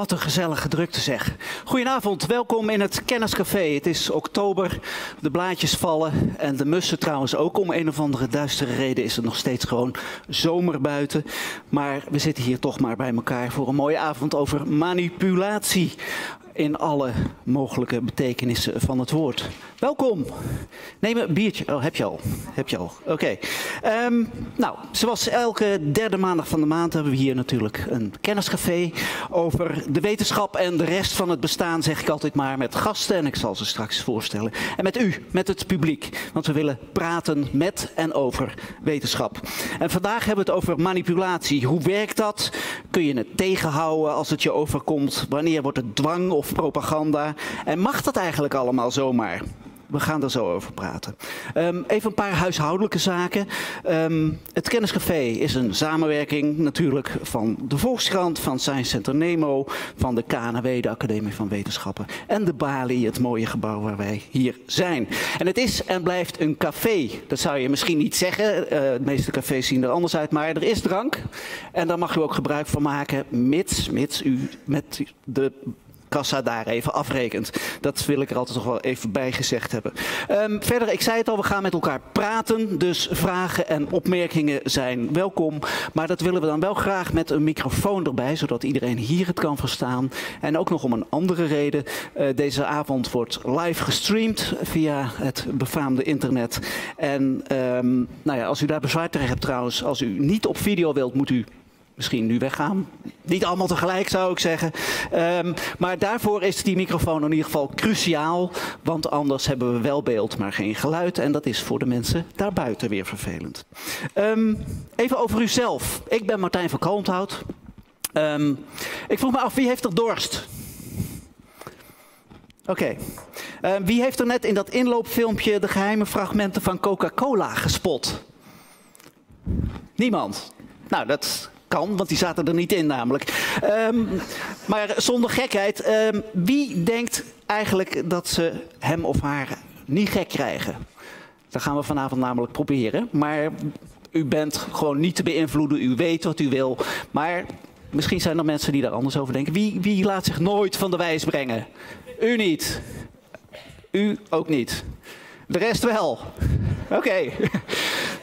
Wat een gezellige drukte zeg. Goedenavond, welkom in het Kenniscafé. Het is oktober, de blaadjes vallen en de mussen trouwens ook. Om een of andere duistere reden is het nog steeds gewoon zomer buiten. Maar we zitten hier toch maar bij elkaar voor een mooie avond over manipulatie. In alle mogelijke betekenissen van het woord. Welkom. Neem een biertje. Oh, heb je al. Oké. Nou, zoals elke derde maandag van de maand hebben we hier natuurlijk een kenniscafé over de wetenschap en de rest van het bestaan, zeg ik altijd maar, met gasten. En ik zal ze straks voorstellen. En met u, met het publiek. Want we willen praten met en over wetenschap. En vandaag hebben we het over manipulatie. Hoe werkt dat? Kun je het tegenhouden als het je overkomt? Wanneer wordt het dwang of propaganda? En mag dat eigenlijk allemaal zomaar? We gaan daar zo over praten. Even een paar huishoudelijke zaken. Het Kenniscafé is een samenwerking natuurlijk van de Volkskrant, van Science Center NEMO, van de KNAW, de Academie van Wetenschappen, en de Bali, het mooie gebouw waar wij hier zijn. En het is en blijft een café. Dat zou je misschien niet zeggen. De meeste cafés zien er anders uit, maar er is drank. En daar mag u ook gebruik van maken, mits u met de kassa daar even afrekent. Dat wil ik er altijd nog wel even bij gezegd hebben. Verder, ik zei het al, we gaan met elkaar praten. Dus vragen en opmerkingen zijn welkom. Maar dat willen we dan wel graag met een microfoon erbij, zodat iedereen hier het kan verstaan. En ook nog om een andere reden. Deze avond wordt live gestreamd via het befaamde internet. En nou ja, als u daar bezwaar tegen hebt trouwens, als u niet op video wilt, moet u misschien nu weggaan. Niet allemaal tegelijk, zou ik zeggen. Maar daarvoor is die microfoon in ieder geval cruciaal. Want anders hebben we wel beeld, maar geen geluid. En dat is voor de mensen daarbuiten weer vervelend. Even over uzelf. Ik ben Martijn van Calmthout. Ik vroeg me af, wie heeft er dorst? Oké. Wie heeft er net in dat inloopfilmpje de geheime fragmenten van Coca-Cola gespot? Niemand. Nou, dat kan, want die zaten er niet in namelijk. Maar zonder gekheid, wie denkt eigenlijk dat ze hem of haar niet gek krijgen? Dat gaan we vanavond namelijk proberen. Maar u bent gewoon niet te beïnvloeden, u weet wat u wil. Maar misschien zijn er mensen die daar anders over denken. Wie laat zich nooit van de wijs brengen? U niet. U ook niet. De rest wel. Oké.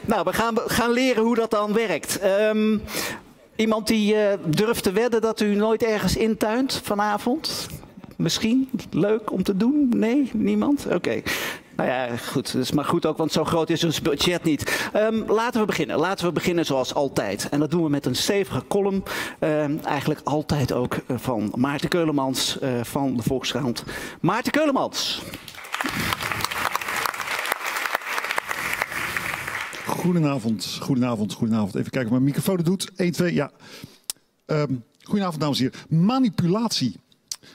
Nou, we gaan leren hoe dat dan werkt. Iemand die durft te wedden dat u nooit ergens intuint vanavond? Misschien? Leuk om te doen? Nee? Niemand? Oké. Nou ja, goed. Dat is maar goed ook, want zo groot is ons budget niet. Laten we beginnen. Laten we beginnen zoals altijd. En dat doen we met een stevige column. Eigenlijk altijd ook van Maarten Keulemans van de Volkskrant. Maarten Keulemans. Goedenavond, goedenavond, goedenavond. Even kijken of mijn microfoon het doet. 1, 2, ja. Goedenavond, dames en heren. Manipulatie.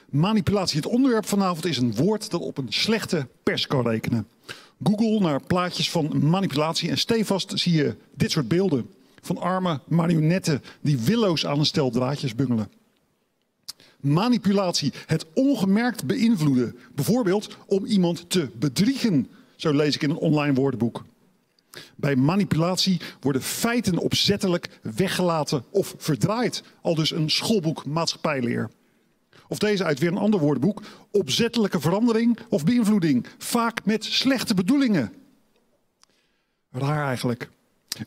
Manipulatie. Het onderwerp vanavond is een woord dat op een slechte pers kan rekenen. Google naar plaatjes van manipulatie en stevast zie je dit soort beelden. Van arme marionetten die willoos aan een stel draadjes bungelen. Manipulatie. Het ongemerkt beïnvloeden. Bijvoorbeeld om iemand te bedriegen. Zo lees ik in een online woordenboek. Bij manipulatie worden feiten opzettelijk weggelaten of verdraaid. Aldus een schoolboek maatschappijleer. Of deze uit weer een ander woordenboek. Opzettelijke verandering of beïnvloeding. Vaak met slechte bedoelingen. Raar eigenlijk.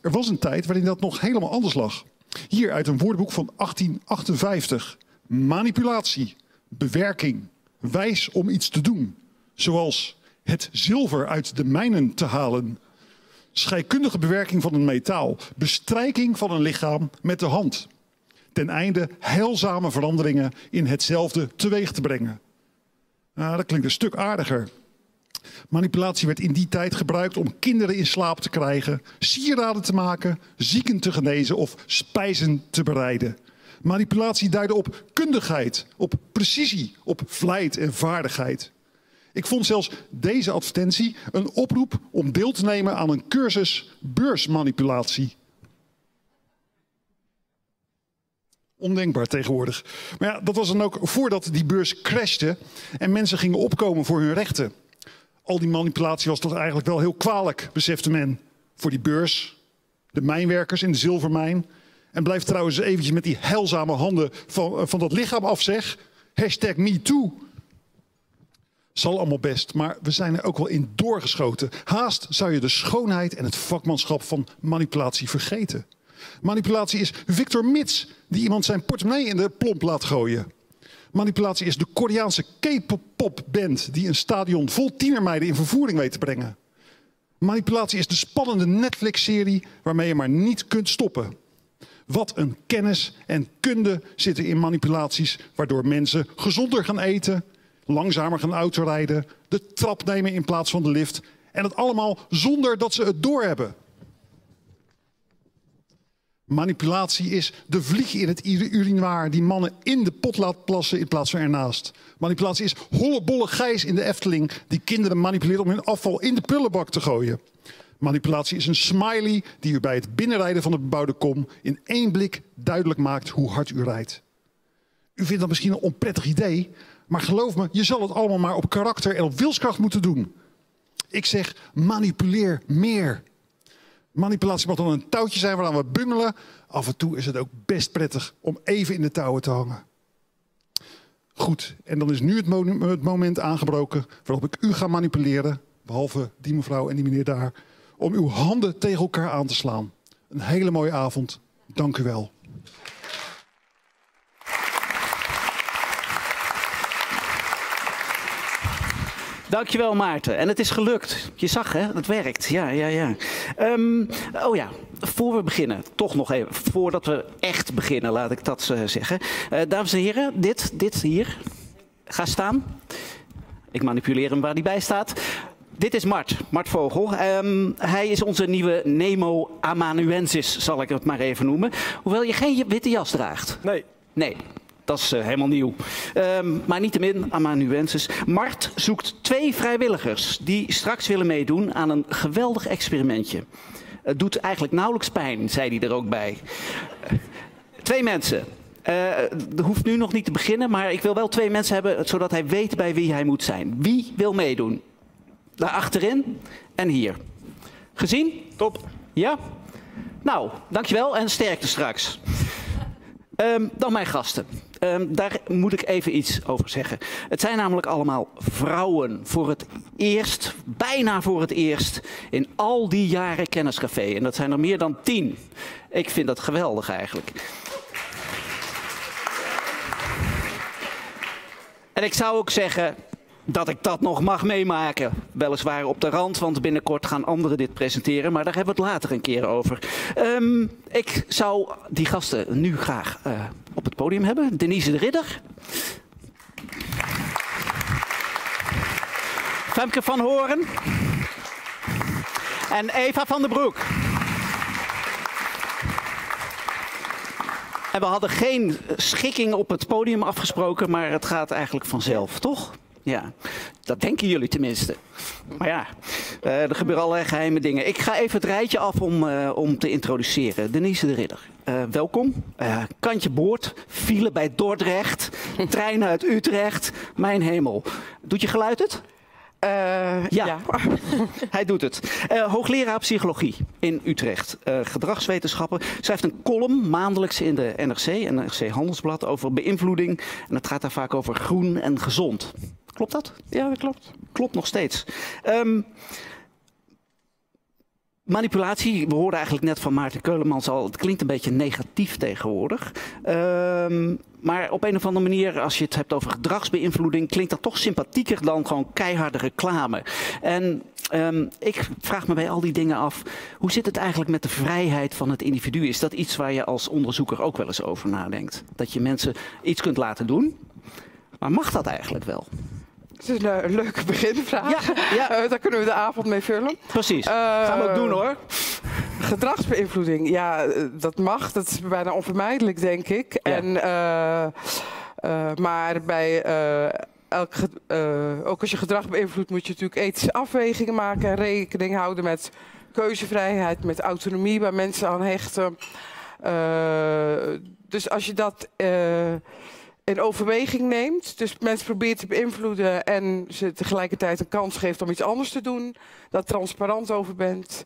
Er was een tijd waarin dat nog helemaal anders lag. Hier uit een woordenboek van 1858. Manipulatie. Bewerking. Wijs om iets te doen. Zoals het zilver uit de mijnen te halen. Scheikundige bewerking van een metaal, bestrijking van een lichaam met de hand. Ten einde heilzame veranderingen in hetzelfde teweeg te brengen. Nou, dat klinkt een stuk aardiger. Manipulatie werd in die tijd gebruikt om kinderen in slaap te krijgen, sieraden te maken, zieken te genezen of spijzen te bereiden. Manipulatie duidde op kundigheid, op precisie, op vlijt en vaardigheid. Ik vond zelfs deze advertentie een oproep om deel te nemen aan een cursus beursmanipulatie. Ondenkbaar tegenwoordig. Maar ja, dat was dan ook voordat die beurs crashte en mensen gingen opkomen voor hun rechten. Al die manipulatie was toch eigenlijk wel heel kwalijk, besefte men. Voor die beurs, de mijnwerkers in de zilvermijn En blijf trouwens eventjes met die heilzame handen van dat lichaam af, zeg. #MeToo. Zal allemaal best, maar we zijn er ook wel in doorgeschoten. Haast zou je de schoonheid en het vakmanschap van manipulatie vergeten. Manipulatie is Victor Mitz, die iemand zijn portemonnee in de plomp laat gooien. Manipulatie is de Koreaanse K-popband die een stadion vol tienermeiden in vervoering weet te brengen. Manipulatie is de spannende Netflix-serie waarmee je maar niet kunt stoppen. Wat een kennis en kunde zitten in manipulaties waardoor mensen gezonder gaan eten, langzamer gaan autorijden, de trap nemen in plaats van de lift. En dat allemaal zonder dat ze het doorhebben. Manipulatie is de vlieg in het urinoir die mannen in de pot laat plassen in plaats van ernaast. Manipulatie is hollebolle Gijs in de Efteling die kinderen manipuleert om hun afval in de prullenbak te gooien. Manipulatie is een smiley die u bij het binnenrijden van de bebouwde kom in één blik duidelijk maakt hoe hard u rijdt. U vindt dat misschien een onprettig idee, maar geloof me, je zal het allemaal maar op karakter en op wilskracht moeten doen. Ik zeg, manipuleer meer. Manipulatie mag dan een touwtje zijn waaraan we bungelen. Af en toe is het ook best prettig om even in de touwen te hangen. Goed, en dan is nu het moment aangebroken waarop ik u ga manipuleren, behalve die mevrouw en die meneer daar, om uw handen tegen elkaar aan te slaan. Een hele mooie avond. Dank u wel. Dankjewel, Maarten. En het is gelukt. Je zag, hè? Het werkt. Ja, ja, ja. Oh ja, voor we beginnen. Toch nog even. Voordat we echt beginnen, laat ik dat zeggen. Dames en heren, dit hier. Ga staan. Ik manipuleer hem waar hij bij staat. Dit is Mart Vogel. Hij is onze nieuwe Nemo amanuensis, zal ik het maar even noemen. Hoewel je geen witte jas draagt. Nee. Nee. Dat is helemaal nieuw. Maar niettemin, amanuensis. Mart zoekt 2 vrijwilligers die straks willen meedoen aan een geweldig experimentje. Het doet eigenlijk nauwelijks pijn, zei hij er ook bij. 2 mensen. Dat hoeft nu nog niet te beginnen, maar ik wil wel 2 mensen hebben, zodat hij weet bij wie hij moet zijn. Wie wil meedoen? Daar achterin en hier. Gezien? Top. Ja? Nou, dankjewel en sterkte straks. Dan mijn gasten. Daar moet ik even iets over zeggen. Het zijn namelijk allemaal vrouwen. Voor het eerst, bijna voor het eerst, in al die jaren Kenniscafé. En dat zijn er meer dan 10. Ik vind dat geweldig eigenlijk. En ik zou ook zeggen dat ik dat nog mag meemaken. Weliswaar op de rand, want binnenkort gaan anderen dit presenteren. Maar daar hebben we het later een keer over. Ik zou die gasten nu graag op het podium hebben. Denise de Ridder. Femke van Horen. En Eva van den Broek. En we hadden geen schikking op het podium afgesproken, maar het gaat eigenlijk vanzelf, toch? Ja, dat denken jullie tenminste. Maar ja, er gebeuren allerlei geheime dingen. Ik ga even het rijtje af om te introduceren. Denise de Ridder, welkom. Kantje boord, file bij Dordrecht, trein uit Utrecht. Mijn hemel. Doet je geluid het? Ja. Hij doet het. Hoogleraar psychologie in Utrecht. Gedragswetenschappen. Schrijft een column maandelijks in de NRC Handelsblad over beïnvloeding. En het gaat daar vaak over groen en gezond. Klopt dat? Ja, dat klopt. Klopt nog steeds. Manipulatie, we hoorden eigenlijk net van Maarten Keulemans al, het klinkt een beetje negatief tegenwoordig. Maar op een of andere manier, als je het hebt over gedragsbeïnvloeding, klinkt dat toch sympathieker dan gewoon keiharde reclame. En ik vraag me bij al die dingen af, hoe zit het eigenlijk met de vrijheid van het individu? Is dat iets waar je als onderzoeker ook wel eens over nadenkt? Dat je mensen iets kunt laten doen? Maar mag dat eigenlijk wel? Het is een leuke beginvraag. Ja, ja. Daar kunnen we de avond mee vullen. Precies. Gaan we ook doen hoor. Gedragsbeïnvloeding. Ja, dat mag. Dat is bijna onvermijdelijk, denk ik. Ja. En, maar bij ook als je gedrag beïnvloedt, moet je natuurlijk ethische afwegingen maken. En rekening houden met keuzevrijheid, met autonomie waar mensen aan hechten. Dus als je dat in overweging neemt. Dus mensen probeert te beïnvloeden en ze tegelijkertijd een kans geeft om iets anders te doen. Daar transparant over bent.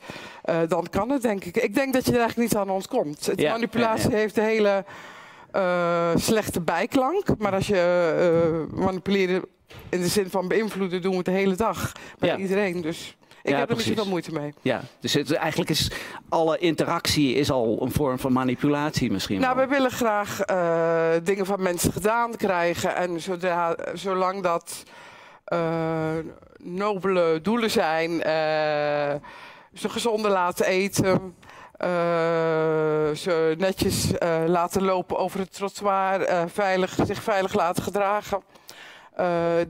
Dan kan het, denk ik. Ik denk dat je er eigenlijk niet aan ontkomt. Het manipulatie heeft de hele slechte bijklank. Maar als je manipuleren in de zin van beïnvloeden, doen we het de hele dag. Bij iedereen, dus... Ik heb er misschien wel moeite mee. Ja, dus eigenlijk is alle interactie is al een vorm van manipulatie misschien. Nou, we willen graag dingen van mensen gedaan krijgen. En zolang dat nobele doelen zijn, ze gezonder laten eten, ze netjes laten lopen over het trottoir, zich veilig laten gedragen.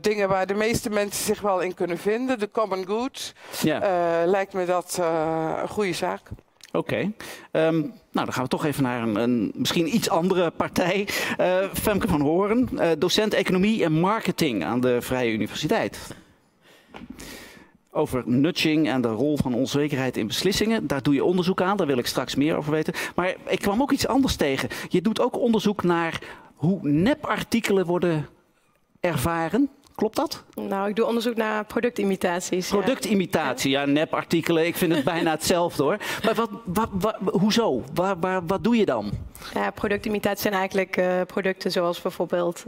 Dingen waar de meeste mensen zich wel in kunnen vinden. De common good. Lijkt me dat een goede zaak. Oké. Nou, dan gaan we toch even naar een misschien iets andere partij. Femke van Horen, docent economie en marketing aan de Vrije Universiteit. Over nudging en de rol van onzekerheid in beslissingen. Daar doe je onderzoek aan, daar wil ik straks meer over weten. Maar ik kwam ook iets anders tegen. Je doet ook onderzoek naar hoe nepartikelen worden ervaren. Klopt dat? Nou, ik doe onderzoek naar productimitaties. Productimitatie, ja, nepartikelen. Ik vind het bijna hetzelfde hoor. Maar hoezo? Wat doe je dan? Ja, productimitaties zijn eigenlijk producten zoals bijvoorbeeld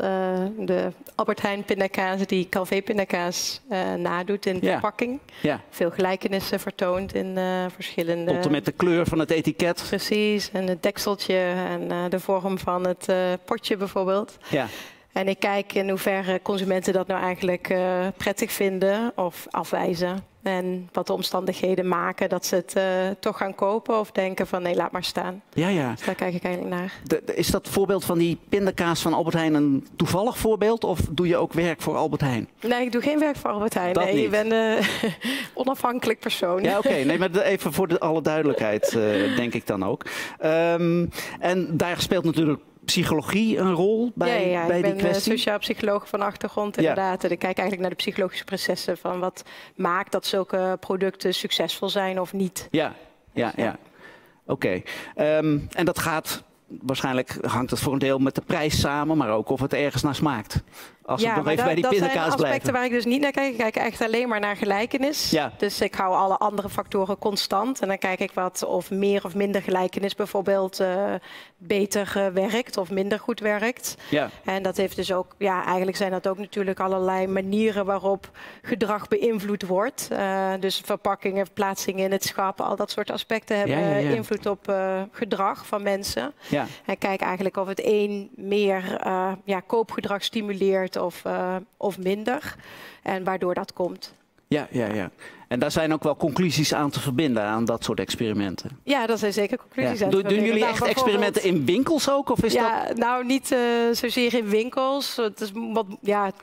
de Albert Heijn pindakaas die Calvé pindakaas nadoet in de verpakking. Ja. Veel gelijkenissen vertoont in verschillende... Tot en met de kleur van het etiket. Precies, en het dekseltje en de vorm van het potje bijvoorbeeld. Ja. En ik kijk in hoeverre consumenten dat nou eigenlijk prettig vinden of afwijzen. En wat de omstandigheden maken dat ze het toch gaan kopen of denken van nee, laat maar staan. Ja, ja. Dus daar kijk ik eigenlijk naar. Is dat voorbeeld van die pindakaas van Albert Heijn een toevallig voorbeeld? Of doe je ook werk voor Albert Heijn? Nee, ik doe geen werk voor Albert Heijn. Dat nee, ik ben een onafhankelijk persoon. Ja, oké. Nee, maar even voor alle duidelijkheid denk ik dan ook. En daar speelt natuurlijk... psychologie een rol bij, bij die kwestie? Ja, ik ben sociaal psycholoog van achtergrond inderdaad. En ik kijk eigenlijk naar de psychologische processen van wat maakt dat zulke producten succesvol zijn of niet. Ja. Oké. En dat gaat, waarschijnlijk hangt het voor een deel met de prijs samen, maar ook of het ergens naar smaakt. Als we nog even bij die pindakaas blijven. Ja, dat zijn aspecten waar ik dus niet naar kijk. Ik kijk echt alleen maar naar gelijkenis. Ja. Dus ik hou alle andere factoren constant. En dan kijk ik wat of meer of minder gelijkenis bijvoorbeeld beter werkt of minder goed werkt. Ja. En dat heeft dus ook, ja, eigenlijk zijn dat ook natuurlijk allerlei manieren waarop gedrag beïnvloed wordt. Dus verpakkingen, plaatsingen in het schap, al dat soort aspecten hebben invloed op gedrag van mensen. Ja. En kijk eigenlijk of het een meer koopgedrag stimuleert. Of minder. En waardoor dat komt. Ja. En daar zijn ook wel conclusies aan te verbinden aan dat soort experimenten. Ja, dat zijn zeker conclusies aan te verbinden. Doen jullie echt experimenten in winkels ook? Of is dat... Nou, niet zozeer in winkels. Het is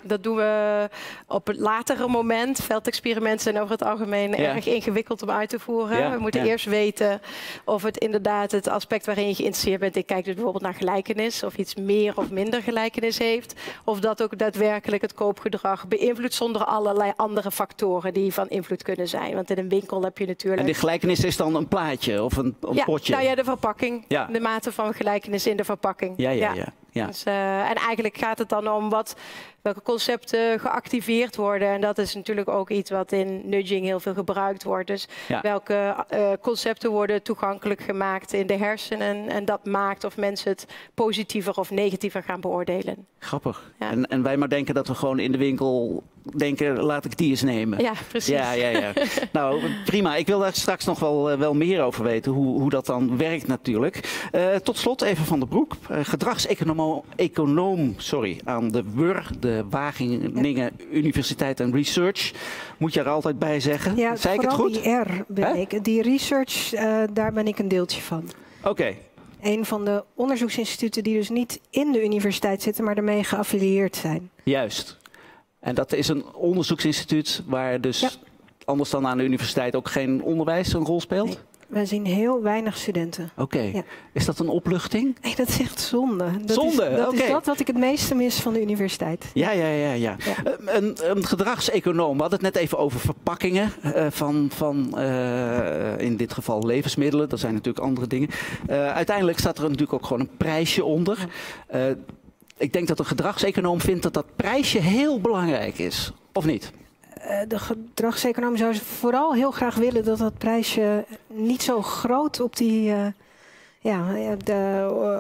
dat doen we op het latere moment. Veldexperimenten zijn over het algemeen erg ingewikkeld om uit te voeren. Ja. We moeten eerst weten of het inderdaad het aspect waarin je geïnteresseerd bent. Ik kijk dus bijvoorbeeld naar gelijkenis. Of iets meer of minder gelijkenis heeft. Of dat ook daadwerkelijk het koopgedrag beïnvloedt zonder allerlei andere factoren die van invloed kunnen zijn. Want in een winkel heb je natuurlijk... En de gelijkenis is dan een plaatje of een potje? Nou ja, de verpakking. Ja. De mate van gelijkenis in de verpakking. Ja. Dus, en eigenlijk gaat het dan om welke concepten geactiveerd worden. En dat is natuurlijk ook iets wat in nudging heel veel gebruikt wordt. Dus welke concepten worden toegankelijk gemaakt in de hersenen. En dat maakt of mensen het positiever of negatiever gaan beoordelen. Grappig. Ja. En wij maar denken dat we gewoon in de winkel denken, laat ik die eens nemen. Ja, precies. Ja. Nou, prima. Ik wil daar straks nog wel meer over weten, hoe dat dan werkt natuurlijk. Tot slot even Van den Broek, gedragseconoom aan de WUR, de Wageningen Universiteit en Research. Moet je er altijd bij zeggen. Ja, zei ik het goed? Die R ben ik. Die research, daar ben ik een deeltje van. Oké. Een van de onderzoeksinstituten die dus niet in de universiteit zitten, maar ermee geaffilieerd zijn. Juist. En dat is een onderzoeksinstituut waar dus anders dan aan de universiteit ook geen onderwijs een rol speelt? Nee, wij zien heel weinig studenten. Oké. Ja. Is dat een opluchting? Nee, dat is echt zonde. Dat is dat wat ik het meeste mis van de universiteit. Ja. Een gedragseconoom, we hadden het net even over verpakkingen van in dit geval levensmiddelen. Dat zijn natuurlijk andere dingen. Uiteindelijk staat er natuurlijk ook gewoon een prijsje onder. Ik denk dat een gedragseconoom vindt dat dat prijsje heel belangrijk is. Of niet? De gedragseconoom zou vooral heel graag willen dat dat prijsje niet zo groot op die...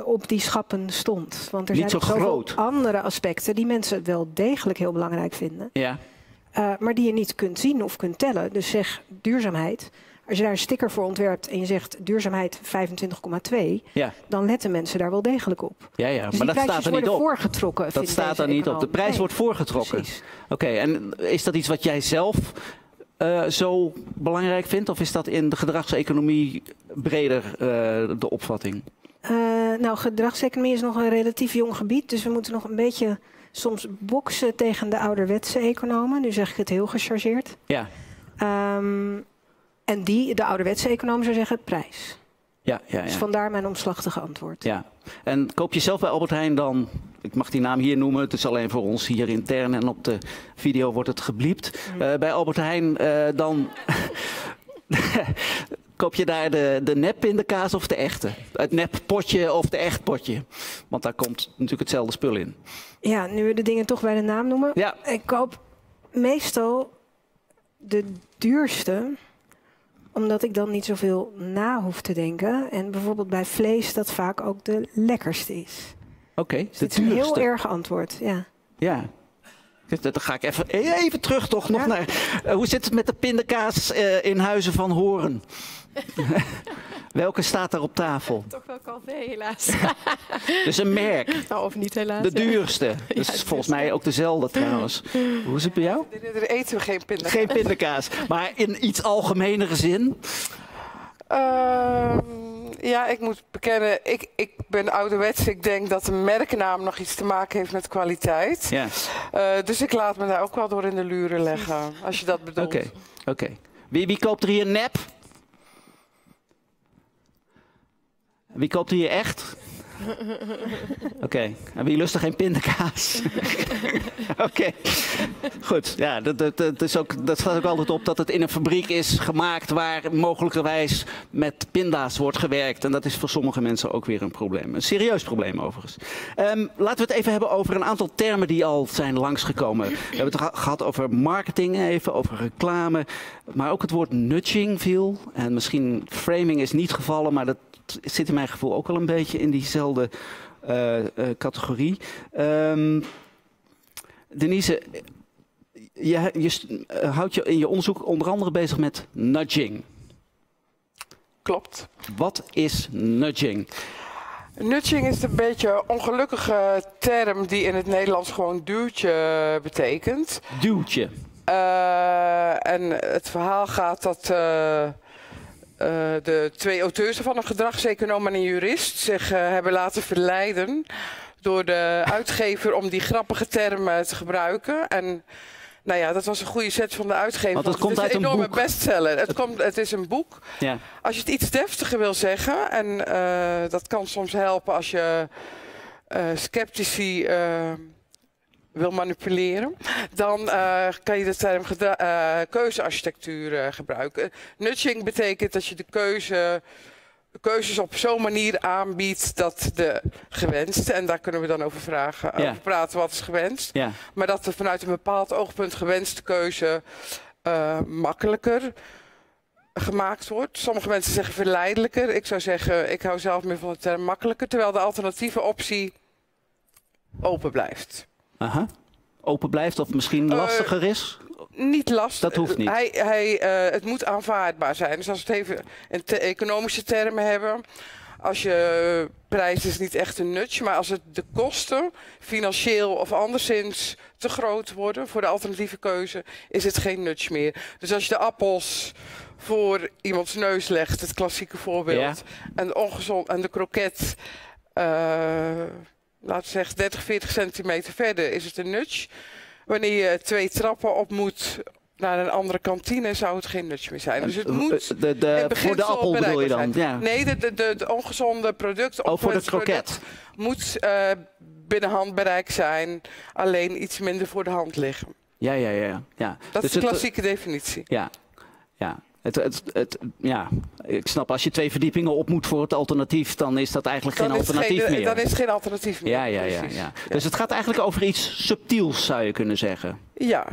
op die schappen stond. Want er zijn zoveel andere aspecten die mensen wel degelijk heel belangrijk vinden. Ja. Maar die je niet kunt zien of kunt tellen. Dus zeg duurzaamheid. Als je daar een sticker voor ontwerpt en je zegt duurzaamheid 25,2... Ja. Dan letten mensen daar wel degelijk op. Ja, ja. Dus maar dat staat er niet op. Voorgetrokken, dat staat er niet op. De prijs wordt voorgetrokken. Oké, en is dat iets wat jij zelf... zo belangrijk vindt? Of is dat in de gedragseconomie breder de opvatting? Nou, gedragseconomie is nog een relatief jong gebied. Dus we moeten nog een beetje soms boksen tegen de ouderwetse economen. Nu zeg ik het heel gechargeerd. Ja. En de ouderwetse econoom zou zeggen prijs. Ja, ja, ja. Dus vandaar mijn omslachtige antwoord. Ja. En koop je zelf bij Albert Heijn dan... Ik mag die naam hier noemen, het is alleen voor ons hier intern en op de video wordt het gebliept. Bij Albert Heijn dan koop je daar de nep in de kaas of de echte? Het neppotje of de echt potje? Want daar komt natuurlijk hetzelfde spul in. Ja, nu we de dingen toch bij de naam noemen. Ja. Ik koop meestal de duurste, omdat ik dan niet zoveel na hoef te denken. En bijvoorbeeld bij vlees dat vaak ook de lekkerste is. Oké, dus dit is een heel erg antwoord, ja. Ja, dan ga ik even terug toch nog naar... hoe zit het met de pindakaas in Huizen van Horen? Welke staat daar op tafel? Toch wel Calvé, helaas. Dus een merk. Nou, of niet helaas. De duurste. Ja, dus ja, volgens mij ook dezelfde trouwens. Hoe is het bij jou? Er eten we geen pindakaas. Geen pindakaas, maar in iets algemenere zin? Ja, ik moet bekennen, ik ben ouderwets. Ik denk dat de merknaam nog iets te maken heeft met kwaliteit. Yes. Dus ik laat me daar ook wel door in de luren leggen, als je dat bedoelt. Oké. Wie koopt er hier nep? Wie koopt er hier echt? Oké. En wie lust er geen pindakaas? Oké. Goed. Ja, dat staat ook altijd op dat het in een fabriek is gemaakt waar mogelijkerwijs met pinda's wordt gewerkt. En dat is voor sommige mensen ook weer een probleem. Een serieus probleem overigens. Laten we het even hebben over een aantal termen die al zijn langsgekomen. We hebben het gehad over marketing even, over reclame. Maar ook het woord nudging viel. En misschien framing is niet gevallen, maar dat zit in mijn gevoel ook al een beetje in diezelfde categorie. Denise, je houdt je in je onderzoek onder andere bezig met nudging. Klopt. Wat is nudging? Nudging is een beetje een ongelukkige term die in het Nederlands gewoon duwtje betekent. Duwtje. En het verhaal gaat dat... de twee auteurs van een gedragseconoom en een jurist zich hebben laten verleiden door de uitgever om die grappige termen te gebruiken. En nou ja, dat was een goede zet van de uitgever. Want het komt uit een enorme bestseller. Het is een boek. Ja. Als je het iets deftiger wil zeggen, en dat kan soms helpen als je sceptici wil manipuleren, dan kan je de term keuzearchitectuur gebruiken. Nudging betekent dat je de keuzes op zo'n manier aanbiedt dat de gewenste, en daar kunnen we dan over over praten wat is gewenst, maar dat er vanuit een bepaald oogpunt gewenste keuze makkelijker gemaakt wordt. Sommige mensen zeggen verleidelijker. Ik zou zeggen, ik hou zelf meer van de term makkelijker, terwijl de alternatieve optie open blijft. Aha. Open blijft of misschien lastiger is? Niet lastig. Dat hoeft niet. Het moet aanvaardbaar zijn. Dus als we het even in economische termen hebben. Als je prijs is niet echt een nudge, maar als het de kosten financieel of anderszins te groot worden voor de alternatieve keuze, is het geen nudge meer. Dus als je de appels voor iemands neus legt, het klassieke voorbeeld, en de kroket... laten we zeggen 30, 40 centimeter verder is het een nudge. Wanneer je 2 trappen op moet naar een andere kantine, zou het geen nudge meer zijn. Dus het moet voor de appel bedoel je dan? Ja. Nee, de ongezonde producten op voor de kroket moet binnen handbereik zijn, alleen iets minder voor de hand liggen. Ja. Dat is de klassieke definitie. Ja. Ik snap, als je 2 verdiepingen op moet voor het alternatief, dan is dat eigenlijk geen alternatief meer. Dan is het geen alternatief meer. Ja. Dus het gaat eigenlijk over iets subtiels, zou je kunnen zeggen. Ja,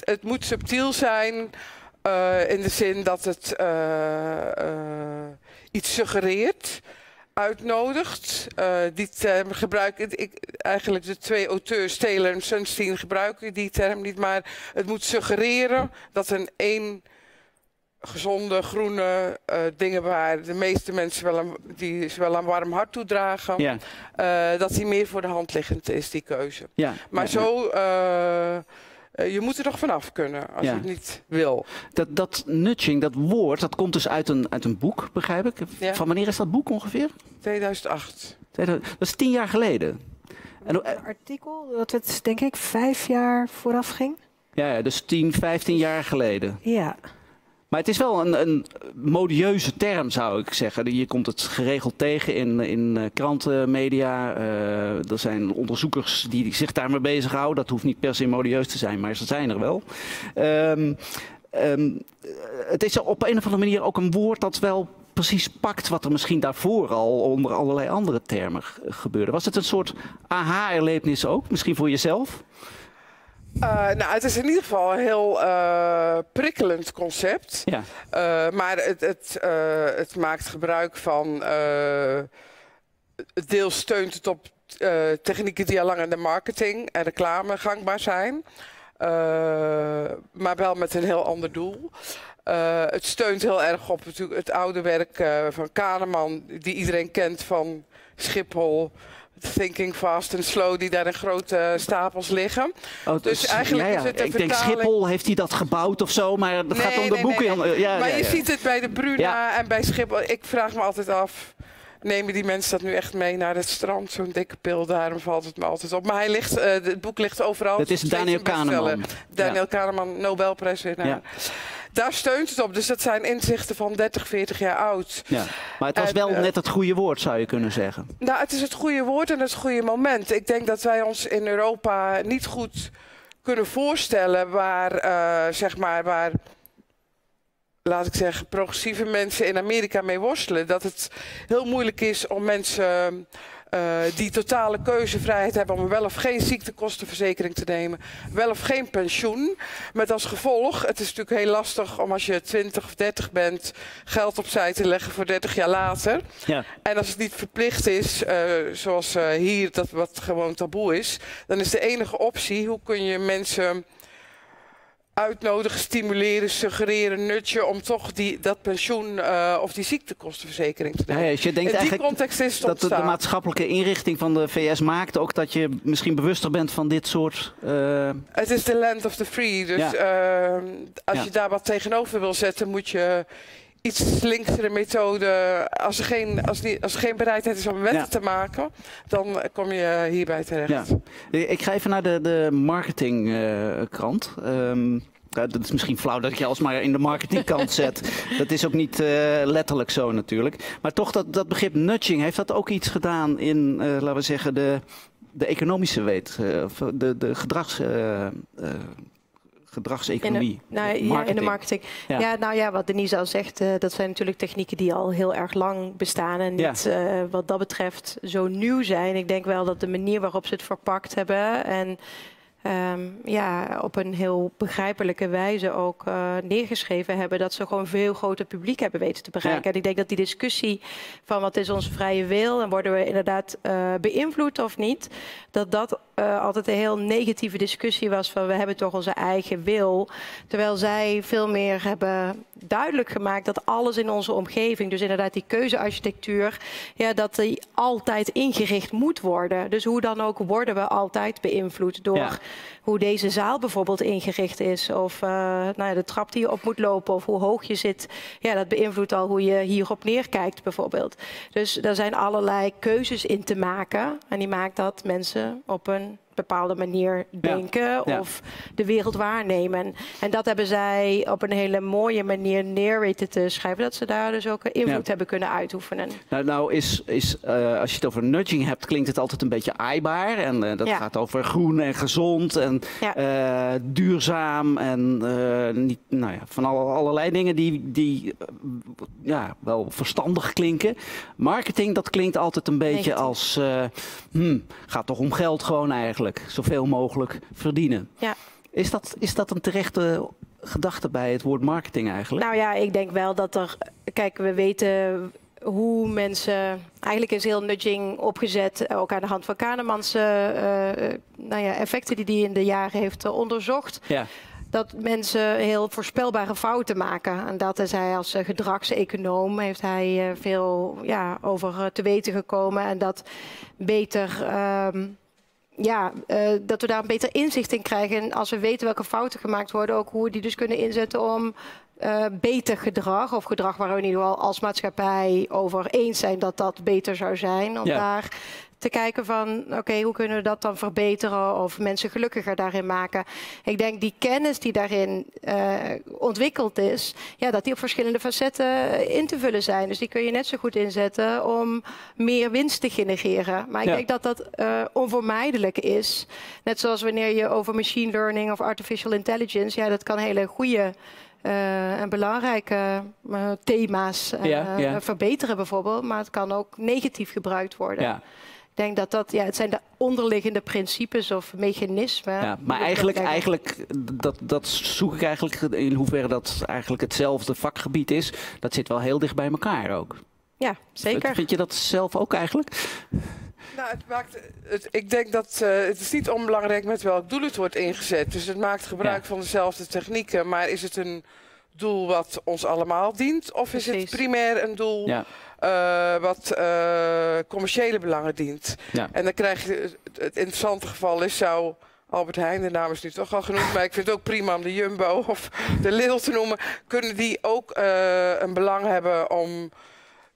het moet subtiel zijn in de zin dat het iets suggereert, uitnodigt. Die term gebruiken eigenlijk de 2 auteurs, Thaler en Sunstein, gebruiken die term niet, maar het moet suggereren dat een één gezonde, groene dingen waar de meeste mensen wel een warm hart toedragen, dat die meer voor de hand liggend is, die keuze. Ja. Je moet er toch vanaf kunnen als je het niet wil. Dat nudging, dat woord, dat komt dus uit een boek, begrijp ik. Ja. Van wanneer is dat boek ongeveer? 2008. Dat is 10 jaar geleden. En een artikel dat het, denk ik, 5 jaar vooraf ging. Ja, dus 10, 15 jaar geleden. Ja. Maar het is wel een modieuze term, zou ik zeggen. Je komt het geregeld tegen in krantenmedia. Er zijn onderzoekers die zich daarmee bezighouden. Dat hoeft niet per se modieus te zijn, maar ze zijn er wel. Het is op een of andere manier ook een woord dat wel precies pakt wat er misschien daarvoor al onder allerlei andere termen gebeurde. Was het een soort aha-erlevenis ook, misschien voor jezelf? Nou, het is in ieder geval een heel prikkelend concept. Ja. Maar het maakt gebruik van... deels steunt het op technieken die al lang in de marketing en reclame gangbaar zijn. Maar wel met een heel ander doel. Het steunt heel erg op het oude werk van Kahneman, die iedereen kent van Schiphol. Thinking fast and slow, die daar in grote stapels liggen. Oh, dus eigenlijk is het een vertaling... denk Schiphol, heeft hij dat gebouwd of zo? Maar dat gaat om de boeken. Nee. Maar je ziet het bij de Bruna en bij Schiphol. Ik vraag me altijd af, nemen die mensen dat nu echt mee naar het strand? Zo'n dikke pil, daarom valt het me altijd op. Maar hij ligt, het boek ligt overal. Het is Daniel Kahneman. Daniel Kahneman, Nobelprijswinnaar. Ja. Daar steunt het op. Dus dat zijn inzichten van 30, 40 jaar oud. Ja. Maar het was wel net het goede woord, zou je kunnen zeggen. Nou, het is het goede woord en het goede moment. Ik denk dat wij ons in Europa niet goed kunnen voorstellen waar, waar laat ik zeggen, progressieve mensen in Amerika mee worstelen. Dat het heel moeilijk is om mensen die totale keuzevrijheid hebben om wel of geen ziektekostenverzekering te nemen, wel of geen pensioen. Met als gevolg, het is natuurlijk heel lastig om als je 20 of 30 bent geld opzij te leggen voor 30 jaar later. Ja. En als het niet verplicht is, zoals hier, dat wat gewoon taboe is, dan is de enige optie, hoe kun je mensen uitnodigen, stimuleren, suggereren, nutje om toch dat pensioen of die ziektekostenverzekering te nemen. Je denkt in die context is dat de maatschappelijke inrichting van de VS maakt ook dat je misschien bewuster bent van dit soort... Het is the land of the free, dus als je daar wat tegenover wil zetten moet je iets linkere methode, als er geen bereidheid is om wetten te maken, dan kom je hierbij terecht. Ja. Ik ga even naar de marketingkant. Dat is misschien flauw dat ik je alsmaar in de marketingkant zet. Dat is ook niet letterlijk zo natuurlijk. Maar toch, dat begrip nudging, heeft dat ook iets gedaan in, laten we zeggen, de economische de gedrags... gedragseconomie, in de marketing. Ja. Wat Denise al zegt, dat zijn natuurlijk technieken die al heel erg lang bestaan en niet wat dat betreft zo nieuw zijn. Ik denk wel dat de manier waarop ze het verpakt hebben en op een heel begrijpelijke wijze ook neergeschreven hebben, dat ze gewoon veel groter publiek hebben weten te bereiken. Ja. En ik denk dat die discussie van wat is onze vrije wil en worden we inderdaad beïnvloed of niet, dat altijd een heel negatieve discussie was van we hebben toch onze eigen wil. Terwijl zij veel meer hebben duidelijk gemaakt dat alles in onze omgeving, dus inderdaad die keuzearchitectuur, dat die altijd ingericht moet worden. Dus hoe dan ook worden we altijd beïnvloed door hoe deze zaal bijvoorbeeld ingericht is of de trap die je op moet lopen of hoe hoog je zit. Ja, dat beïnvloedt al hoe je hierop neerkijkt bijvoorbeeld. Dus daar zijn allerlei keuzes in te maken en die maakt dat mensen op een bepaalde manier denken of de wereld waarnemen. En dat hebben zij op een hele mooie manier narrated te schrijven, dat ze daar dus ook invloed hebben kunnen uitoefenen. Nou als je het over nudging hebt, klinkt het altijd een beetje aaibaar. En dat gaat over groen en gezond en duurzaam en niet, nou ja, van allerlei dingen die wel verstandig klinken. Marketing, dat klinkt altijd een beetje als gaat toch om geld gewoon eigenlijk. Zoveel mogelijk verdienen. Ja. Is dat een terechte gedachte bij het woord marketing eigenlijk? Nou ja, ik denk wel dat er... Kijk, we weten hoe mensen... Eigenlijk is heel nudging opgezet, ook aan de hand van Kahnemans effecten die hij in de jaren heeft onderzocht. Ja. Dat mensen heel voorspelbare fouten maken. En dat is hij als gedragseconoom, heeft hij veel over te weten gekomen. En dat beter... dat we daar een beter inzicht in krijgen. En als we weten welke fouten gemaakt worden, ook hoe we die dus kunnen inzetten om beter gedrag, of gedrag waar we in ieder geval als maatschappij over eens zijn dat dat beter zou zijn. Om daar te kijken van, oké, hoe kunnen we dat dan verbeteren of mensen gelukkiger daarin maken. Ik denk die kennis die daarin ontwikkeld is, dat die op verschillende facetten in te vullen zijn. Dus die kun je net zo goed inzetten om meer winst te genereren. Maar ik denk dat dat onvermijdelijk is. Net zoals wanneer je over machine learning of artificial intelligence, dat kan hele goede... en belangrijke thema's verbeteren bijvoorbeeld, maar het kan ook negatief gebruikt worden. Ja. Ik denk dat het zijn de onderliggende principes of mechanismen. Ja, maar eigenlijk dat zoek ik eigenlijk in hoeverre dat eigenlijk hetzelfde vakgebied is. Dat zit wel heel dicht bij elkaar ook. Ja, zeker. Vind je dat zelf ook eigenlijk? Nou, ik denk dat het is niet onbelangrijk met welk doel het wordt ingezet. Dus het maakt gebruik van dezelfde technieken. Maar is het een doel wat ons allemaal dient? Of is het primair een doel wat commerciële belangen dient? Ja. En dan krijg je het interessante geval is, zou Albert Heijn, de naam is nu toch al genoemd, maar ik vind het ook prima om de Jumbo of de Lidl te noemen. Kunnen die ook een belang hebben om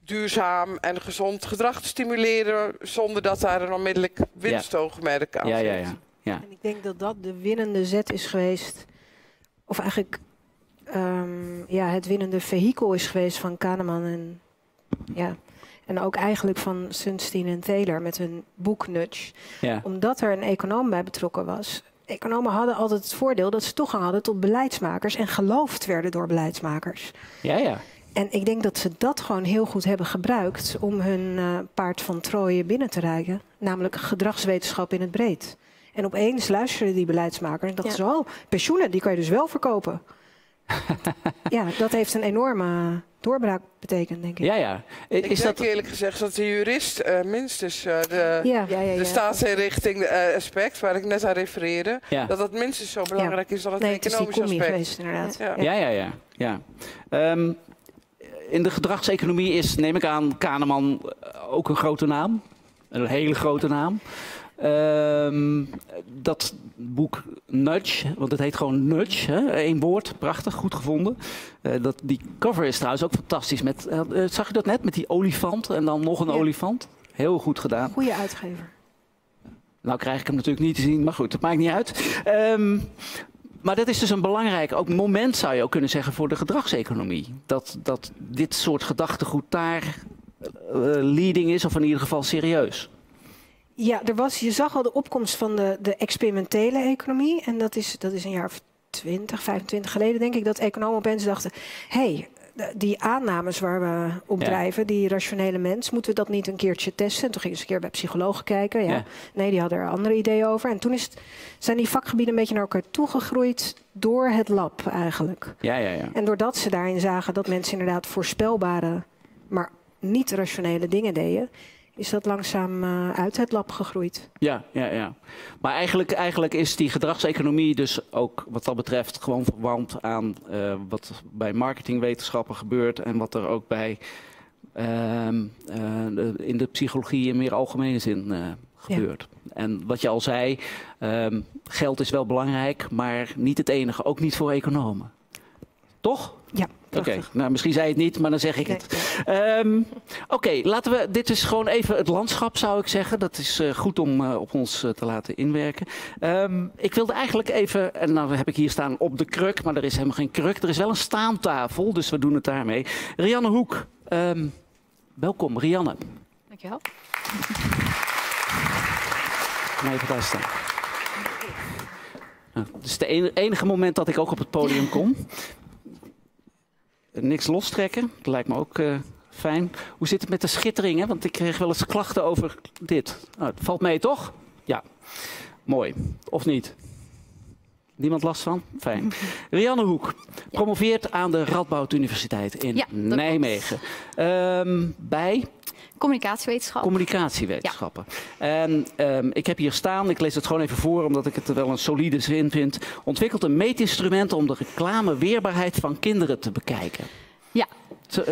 duurzaam en gezond gedrag te stimuleren zonder dat daar een onmiddellijk winstoogmerk aan zit. Ja. En ik denk dat dat de winnende zet is geweest, of eigenlijk het winnende vehikel is geweest van Kahneman en ook eigenlijk van Sunstein en Thaler met hun boek Nudge. Ja. Omdat er een econoom bij betrokken was. Economen hadden altijd het voordeel dat ze toegang hadden tot beleidsmakers en geloofd werden door beleidsmakers. Ja. En ik denk dat ze dat gewoon heel goed hebben gebruikt om hun paard van Troje binnen te rijden. Namelijk gedragswetenschap in het breed. En opeens luisterden die beleidsmakers en dachten zo, pensioenen, die kan je dus wel verkopen. Dat heeft een enorme doorbraak betekend, denk ik. Ja. Ik denk eerlijk gezegd dat de jurist minstens de staatsinrichting aspect, waar ik net aan refereerde, dat dat minstens zo belangrijk is dan het economisch aspect. Het is die combi geweest, inderdaad. Ja. In de gedragseconomie is, neem ik aan, Kahneman ook een grote naam. Een hele grote naam. Dat boek Nudge, want het heet gewoon Nudge, hè? Eén woord, prachtig, goed gevonden. Die cover is trouwens ook fantastisch. Zag je dat net? Met die olifant en dan nog een olifant. Heel goed gedaan. Goeie uitgever. Nou krijg ik hem natuurlijk niet te zien, maar goed, dat maakt niet uit. Maar dat is dus een belangrijk ook moment, zou je ook kunnen zeggen, voor de gedragseconomie. Dat dit soort gedachtegoed daar leading is, of in ieder geval serieus. Ja, je zag al de opkomst van de experimentele economie. En dat is een jaar of 20, 25 geleden, denk ik, dat economen opeens dachten, hé, die aannames waar we op drijven, die rationele mens, moeten we dat niet een keertje testen? En toen gingen ze een keer bij psychologen kijken. Ja. Nee, die hadden er andere ideeën over. En toen zijn die vakgebieden een beetje naar elkaar toegegroeid door het lab eigenlijk. Ja. En doordat ze daarin zagen dat mensen inderdaad voorspelbare, maar niet rationele dingen deden, is dat langzaam uit het lab gegroeid. Ja. Maar eigenlijk is die gedragseconomie dus ook wat dat betreft gewoon verwant aan wat bij marketingwetenschappen gebeurt en wat er ook bij in de psychologie in meer algemene zin gebeurt. Ja. En wat je al zei, geld is wel belangrijk, maar niet het enige, ook niet voor economen. Toch? Ja, Oké, nou misschien zei je het niet, maar dan zeg ik het. Oké, laten we, dit is gewoon even het landschap zou ik zeggen. Dat is goed om op ons te laten inwerken. Ik wilde eigenlijk even, en nou heb ik hier staan op de kruk, maar er is helemaal geen kruk. Er is wel een staantafel, dus we doen het daarmee. Rianne Hoek, welkom Rianne. Dankjewel. Kom even daar staan. Nou, het is het enige moment dat ik ook op het podium kom. Niks lostrekken, dat lijkt me ook fijn. Hoe zit het met de schittering? Hè? Want ik kreeg wel eens klachten over dit. Nou, het valt mee toch? Ja, mooi. Of niet? Niemand last van? Fijn. Rianne Hoek, promoveert aan de Radboud Universiteit in Nijmegen. Bij? Communicatiewetenschappen. Communicatiewetenschappen. Ja. En ik heb hier staan, ik lees het gewoon even voor omdat ik het wel een solide zin vind. Ontwikkelt een meetinstrument om de reclameweerbaarheid van kinderen te bekijken. Ja.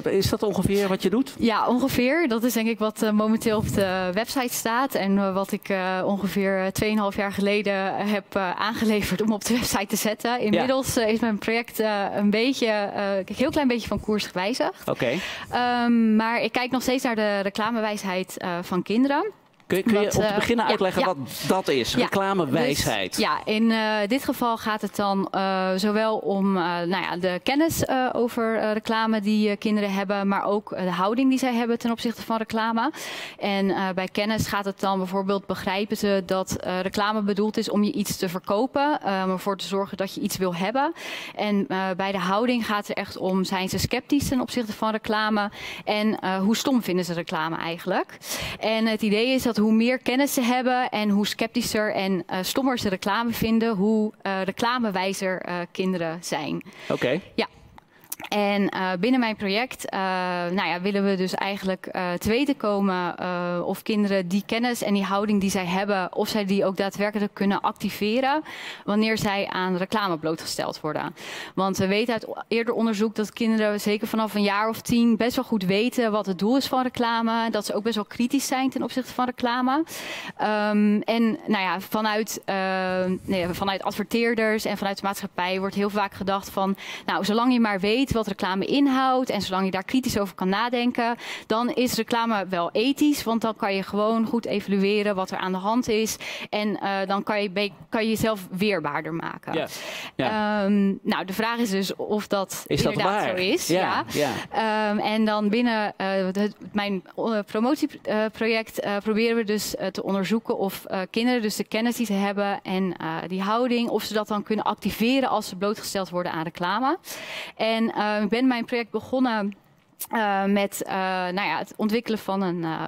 Is dat ongeveer wat je doet? Ja, ongeveer. Dat is denk ik wat momenteel op de website staat. En wat ik ongeveer 2,5 jaar geleden heb aangeleverd om op de website te zetten. Inmiddels is mijn project een beetje, een heel klein beetje van koers gewijzigd. Oké. Maar ik kijk nog steeds naar de reclamewijsheid van kinderen. Kun je om te beginnen uitleggen wat dat is? Reclamewijsheid. Dus, ja, in dit geval gaat het dan zowel om de kennis over reclame die kinderen hebben, maar ook de houding die zij hebben ten opzichte van reclame. En bij kennis gaat het dan bijvoorbeeld begrijpen ze dat reclame bedoeld is om je iets te verkopen, om ervoor te zorgen dat je iets wil hebben. En bij de houding gaat het echt om, zijn ze sceptisch ten opzichte van reclame en hoe stom vinden ze reclame eigenlijk? En het idee is dat hoe meer kennis ze hebben en hoe sceptischer en stommer ze reclame vinden, hoe reclamewijzer kinderen zijn. Oké. Ja. En binnen mijn project willen we dus eigenlijk te weten komen of kinderen die kennis en die houding die zij hebben, of zij die ook daadwerkelijk kunnen activeren wanneer zij aan reclame blootgesteld worden. Want we weten uit eerder onderzoek dat kinderen zeker vanaf een jaar of 10 best wel goed weten wat het doel is van reclame. Dat ze ook best wel kritisch zijn ten opzichte van reclame. Vanuit adverteerders en vanuit de maatschappij wordt heel vaak gedacht van, nou, zolang je maar weet wat reclame inhoudt en zolang je daar kritisch over kan nadenken, dan is reclame wel ethisch, want dan kan je gewoon goed evalueren wat er aan de hand is en dan kan je jezelf weerbaarder maken. De vraag is dus of dat inderdaad zo is. Ja. En dan binnen mijn promotieproject proberen we dus te onderzoeken of kinderen dus de kennis die ze hebben en die houding, of ze dat dan kunnen activeren als ze blootgesteld worden aan reclame. En ik ben mijn project begonnen met het ontwikkelen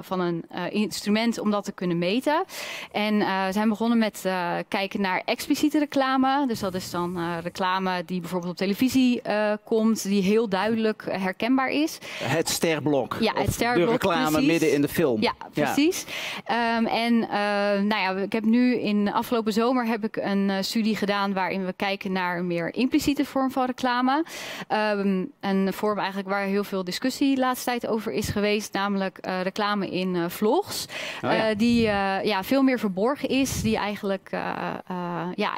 van een instrument om dat te kunnen meten. En we zijn begonnen met kijken naar expliciete reclame. Dus dat is dan reclame die bijvoorbeeld op televisie komt, die heel duidelijk herkenbaar is. Het sterblok. Ja, het sterblok, de reclame midden in de film. Ja, precies. Ja. Ik heb nu in de afgelopen zomer heb ik een studie gedaan waarin we kijken naar een meer impliciete vorm van reclame. Een vorm eigenlijk waar heel veel discussie de laatste tijd over is geweest, namelijk reclame in vlogs. Die veel meer verborgen is, die eigenlijk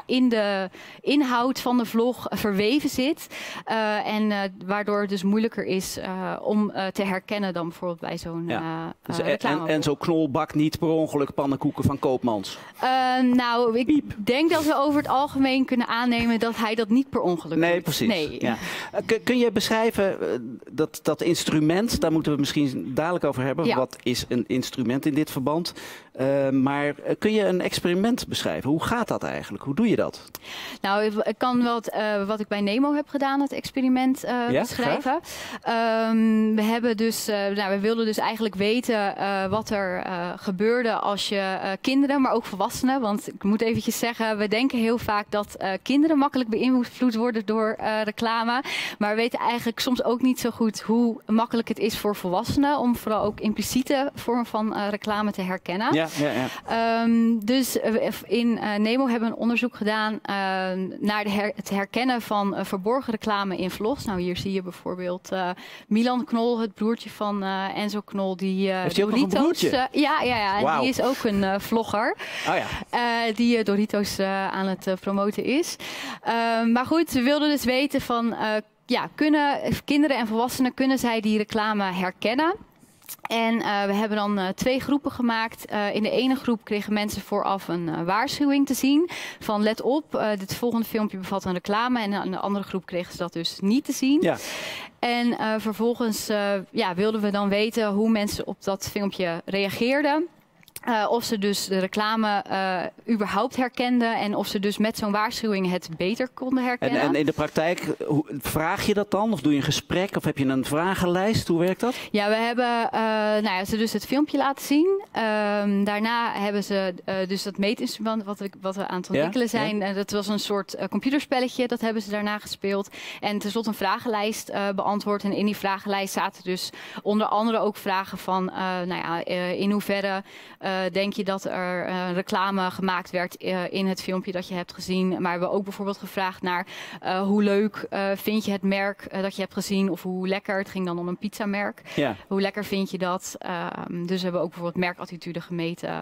in de inhoud van de vlog verweven zit. Waardoor het dus moeilijker is om te herkennen dan bijvoorbeeld bij zo'n reclame. En zo'n knolbak niet per ongeluk pannenkoeken van Koopmans? Ik Piep. Denk dat we over het algemeen kunnen aannemen dat hij dat niet per ongeluk doet. Precies. Nee. Ja. Kun je beschrijven dat instrument, daar moeten we misschien dadelijk over hebben. Ja. Wat is een instrument in dit verband? Maar kun je een experiment beschrijven? Hoe gaat dat eigenlijk? Hoe doe je dat? Nou, ik kan wel wat ik bij NEMO heb gedaan, het experiment beschrijven. We wilden dus eigenlijk weten wat er gebeurde als je kinderen, maar ook volwassenen. Want ik moet eventjes zeggen, we denken heel vaak dat kinderen makkelijk beïnvloed worden door reclame. Maar we weten eigenlijk soms ook niet zo goed hoe makkelijk het is voor volwassenen om vooral ook impliciete vormen van reclame te herkennen. Ja. Dus in NEMO hebben we een onderzoek gedaan naar het herkennen van verborgen reclame in vlogs. Nou, hier zie je bijvoorbeeld Milan Knol, het broertje van Enzo Knol, die Doritos. En die is ook een vlogger. Die Doritos aan het promoten is. Maar goed, we wilden dus weten van ja, kinderen en volwassenen kunnen zij die reclame herkennen. En we hebben dan twee groepen gemaakt. In de ene groep kregen mensen vooraf een waarschuwing te zien. Van let op, dit volgende filmpje bevat een reclame. En in de andere groep kregen ze dat dus niet te zien. Ja. En vervolgens wilden we dan weten hoe mensen op dat filmpje reageerden. Of ze dus de reclame überhaupt herkenden en of ze dus met zo'n waarschuwing het beter konden herkennen. En in de praktijk, vraag je dat dan? Of doe je een gesprek? Of heb je een vragenlijst? Hoe werkt dat? Ja, we hebben ze dus het filmpje laten zien. Daarna hebben ze dus dat meetinstrument wat we aan het ontwikkelen zijn. Ja. Dat was een soort computerspelletje. Dat hebben ze daarna gespeeld. En tenslotte een vragenlijst beantwoord. En in die vragenlijst zaten dus onder andere ook vragen van in hoeverre... denk je dat er reclame gemaakt werd in het filmpje dat je hebt gezien? Maar we hebben ook bijvoorbeeld gevraagd naar hoe leuk vind je het merk dat je hebt gezien? Of hoe lekker, het ging dan om een pizzamerk. Ja. Hoe lekker vind je dat? Dus we hebben ook bijvoorbeeld merkattitude gemeten.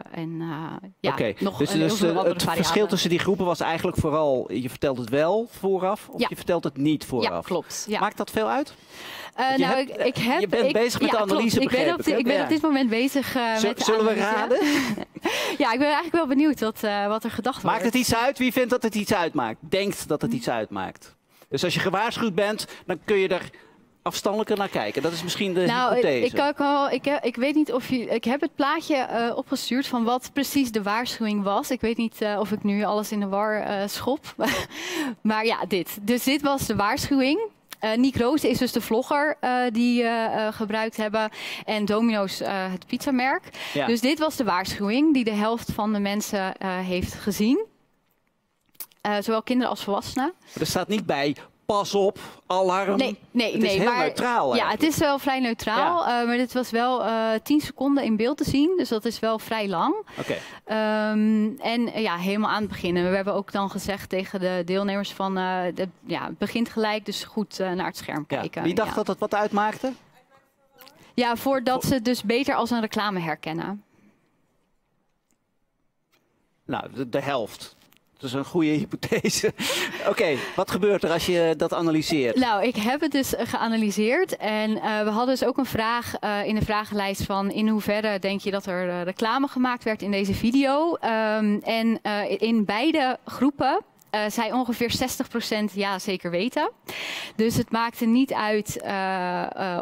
Okay. Het verschil tussen die groepen was eigenlijk vooral, je vertelt het wel vooraf of je vertelt het niet vooraf. Ja, klopt. Ja. Maakt dat veel uit? Je bent bezig met de analyse, ik ben op dit moment bezig met de analyse. Zullen we raden? Ja, ik ben eigenlijk wel benieuwd wat er gedacht wordt. Maakt het iets uit? Wie vindt dat het iets uitmaakt? Denkt dat het iets uitmaakt? Dus als je gewaarschuwd bent, dan kun je er afstandelijker naar kijken. Dat is misschien de hypothese. Ik weet niet of ik heb het plaatje opgestuurd van wat precies de waarschuwing was. Ik weet niet of ik nu alles in de war schop. Maar ja, dit. Dus dit was de waarschuwing. Nick Roos is dus de vlogger die gebruikt hebben en Domino's het pizzamerk. Ja. Dus dit was de waarschuwing die de helft van de mensen heeft gezien. Zowel kinderen als volwassenen. Er staat niet bij... Pas op, alarm. Het is heel neutraal. Ja, het is wel vrij neutraal. Ja. Maar dit was wel 10 seconden in beeld te zien. Dus dat is wel vrij lang. Okay. Helemaal aan het begin. En we hebben ook dan gezegd tegen de deelnemers van... het begint gelijk, dus goed naar het scherm kijken. Wie dacht dat wat uitmaakte? Ja, voordat ze het dus beter als een reclame herkennen. Nou, de helft. Dat is een goede hypothese. Oké, wat gebeurt er als je dat analyseert? Nou, ik heb het dus geanalyseerd. En we hadden dus ook een vraag in de vragenlijst van... in hoeverre denk je dat er reclame gemaakt werd in deze video? In beide groepen... zei ongeveer 60% ja zeker weten. Dus het maakte niet uit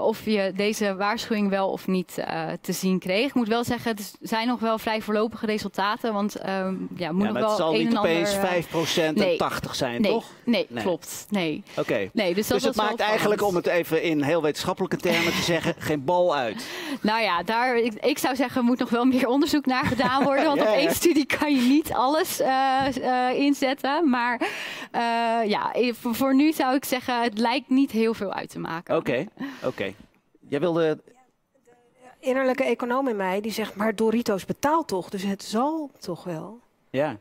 of je deze waarschuwing wel of niet te zien kreeg. Ik moet wel zeggen, het zijn nog wel vrij voorlopige resultaten. Want nog wel het zal niet opeens 5% en 80 zijn, toch? Nee, klopt. Nee. Okay. Nee, dus het maakt eigenlijk, om het even in heel wetenschappelijke termen te zeggen, geen bal uit. Nou ja, ik zou zeggen, er moet nog wel meer onderzoek naar gedaan worden. Want op één studie kan je niet alles inzetten. Maar voor nu zou ik zeggen, het lijkt niet heel veel uit te maken. Oké. Jij wilde... De innerlijke econoom in mij, die zegt, maar Doritos betaalt toch? Dus het zal toch wel... Ja.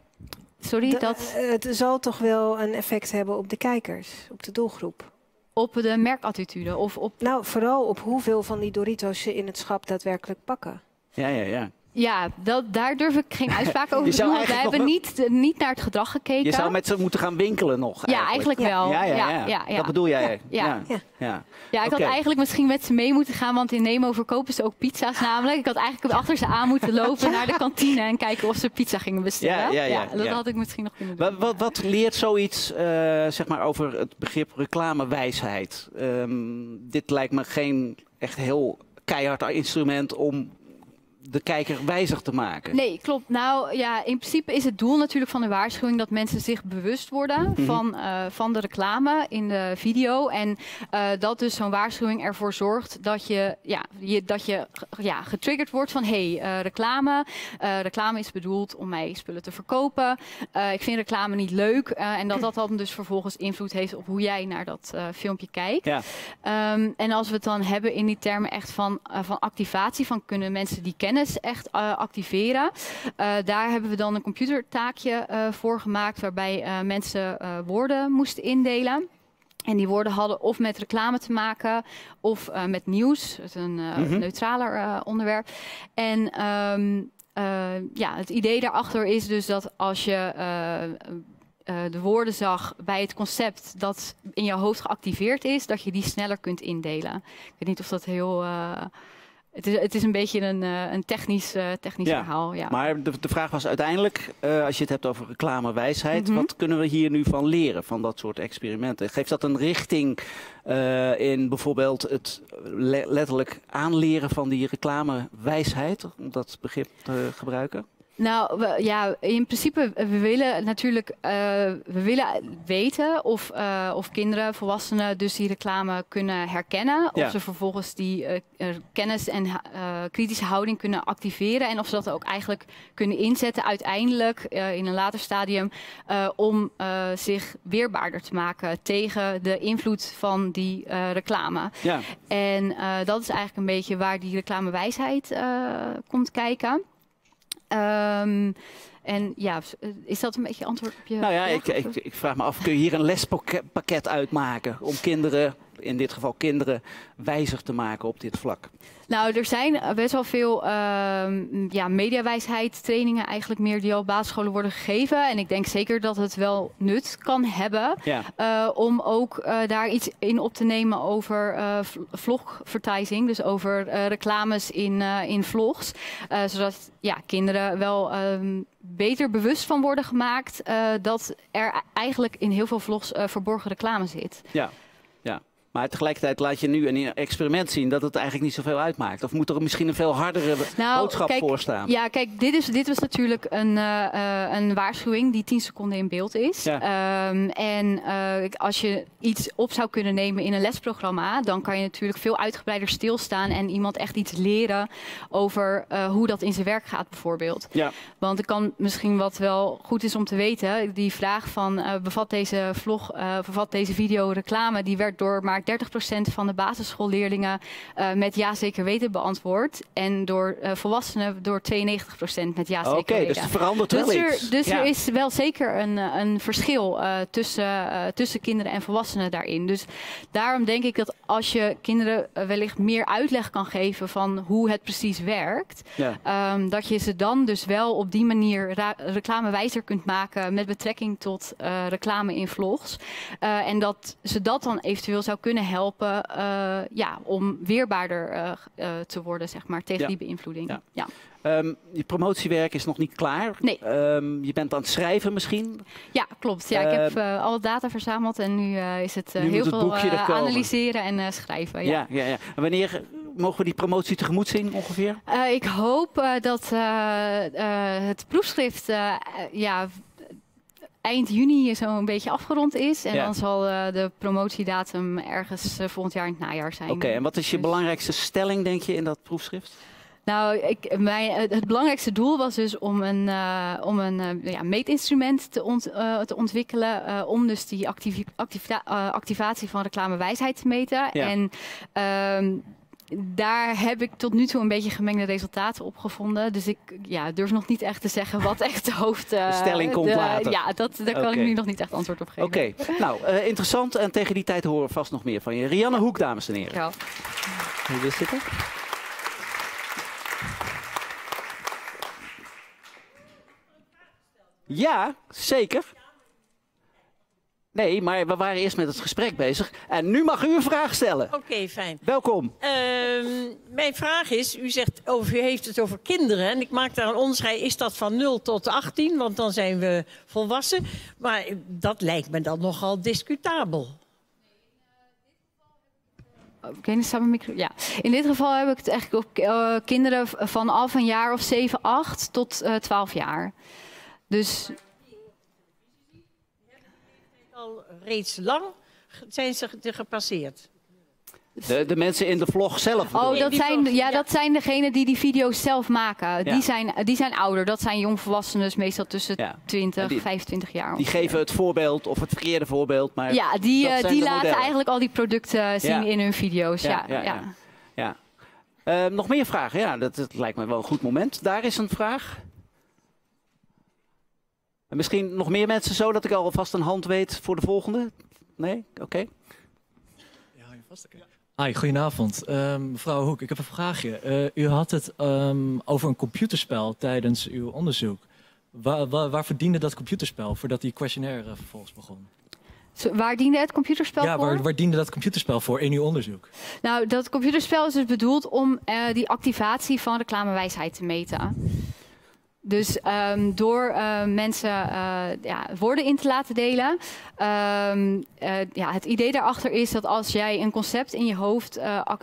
Sorry, het zal toch wel een effect hebben op de kijkers, op de doelgroep? Op de merkattitude? Of op... Nou, vooral op hoeveel van die Doritos ze in het schap daadwerkelijk pakken. Ja. Ja, daar durf ik geen uitspraak over te doen, want wij hebben niet naar het gedrag gekeken. Je zou met ze moeten gaan winkelen nog. Ja, eigenlijk wel. Ja. Dat bedoel jij. Ja, ik had eigenlijk misschien met ze mee moeten gaan, want in Nemo verkopen ze ook pizza's namelijk. Ik had eigenlijk achter ze aan moeten lopen naar de kantine en kijken of ze pizza gingen bestellen. Dat had ik misschien nog kunnen doen. Wat leert zoiets over het begrip reclamewijsheid? Dit lijkt me geen echt heel keihard instrument om... de kijker wijzig te maken. Nee, klopt. Nou ja, in principe is het doel natuurlijk van de waarschuwing dat mensen zich bewust worden van de reclame in de video. En dat dus zo'n waarschuwing ervoor zorgt dat je getriggerd wordt van reclame. Reclame is bedoeld om mij spullen te verkopen. Ik vind reclame niet leuk. En dat dan dus vervolgens invloed heeft op hoe jij naar dat filmpje kijkt. Ja. En als we het dan hebben in die termen echt van activatie, van kunnen mensen die kennis echt activeren. Daar hebben we dan een computertaakje voor gemaakt, waarbij mensen woorden moesten indelen. En die woorden hadden of met reclame te maken of met nieuws. Het is een neutraler onderwerp. En het idee daarachter is dus dat als je de woorden zag bij het concept dat in jouw hoofd geactiveerd is, dat je die sneller kunt indelen. Ik weet niet of dat heel... Het is een beetje een technisch verhaal. Ja. Maar de vraag was uiteindelijk, als je het hebt over reclamewijsheid, wat kunnen we hier nu van leren, van dat soort experimenten? Geeft dat een richting in bijvoorbeeld het letterlijk aanleren van die reclamewijsheid, om dat begrip te gebruiken? Nou, in principe, we willen natuurlijk weten of kinderen, volwassenen dus die reclame kunnen herkennen. Ja. Of ze vervolgens die kennis en kritische houding kunnen activeren. En of ze dat ook eigenlijk kunnen inzetten uiteindelijk in een later stadium. Om zich weerbaarder te maken tegen de invloed van die reclame. Ja. En dat is eigenlijk een beetje waar die reclamewijsheid komt kijken. En ja, is dat een beetje antwoord op je vraag? Nou ja, ik vraag me af, kun je hier een lespakket uitmaken om kinderen, in dit geval kinderen, wijzer te maken op dit vlak? Nou, er zijn best wel veel mediawijsheid trainingen eigenlijk meer die al op basisscholen worden gegeven. En ik denk zeker dat het wel nut kan hebben om ook daar iets in op te nemen over vlogvertising. Dus over reclames in vlogs. Zodat kinderen wel beter bewust van worden gemaakt dat er eigenlijk in heel veel vlogs verborgen reclame zit. Ja. Maar tegelijkertijd laat je nu een experiment zien dat het eigenlijk niet zoveel uitmaakt. Of moet er misschien een veel hardere boodschap voor staan? Ja, kijk, dit was natuurlijk een waarschuwing die 10 seconden in beeld is. Ja. Als je iets op zou kunnen nemen in een lesprogramma, dan kan je natuurlijk veel uitgebreider stilstaan en iemand echt iets leren over hoe dat in zijn werk gaat bijvoorbeeld. Ja. Want ik kan misschien wat wel goed is om te weten, die vraag van bevat deze video reclame, die werd door maar 30% van de basisschoolleerlingen met ja zeker weten beantwoord. En door volwassenen door 92% met ja zeker weten. Oké, dus het verandert wel iets. Dus er is wel zeker een verschil tussen kinderen en volwassenen daarin. Dus daarom denk ik dat als je kinderen wellicht meer uitleg kan geven van hoe het precies werkt. Ja. Dat je ze dan dus wel op die manier reclamewijzer kunt maken met betrekking tot reclame in vlogs. En dat ze dat dan eventueel zou kunnen helpen om weerbaarder te worden, zeg maar, tegen die beïnvloeding. Ja. Ja. Je promotiewerk is nog niet klaar. Nee. Je bent aan het schrijven misschien? Ja, klopt. Ja, ik heb alle data verzameld en nu is het heel veel analyseren en schrijven. Ja. Ja, ja, ja. En wanneer mogen we die promotie tegemoet zien ongeveer? Ik hoop dat het proefschrift eind juni zo'n beetje afgerond is. En dan zal de promotiedatum ergens volgend jaar in het najaar zijn. Oké, en wat is je belangrijkste stelling, denk je, in dat proefschrift? Nou, het belangrijkste doel was dus om een meetinstrument te ontwikkelen. Om dus die activatie van reclamewijsheid te meten. Ja. En daar heb ik tot nu toe een beetje gemengde resultaten op gevonden. Dus ik durf nog niet echt te zeggen wat echt de stelling komt later. Ja, daar kan ik nu nog niet echt antwoord op geven. Oké, nou interessant. En tegen die tijd horen we vast nog meer van je. Rianne Hoek, dames en heren. Ja. Hier is zitten. Ja, zeker. Nee, maar we waren eerst met het gesprek bezig. En nu mag u een vraag stellen. Oké, fijn. Welkom. Mijn vraag is, u zegt, u heeft het over kinderen. En ik maak daar een onderscheid. Is dat van 0 tot 18? Want dan zijn we volwassen. Maar dat lijkt me dan nogal discutabel. In dit geval heb ik het eigenlijk op kinderen vanaf een jaar of 7, 8 tot 12 jaar. Dus... al reeds lang zijn ze gepasseerd. De mensen in de vlog zelf. Oh, dat zijn degenen die die video's zelf maken. Ja. Die zijn ouder. Dat zijn jongvolwassenen, dus meestal tussen 20 en 25 jaar. Die geven het voorbeeld of het verkeerde voorbeeld. Maar ja, die laten eigenlijk al die producten zien in hun video's. Ja. Nog meer vragen? Ja, dat lijkt me wel een goed moment. Daar is een vraag. En misschien nog meer mensen, zodat ik alvast een hand weet voor de volgende? Nee? Oké. Ja, hou je vast. Hi, goedenavond. Mevrouw Hoek, ik heb een vraagje. U had het over een computerspel tijdens uw onderzoek. Waar verdiende dat computerspel voordat die questionnaire vervolgens begon? Waar diende het computerspel voor? Ja, waar diende dat computerspel voor in uw onderzoek? Nou, dat computerspel is dus bedoeld om die activatie van reclamewijsheid te meten. Dus door mensen woorden in te laten delen. Het idee daarachter is dat als jij een concept in je hoofd,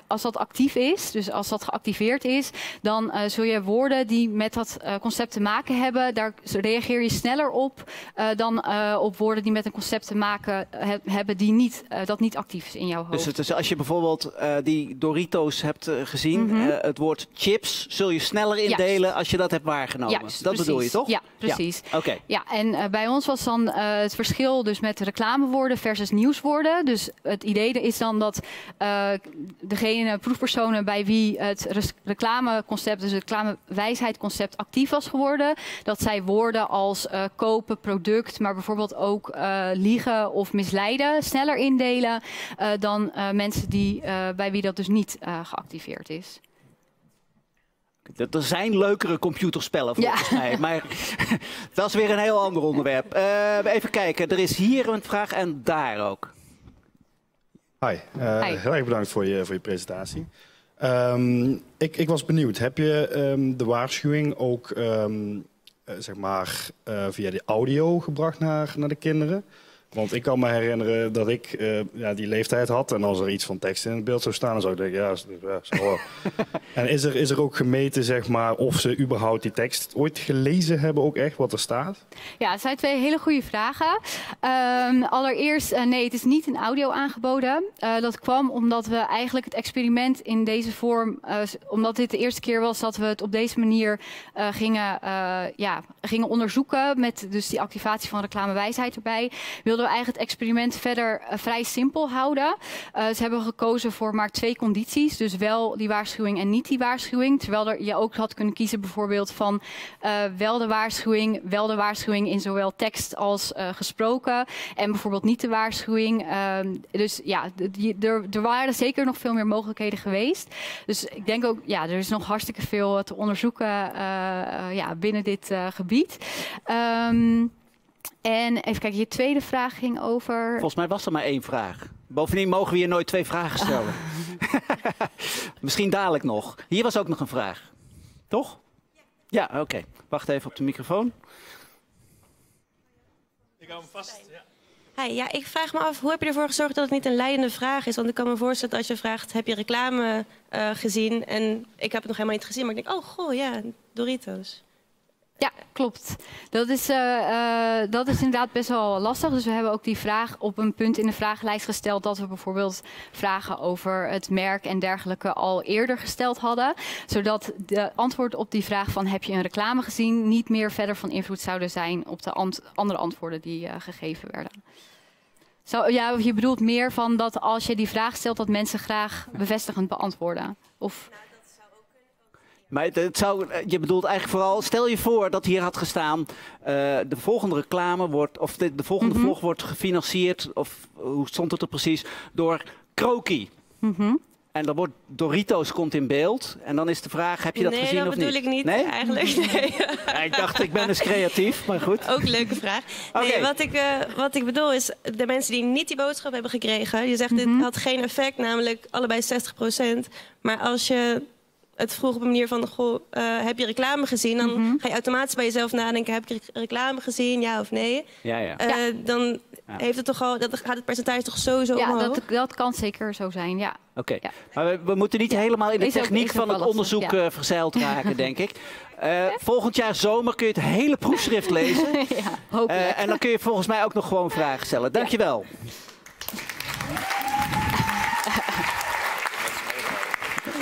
als dat actief is, dus als dat geactiveerd is, dan zul je woorden die met dat concept te maken hebben, daar reageer je sneller op dan op woorden die met een concept te maken hebben die niet, dat niet actief is in jouw hoofd. Dus als je bijvoororbeeld die Doritos hebt gezien, het woord chips zul je sneller indelen als je dat hebt waargenomen. Ja, dat bedoel je toch? Ja, precies. Ja. Okay. Ja, en bij ons was dan het verschil dus met reclamewoorden versus nieuwswoorden. Dus het idee is dan dat proefpersonen bij wie het reclameconcept, dus het reclamewijsheidconcept actief was geworden, dat zij woorden als kopen, product, maar bijvoorbeeld ook liegen of misleiden sneller indelen dan mensen die, bij wie dat dus niet geactiveerd is. Er zijn leukere computerspellen volgens mij, maar dat is weer een heel ander onderwerp. Even kijken, er is hier een vraag en daar ook. Hi, heel erg bedankt voor je presentatie. Ik was benieuwd, heb je de waarschuwing ook via de audio gebracht naar de kinderen? Want ik kan me herinneren dat ik die leeftijd had en als er iets van tekst in het beeld zou staan, dan zou ik denken, ja zo wel. En is er ook gemeten, zeg maar, of ze überhaupt die tekst ooit gelezen hebben, ook echt wat er staat? Ja, het zijn twee hele goede vragen. Allereerst, nee, het is niet in audio aangeboden. Dat kwam omdat we eigenlijk het experiment in deze vorm, omdat dit de eerste keer was dat we het op deze manier gingen onderzoeken, met dus die activatie van reclamewijsheid erbij, wilden we eigenlijk het experiment verder vrij simpel houden. Ze hebben gekozen voor maar 2 condities. Dus wel die waarschuwing en niet die waarschuwing. Terwijl je ook had kunnen kiezen bijvoorbeeld van wel de waarschuwing in zowel tekst als gesproken. En bijvoorbeeld niet de waarschuwing. Dus ja, er waren zeker nog veel meer mogelijkheden geweest. Dus ik denk ook, ja, er is nog hartstikke veel te onderzoeken binnen dit gebied. En even kijken, je tweede vraag ging over... Volgens mij was er maar 1 vraag. Bovendien mogen we hier nooit 2 vragen stellen. Misschien dadelijk nog. Hier was ook nog een vraag. Toch? Ja, oké. Wacht even op de microfoon. Ik hou hem vast. Ja. Hi, ja, ik vraag me af, hoe heb je ervoor gezorgd dat het niet een leidende vraag is? Want ik kan me voorstellen dat als je vraagt, heb je reclame gezien? En ik heb het nog helemaal niet gezien, maar ik denk, oh goh, ja, Doritos. Ja, klopt. Dat is inderdaad best wel lastig. Dus we hebben ook die vraag op een punt in de vragenlijst gesteld dat we bijvoorbeeld vragen over het merk en dergelijke al eerder gesteld hadden. Zodat de antwoord op die vraag van heb je een reclame gezien niet meer verder van invloed zouden zijn op de andere antwoorden die gegeven werden. Ja, je bedoelt meer van dat als je die vraag stelt dat mensen graag bevestigend beantwoorden. Of... Maar je bedoelt eigenlijk vooral, stel je voor dat hier had gestaan, de volgende reclame wordt, of de volgende vlog wordt gefinancierd, of hoe stond het er precies, door Kroki. En dan wordt Doritos komt in beeld. En dan is de vraag, heb je dat gezien of niet? Nee, dat bedoel ik niet eigenlijk. Nee. Ja, ik dacht, ik ben eens creatief, maar goed. Ook een leuke vraag. Okay. Nee, wat ik bedoel is, de mensen die niet die boodschap hebben gekregen, je zegt dit had geen effect, namelijk allebei 60%. Maar als je... Het vroeg op een manier van, goh, heb je reclame gezien? Dan ga je automatisch bij jezelf nadenken, heb ik reclame gezien, ja of nee? Ja, ja. Dan heeft het toch al, gaat het percentage toch sowieso omhoog? Ja, dat kan zeker zo zijn, ja. Oké, maar we moeten niet helemaal in de techniek van het onderzoek verzeild raken, denk ik. Volgend jaar zomer kun je het hele proefschrift lezen. Hopelijk. En dan kun je volgens mij ook nog gewoon vragen stellen. Dankjewel.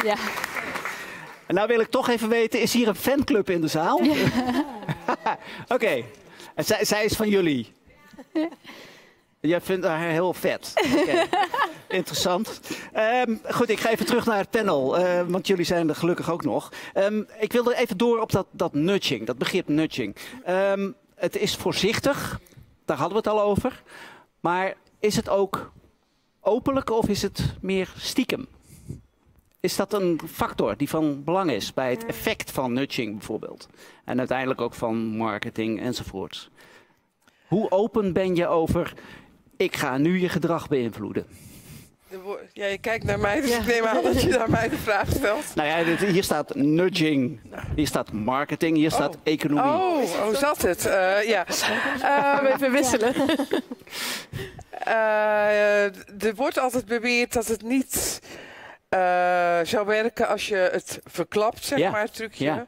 Ja. En nou wil ik toch even weten, is hier een fanclub in de zaal? Ja. Oké. En zij is van jullie? Ja. Jij vindt haar heel vet. Okay. Interessant. Goed, ik ga even terug naar het panel, want jullie zijn er gelukkig ook nog. Ik wil er even door op dat nudging, dat begrip nudging. Het is voorzichtig, daar hadden we het al over. Maar is het ook openlijk of is het meer stiekem? Is dat een factor die van belang is bij het effect van nudging bijvoorbeeld? En uiteindelijk ook van marketing enzovoorts. Hoe open ben je over, ik ga nu je gedrag beïnvloeden? Ja, je kijkt naar mij, dus ik neem aan dat je naar mij de vraag stelt. Nou ja, hier staat nudging, hier staat marketing, hier staat economie. Oh, zat het? Ja. Even wisselen. Er wordt altijd beweerd dat het niet zou werken als je het verklapt, zeg maar, het trucje. Ja.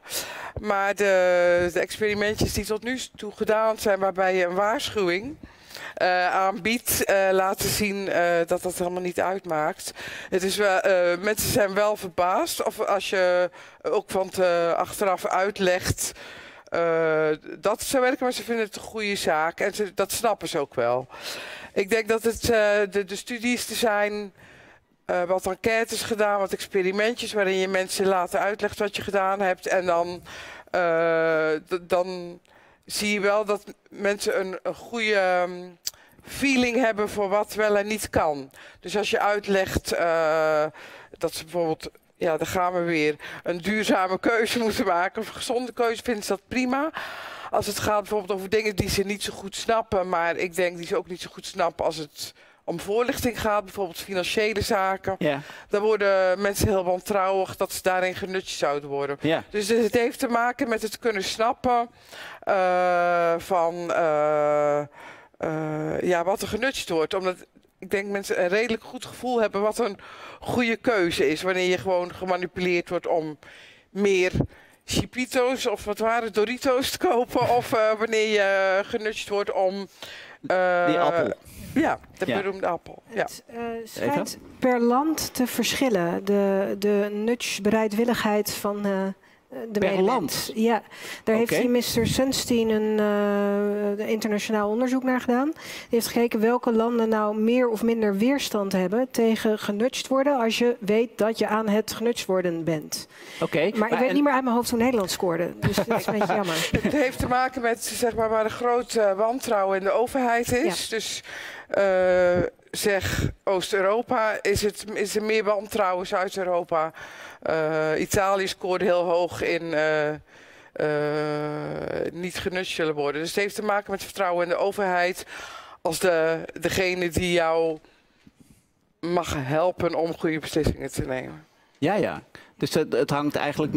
Maar de experimentjes die tot nu toe gedaan zijn, waarbij je een waarschuwing aanbiedt, laten zien dat dat helemaal niet uitmaakt. Het is wel, mensen zijn wel verbaasd, of als je ook van achteraf uitlegt dat zou werken, maar ze vinden het een goede zaak en dat snappen ze ook wel. Ik denk dat het de studies er zijn, wat enquêtes gedaan, wat experimentjes waarin je mensen later uitlegt wat je gedaan hebt en dan zie je wel dat mensen een goede feeling hebben voor wat wel en niet kan. Dus als je uitlegt dat ze bijvoorbeeld, ja, daar gaan we weer, een duurzame keuze moeten maken, of een gezonde keuze, vinden ze dat prima. Als het gaat bijvoorbeeld over dingen die ze niet zo goed snappen, maar ik denk die ze ook niet zo goed snappen als het om voorlichting gaat, bijvoorbeeld financiële zaken. Yeah. Dan worden mensen heel wantrouwig dat ze daarin genutst zouden worden. Yeah. Dus het heeft te maken met het kunnen snappen van ja, wat er genutst wordt. Omdat ik denk mensen een redelijk goed gevoel hebben wat een goede keuze is. Wanneer je gewoon gemanipuleerd wordt om meer Chipitos of wat waren Doritos te kopen. Of wanneer je genutst wordt om die appel. Ja, de beroemde appel. Ja. Het schijnt per land te verschillen, de nudge-bereidwilligheid van de Nederland. Ja, daar heeft die Mr. Sunstein een internationaal onderzoek naar gedaan. Die heeft gekeken welke landen nou meer of minder weerstand hebben tegen genudged worden als je weet dat je aan het genudged worden bent. Maar ik weet niet meer uit mijn hoofd hoe Nederland scoorde. Dus dat is een beetje jammer. Het heeft te maken met, zeg maar, waar de grote wantrouwen in de overheid is. Ja. Dus zeg Oost-Europa, is er meer wantrouwen Zuid-Europa. Italië scoorde heel hoog in niet genutst zullen worden. Dus het heeft te maken met vertrouwen in de overheid als degene die jou mag helpen om goede beslissingen te nemen. Ja, ja. Dus het hangt eigenlijk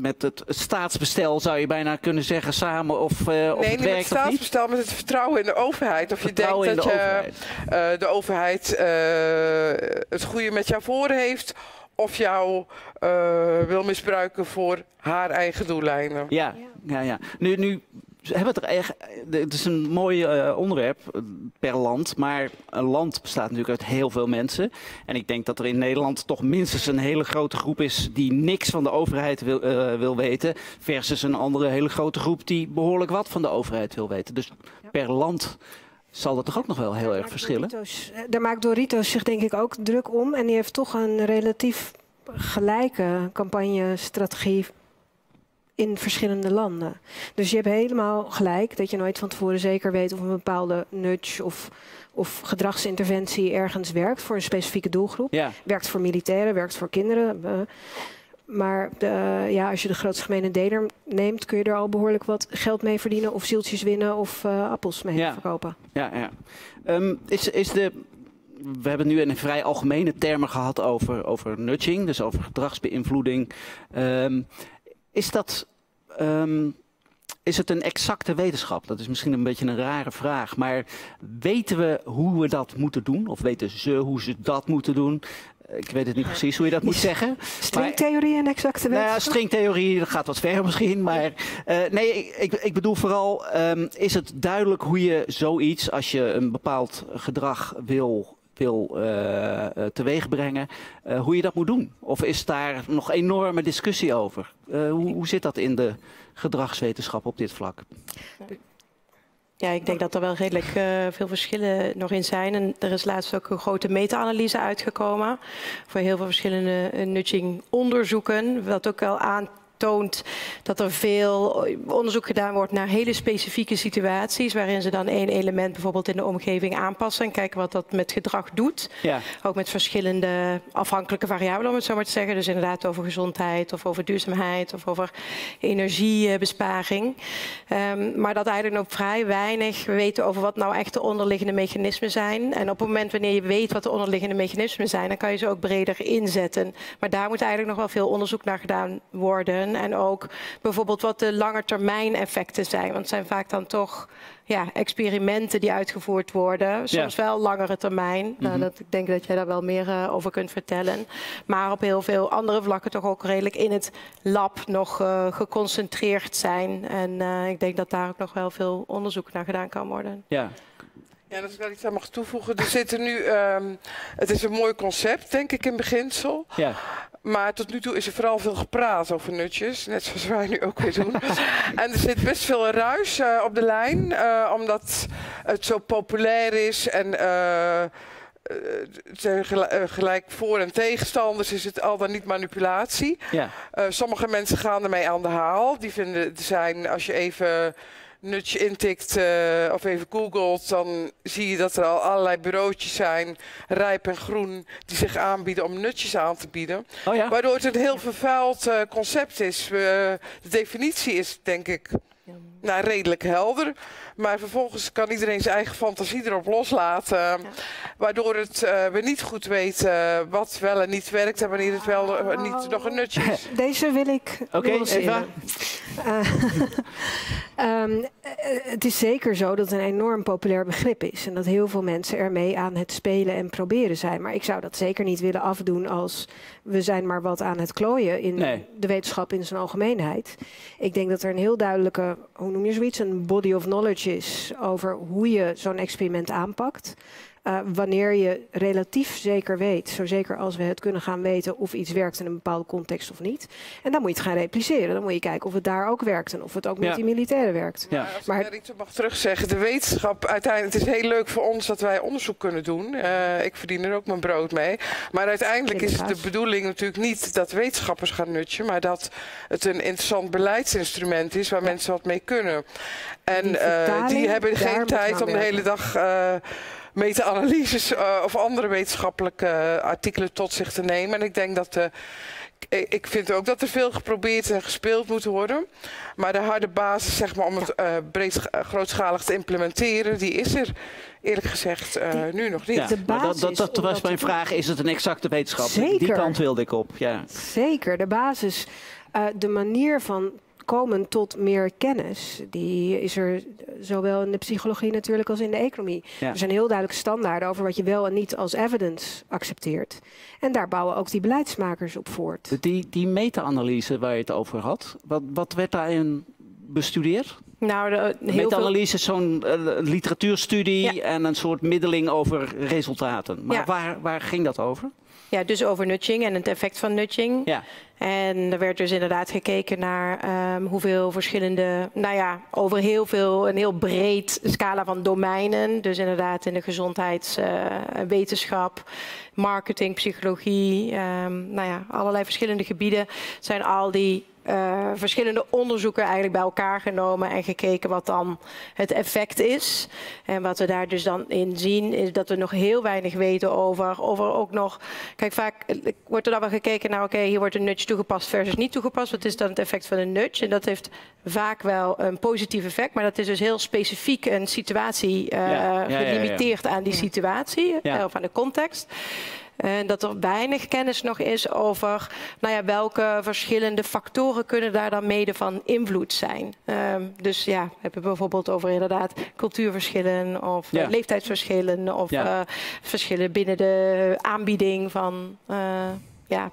met het staatsbestel, zou je bijna kunnen zeggen, samen of of het werkt of niet? Nee, met het staatsbestel, met het vertrouwen in de overheid. Of vertrouwen je denkt dat de overheid het goede met jou voor heeft, of jou wil misbruiken voor haar eigen doeleinden. Ja, ja, ja. Nu hebben we het er echt. Het is een mooi onderwerp per land, maar een land bestaat natuurlijk uit heel veel mensen. En ik denk dat er in Nederland toch minstens een hele grote groep is die niks van de overheid wil weten, versus een andere hele grote groep die behoorlijk wat van de overheid wil weten. Dus per land zal dat toch ook nog wel heel erg verschillen? Daar maakt Doritos zich denk ik ook druk om. En die heeft toch een relatief gelijke campagne-strategie in verschillende landen. Dus je hebt helemaal gelijk dat je nooit van tevoren zeker weet of een bepaalde nudge of gedragsinterventie ergens werkt voor een specifieke doelgroep. Ja. Werkt voor militairen, werkt voor kinderen. Maar ja, als je de grootste gemene deler neemt, kun je er al behoorlijk wat geld mee verdienen, of zieltjes winnen, of appels mee verkopen. Ja, ja. We hebben nu in vrij algemene termen gehad over nudging, dus over gedragsbeïnvloeding. Is het een exacte wetenschap? Dat is misschien een beetje een rare vraag, maar weten we hoe we dat moeten doen? Of weten ze hoe ze dat moeten doen? Ik weet het niet precies hoe je dat moet zeggen. Stringtheorie en exacte wetenschap? Nou ja, stringtheorie gaat wat ver misschien. Maar nee, ik bedoel vooral, is het duidelijk hoe je zoiets, als je een bepaald gedrag wil teweegbrengen, hoe je dat moet doen? Of is daar nog enorme discussie over? Hoe zit dat in de gedragswetenschap op dit vlak? Ja, ik denk dat er wel redelijk veel verschillen nog in zijn. En er is laatst ook een grote meta-analyse uitgekomen voor heel veel verschillende nudging-onderzoeken. Wat ook wel aantoont toont dat er veel onderzoek gedaan wordt naar hele specifieke situaties, waarin ze dan één element bijvoorbeeld in de omgeving aanpassen en kijken wat dat met gedrag doet. Ja. Ook met verschillende afhankelijke variabelen, om het zo maar te zeggen. Dus inderdaad over gezondheid of over duurzaamheid of over energiebesparing. Maar dat eigenlijk nog vrij weinig weten over wat nou echt de onderliggende mechanismen zijn. En op het moment wanneer je weet wat de onderliggende mechanismen zijn, dan kan je ze ook breder inzetten. Maar daar moet eigenlijk nog wel veel onderzoek naar gedaan worden. En ook bijvoorbeeld wat de langetermijneffecten zijn. Want het zijn vaak dan toch experimenten die uitgevoerd worden. Soms wel langere termijn. Nou, ik denk dat jij daar wel meer over kunt vertellen. Maar op heel veel andere vlakken toch ook redelijk in het lab nog geconcentreerd zijn. En ik denk dat daar ook nog wel veel onderzoek naar gedaan kan worden. Ja. Ja, dat ik daar iets aan mag toevoegen. Er zitten nu, het is een mooi concept, denk ik, in beginsel. Ja. Maar tot nu toe is er vooral veel gepraat over nutjes, net zoals wij nu ook weer doen. En er zit best veel ruis op de lijn, omdat het zo populair is en gelijk voor- en tegenstanders is het al dan niet manipulatie. Ja. Sommige mensen gaan ermee aan de haal. Die vinden het zijn, als je even nutje intikt of even googelt, dan zie je dat er al allerlei bureautjes zijn, rijp en groen, die zich aanbieden om nutjes aan te bieden. Oh ja? Waardoor het een heel vervuild concept is. De definitie is, denk ik, nou, redelijk helder. Maar vervolgens kan iedereen zijn eigen fantasie erop loslaten. Ja. Waardoor het, we niet goed weten wat wel en niet werkt en wanneer het wel niet nog een nutje is. Deze wil ik. Oké, Eva. Het is zeker zo dat het een enorm populair begrip is. En dat heel veel mensen ermee aan het spelen en proberen zijn. Maar ik zou dat zeker niet willen afdoen als we zijn maar wat aan het klooien in de wetenschap in zijn algemeenheid. Ik denk dat er een heel duidelijke, hoe noem je zoiets, een body of knowledge is over hoe je zo'n experiment aanpakt. Wanneer je relatief zeker weet, zo zeker als we het kunnen gaan weten of iets werkt in een bepaalde context of niet. En dan moet je het gaan repliceren. Dan moet je kijken of het daar ook werkt en of het ook met die militairen werkt. Ja. Maar als ik daar iets op mag terugzeggen, de wetenschap uiteindelijk, het is heel leuk voor ons dat wij onderzoek kunnen doen. Ik verdien er ook mijn brood mee. Maar uiteindelijk is het de bedoeling natuurlijk niet dat wetenschappers gaan nutje, maar dat het een interessant beleidsinstrument is waar mensen wat mee kunnen. En die hebben geen tijd om de hele dag meta-analyses of andere wetenschappelijke artikelen tot zich te nemen. En ik denk dat ik vind ook dat er veel geprobeerd en gespeeld moet worden. Maar de harde basis, zeg maar, om het grootschalig te implementeren, die is er eerlijk gezegd nu nog niet. Ja, de basis, dat was mijn vraag. Is het een exacte wetenschap? Zeker. Die kant wilde ik op. Ja. Zeker. De basis, de manier van komen tot meer kennis, die is er zowel in de psychologie natuurlijk als in de economie. Ja. Er zijn heel duidelijke standaarden over wat je wel en niet als evidence accepteert. En daar bouwen ook die beleidsmakers op voort. Die meta-analyse waar je het over had, wat werd daarin bestudeerd? Nou, meta-analyse is zo'n literatuurstudie en een soort middeling over resultaten. Maar waar ging dat over? Ja, dus over nudging en het effect van nudging. Ja. En er werd dus inderdaad gekeken naar hoeveel verschillende, over een heel breed scala van domeinen. Dus inderdaad in de gezondheidswetenschap, marketing, psychologie, allerlei verschillende gebieden zijn al die verschillende onderzoeken eigenlijk bij elkaar genomen en gekeken wat dan het effect is. En wat we daar dus dan in zien is dat we nog heel weinig weten over of er ook nog, kijk, vaak wordt er dan wel gekeken naar oké, hier wordt een nudge toegepast versus niet toegepast. Wat is dan het effect van een nudge? En dat heeft vaak wel een positief effect, maar dat is dus heel specifiek een situatie gelimiteerd aan die situatie of aan de context. En dat er weinig kennis nog is over welke verschillende factoren kunnen daar dan mede van invloed zijn. Dus ja, heb je bijvoorbeeld over inderdaad cultuurverschillen of leeftijdsverschillen of verschillen binnen de aanbieding van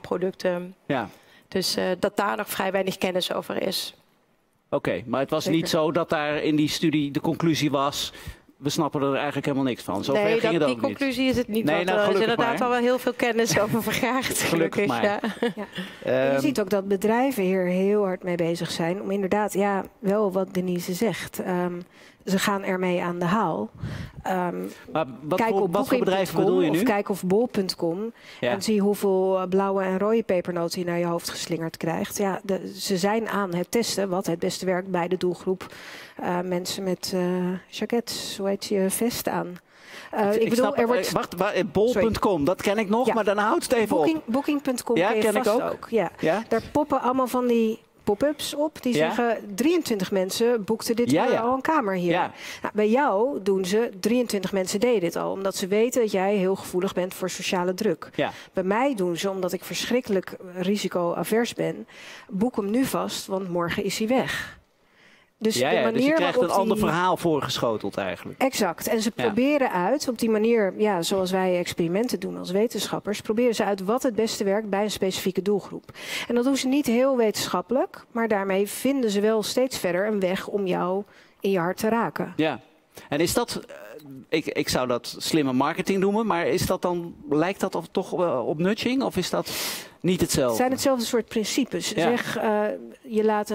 producten. Ja. Dus dat daar nog vrij weinig kennis over is. Oké, maar het was niet zo dat daar in die studie de conclusie was: we snappen er eigenlijk helemaal niks van. Zover ging het ook niet. Die conclusie is het niet. Nee, er is inderdaad al wel heel veel kennis over vergaard. Gelukkig maar. Ja. Ja. Je ziet ook dat bedrijven hier heel hard mee bezig zijn om inderdaad, wel wat Denise zegt, ze gaan ermee aan de haal. Kijk op Booking.com of kijk op bol.com en zie hoeveel blauwe en rode pepernoten je naar je hoofd geslingerd krijgt. Ja, ze zijn aan het testen wat het beste werkt bij de doelgroep mensen met jackets, hoe heet je, vest aan. Bol.com, dat ken ik nog, maar dan houdt het even op. Booking.com ken je vast ook. Ja. Ja? Daar poppen allemaal van die pop-ups op die zeggen 23 mensen boekten dit al een kamer hier. Ja. Nou, bij jou doen ze 23 mensen deden dit al, omdat ze weten dat jij heel gevoelig bent voor sociale druk. Ja. Bij mij doen ze, omdat ik verschrikkelijk risico-avers ben, boek hem nu vast, want morgen is hij weg. Dus, dus je krijgt een ander verhaal voorgeschoteld eigenlijk. Exact. En ze proberen uit, op die manier, zoals wij experimenten doen als wetenschappers, proberen ze uit wat het beste werkt bij een specifieke doelgroep. En dat doen ze niet heel wetenschappelijk, maar daarmee vinden ze wel steeds verder een weg om jou in je hart te raken. Ja. En is dat, ik zou dat slimme marketing noemen, maar is dat dan, lijkt dat of toch op nudging of is dat niet hetzelfde? Het zijn hetzelfde soort principes. Ja. Zeg, je laat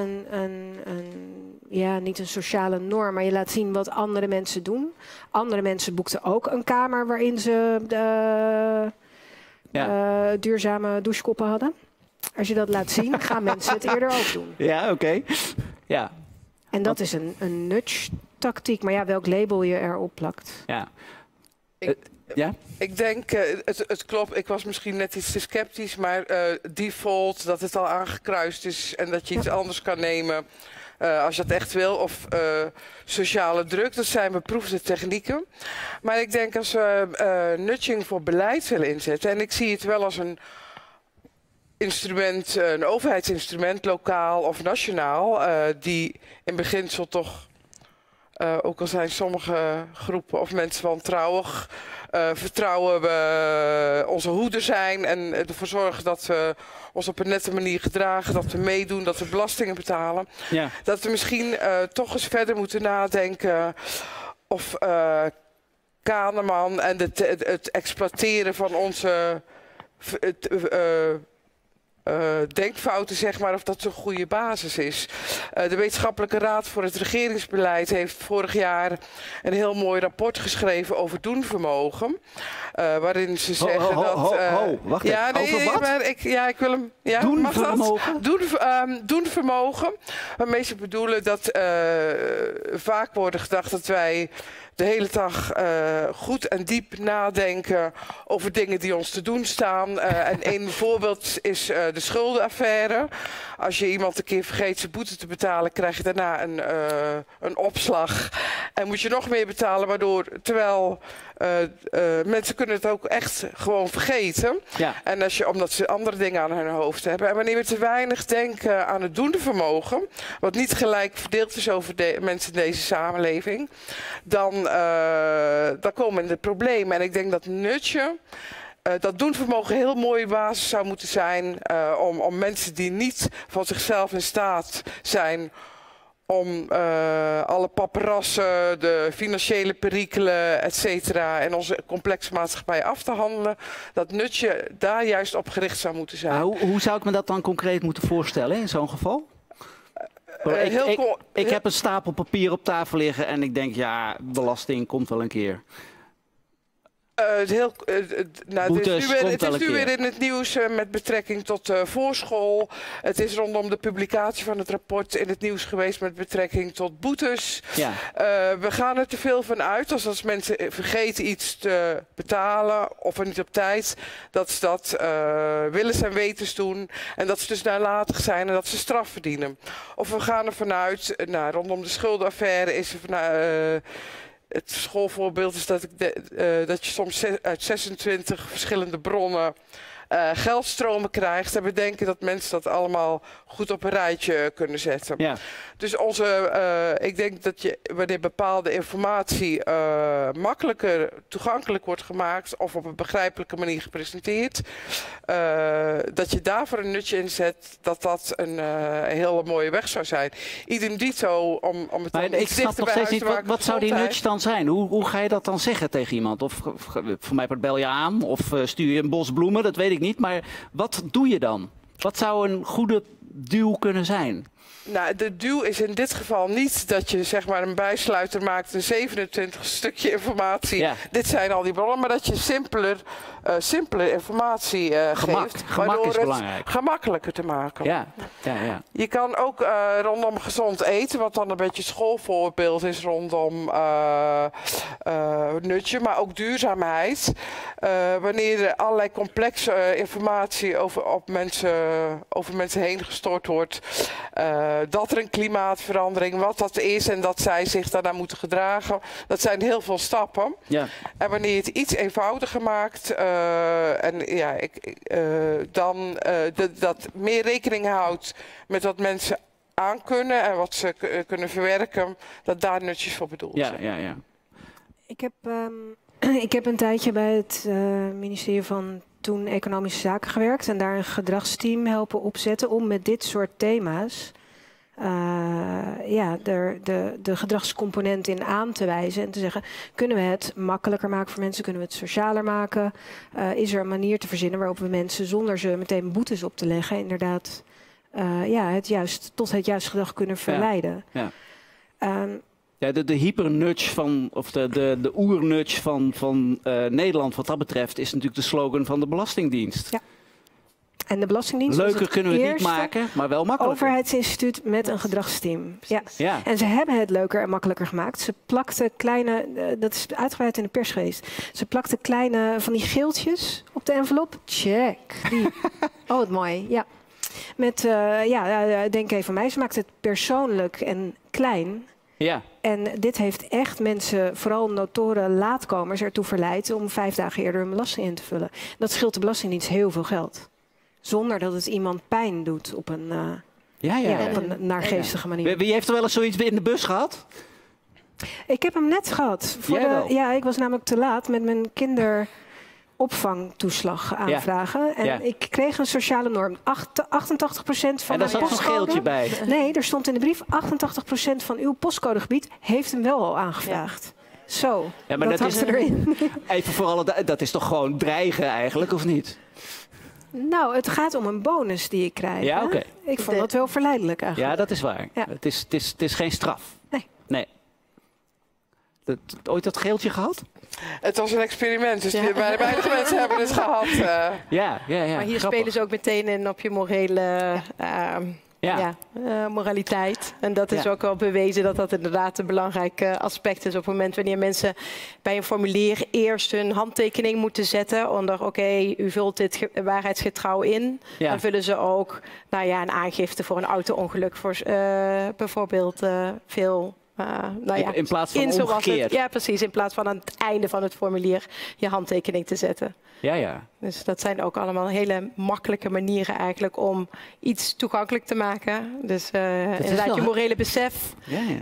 niet een sociale norm, maar je laat zien wat andere mensen doen. Andere mensen boekten ook een kamer waarin ze duurzame douchekoppen hadden. Als je dat laat zien, gaan mensen het eerder ook doen. Ja, oké. Ja. En dat is een nudge tactiek, maar welk label je erop plakt. Ja. Ik denk, het klopt, ik was misschien net iets te sceptisch, maar default, dat het al aangekruist is en dat je iets anders kan nemen als je dat echt wil. Of sociale druk, dat zijn beproefde technieken. Maar ik denk als we nudging voor beleid willen inzetten, en ik zie het wel als een instrument, een overheidsinstrument, lokaal of nationaal, die in beginsel toch, ook al zijn sommige groepen of mensen wantrouwig, vertrouwen we onze hoeder zijn en ervoor zorgen dat we ons op een nette manier gedragen, dat we meedoen, dat we belastingen betalen. Ja. Dat we misschien toch eens verder moeten nadenken of Kahneman en het exploiteren van onze denkfouten, zeg maar, of dat zo'n goede basis is. De Wetenschappelijke Raad voor het Regeringsbeleid heeft vorig jaar een heel mooi rapport geschreven over doenvermogen. Waarin ze zeggen wacht even. Over wat? Ik wil hem. Ja, doenvermogen? Doenvermogen. Waarmee ze bedoelen dat vaak wordt gedacht dat wij de hele dag goed en diep nadenken over dingen die ons te doen staan. En een voorbeeld is de schuldenaffaire. Als je iemand een keer vergeet zijn boete te betalen, krijg je daarna een opslag. En moet je nog meer betalen, waardoor, terwijl mensen kunnen het ook echt gewoon vergeten. Ja. En als je, omdat ze andere dingen aan hun hoofd hebben. En wanneer we te weinig denken aan het doenvermogen, wat niet gelijk verdeeld is over mensen in deze samenleving, dan komen de problemen. En ik denk dat nudgen, dat doenvermogen een heel mooie basis zou moeten zijn om mensen die niet van zichzelf in staat zijn om alle paparassen, de financiële perikelen, et cetera, en onze complexe maatschappij af te handelen, dat nudgen daar juist op gericht zou moeten zijn. Maar hoe zou ik me dat dan concreet moeten voorstellen in zo'n geval? Ik heb een stapel papier op tafel liggen en ik denk, belasting komt wel een keer. Het is nu weer in het nieuws met betrekking tot voorschool. Het is rondom de publicatie van het rapport in het nieuws geweest met betrekking tot boetes. Ja. We gaan er te veel van uit. Als mensen vergeten iets te betalen of er niet op tijd, dat ze dat willens en wetens doen. En dat ze dus nalatig zijn en dat ze straf verdienen. Of we gaan er vanuit, rondom de schuldenaffaire is er vanuit. Het schoolvoorbeeld is dat je soms uit 26 verschillende bronnen geldstromen krijgt. En we denken dat mensen dat allemaal goed op een rijtje kunnen zetten. Ja. Dus ik denk dat wanneer bepaalde informatie makkelijker toegankelijk wordt gemaakt of op een begrijpelijke manier gepresenteerd, dat je daarvoor een nutje in zet, dat een hele mooie weg zou zijn. Idem dito om het dan iets dichter bij huis te maken. Ik snap nog steeds niet, wat zou die nudge dan zijn? Hoe ga je dat dan zeggen tegen iemand? Of voor mij bel je aan of stuur je een bos bloemen, dat weet ik niet. Maar wat doe je dan? Wat zou een goede duw kunnen zijn? Nou, de duw is in dit geval niet dat je zeg maar een bijsluiter maakt, een 27 stukje informatie. Ja. Dit zijn al die bronnen, maar dat je simpeler informatie geeft. Waardoor is belangrijk. Het gemakkelijker te maken. Ja. Ja, ja. Je kan ook rondom gezond eten, wat dan een beetje schoolvoorbeeld is rondom nutje, maar ook duurzaamheid. Wanneer er allerlei complexe informatie over mensen heen gestort wordt. Dat er een klimaatverandering, wat dat is en dat zij zich daarna moeten gedragen. Dat zijn heel veel stappen. Ja. En wanneer je het iets eenvoudiger maakt, dat meer rekening houdt met wat mensen aan kunnen en wat ze kunnen verwerken, dat daar nutjes voor bedoeld zijn. Ja, ja. Ik heb een tijdje bij het ministerie van toen Economische Zaken gewerkt en daar een gedragsteam helpen opzetten om met dit soort thema's de gedragscomponent in aan te wijzen en te zeggen, kunnen we het makkelijker maken voor mensen, kunnen we het socialer maken? Is er een manier te verzinnen waarop we mensen zonder ze meteen boetes op te leggen inderdaad tot het juiste gedrag kunnen verleiden? Ja, ja. Ja, de hypernudge van, of de oernudge van Nederland wat dat betreft is natuurlijk de slogan van de Belastingdienst. Ja. En de Belastingdienst leuker kunnen we het niet maken, maar wel makkelijker. Overheidsinstituut met een gedragsteam. Ja. Ja. En ze hebben het leuker en makkelijker gemaakt. Ze plakten kleine, dat is uitgebreid in de pers geweest. Ze plakten kleine van die geeltjes op de envelop. Check. Die. Oh, wat mooi. Ja. Met, denk even aan mij. Ze maakt het persoonlijk en klein. Ja. En dit heeft echt mensen, vooral notoren laatkomers, ertoe verleid om 5 dagen eerder hun belasting in te vullen. Dat scheelt de Belastingdienst heel veel geld. Zonder dat het iemand pijn doet op een, een naargeestige manier. Wie heeft er wel eens zoiets in de bus gehad? Ik heb hem net gehad. Ik was namelijk te laat met mijn kinderopvangtoeslag aanvragen. Ja. En ik kreeg een sociale norm. 88% van mijn postcode. En daar zat een geeltje bij. Nee, er stond in de brief 88% van uw postcodegebied heeft hem wel al aangevraagd. Ja. Zo, ja, maar dat is erin. Even voor alle, dat is toch gewoon dreigen eigenlijk, of niet? Nou, het gaat om een bonus die ik krijg. Ja, okay. Ik vond dat wel verleidelijk eigenlijk. Ja, dat is waar. Ja. Het is geen straf. Nee. Nee. Ooit dat geeltje gehad? Het was een experiment, dus weinig mensen hebben het gehad. Ja. Maar hier spelen ze ook meteen in op je morele moraliteit. En dat is ook al bewezen dat dat inderdaad een belangrijk aspect is. Op het moment wanneer mensen bij een formulier eerst hun handtekening moeten zetten. Onder oké, u vult dit waarheidsgetrouw in. Ja. Dan vullen ze ook een aangifte voor een auto-ongeluk bijvoorbeeld veel... in plaats van omgekeerd. Ja, precies. In plaats van aan het einde van het formulier je handtekening te zetten. Ja, ja. Dus dat zijn ook allemaal hele makkelijke manieren eigenlijk om iets toegankelijk te maken. Dus inderdaad je morele besef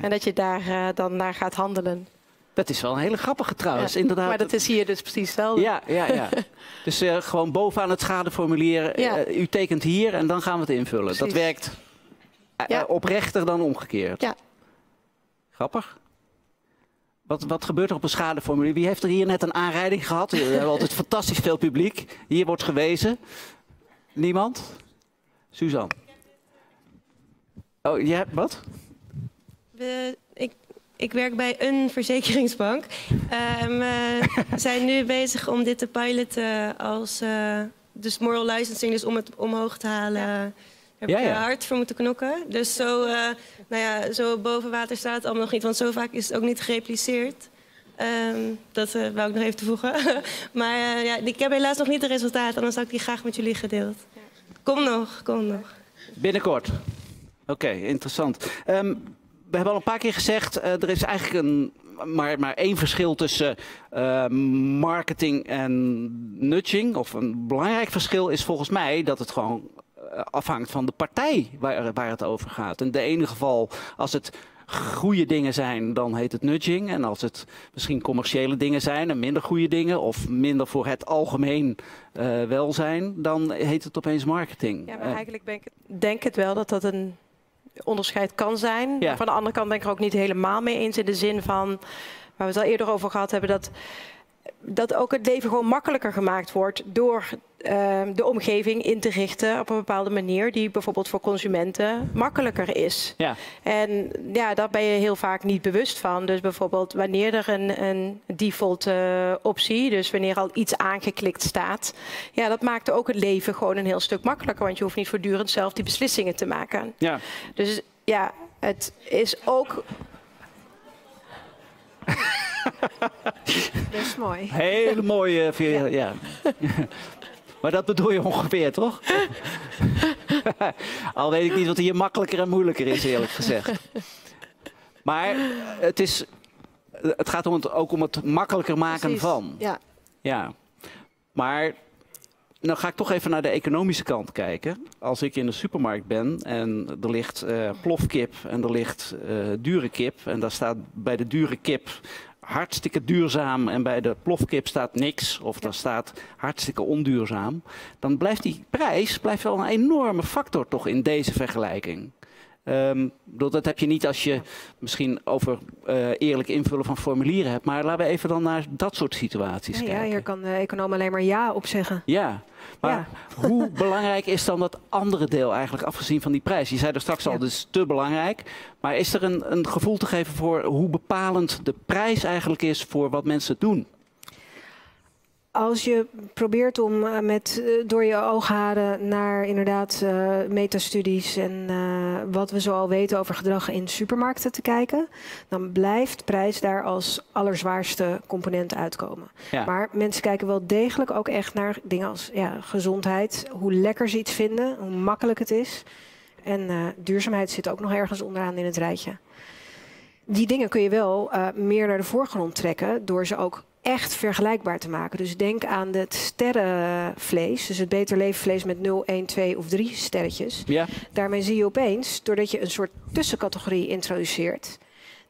en dat je daar dan naar gaat handelen. Dat is wel een hele grappige trouwens, inderdaad. Maar dat is hier dus precies hetzelfde. Ja, ja, ja. Dus gewoon bovenaan het schadeformulier, u tekent hier en dan gaan we het invullen. Precies. Dat werkt oprechter dan omgekeerd. Ja. Grappig. Wat gebeurt er op een schadeformulier? Wie heeft er hier net een aanrijding gehad? We hebben altijd fantastisch veel publiek. Hier wordt gewezen. Niemand? Suzanne. Oh, ja, wat? Ik werk bij een verzekeringsbank. We zijn nu bezig om dit te piloten als... dus moral licensing, dus om het omhoog te halen... Ja. Daar heb je hard voor moeten knokken. Dus zo, zo boven water staat het allemaal nog niet. Want zo vaak is het ook niet gerepliceerd. Dat wou ik nog even toevoegen. Maar ik heb helaas nog niet de resultaten. Anders had ik die graag met jullie gedeeld. Kom nog. Binnenkort. Oké, interessant. We hebben al een paar keer gezegd... er is eigenlijk maar één verschil tussen marketing en nudging. Of een belangrijk verschil is volgens mij dat het gewoon... afhangt van de partij waar het over gaat. In de ene geval, als het goede dingen zijn, dan heet het nudging. En als het misschien commerciële dingen zijn en minder goede dingen... of minder voor het algemeen welzijn, dan heet het opeens marketing. Ja, maar eigenlijk denk ik wel dat dat een onderscheid kan zijn. Ja. Van de andere kant ben ik er ook niet helemaal mee eens in de zin van... waar we het al eerder over gehad hebben, dat... dat ook het leven gewoon makkelijker gemaakt wordt door de omgeving in te richten op een bepaalde manier die bijvoorbeeld voor consumenten makkelijker is. Ja. En ja, daar ben je heel vaak niet bewust van. Dus bijvoorbeeld wanneer er een default optie, dus wanneer al iets aangeklikt staat, ja, dat maakt ook het leven gewoon een heel stuk makkelijker, want je hoeft niet voortdurend zelf die beslissingen te maken. Ja. Dus ja, het is ook... Dat is mooi. Hele mooie... Ja. Ja. Maar dat bedoel je ongeveer, toch? Al weet ik niet wat hier makkelijker en moeilijker is, eerlijk gezegd. Maar het gaat om het, ook om het makkelijker maken. Precies. Van. Ja. Ja. Maar... Nou ga ik toch even naar de economische kant kijken. Als ik in de supermarkt ben en er ligt plofkip en er ligt dure kip. En daar staat bij de dure kip hartstikke duurzaam en bij de plofkip staat niks. Of daar staat hartstikke onduurzaam. Dan blijft die prijs wel een enorme factor toch in deze vergelijking. Dat heb je niet als je misschien over eerlijk invullen van formulieren hebt. Maar laten we even dan naar dat soort situaties kijken. Ja, hier kan de econoom alleen maar ja op zeggen. Ja, maar ja. Hoe belangrijk is dan dat andere deel eigenlijk, afgezien van die prijs? Je zei er straks al, ja, dat is te belangrijk. Maar is er een gevoel te geven voor hoe bepalend de prijs eigenlijk is voor wat mensen doen? Als je probeert om door je oogharen naar inderdaad metastudies en wat we zo al weten over gedrag in supermarkten te kijken, dan blijft prijs daar als allerzwaarste component uitkomen. Ja. Maar mensen kijken wel degelijk ook echt naar dingen als gezondheid, hoe lekker ze iets vinden, hoe makkelijk het is. En duurzaamheid zit ook nog ergens onderaan in het rijtje. Die dingen kun je wel meer naar de voorgrond trekken door ze ook echt vergelijkbaar te maken. Dus denk aan het sterrenvlees, dus het beter leven vlees met 0, 1, 2 of 3 sterretjes. Ja. Daarmee zie je opeens, doordat je een soort tussencategorie introduceert,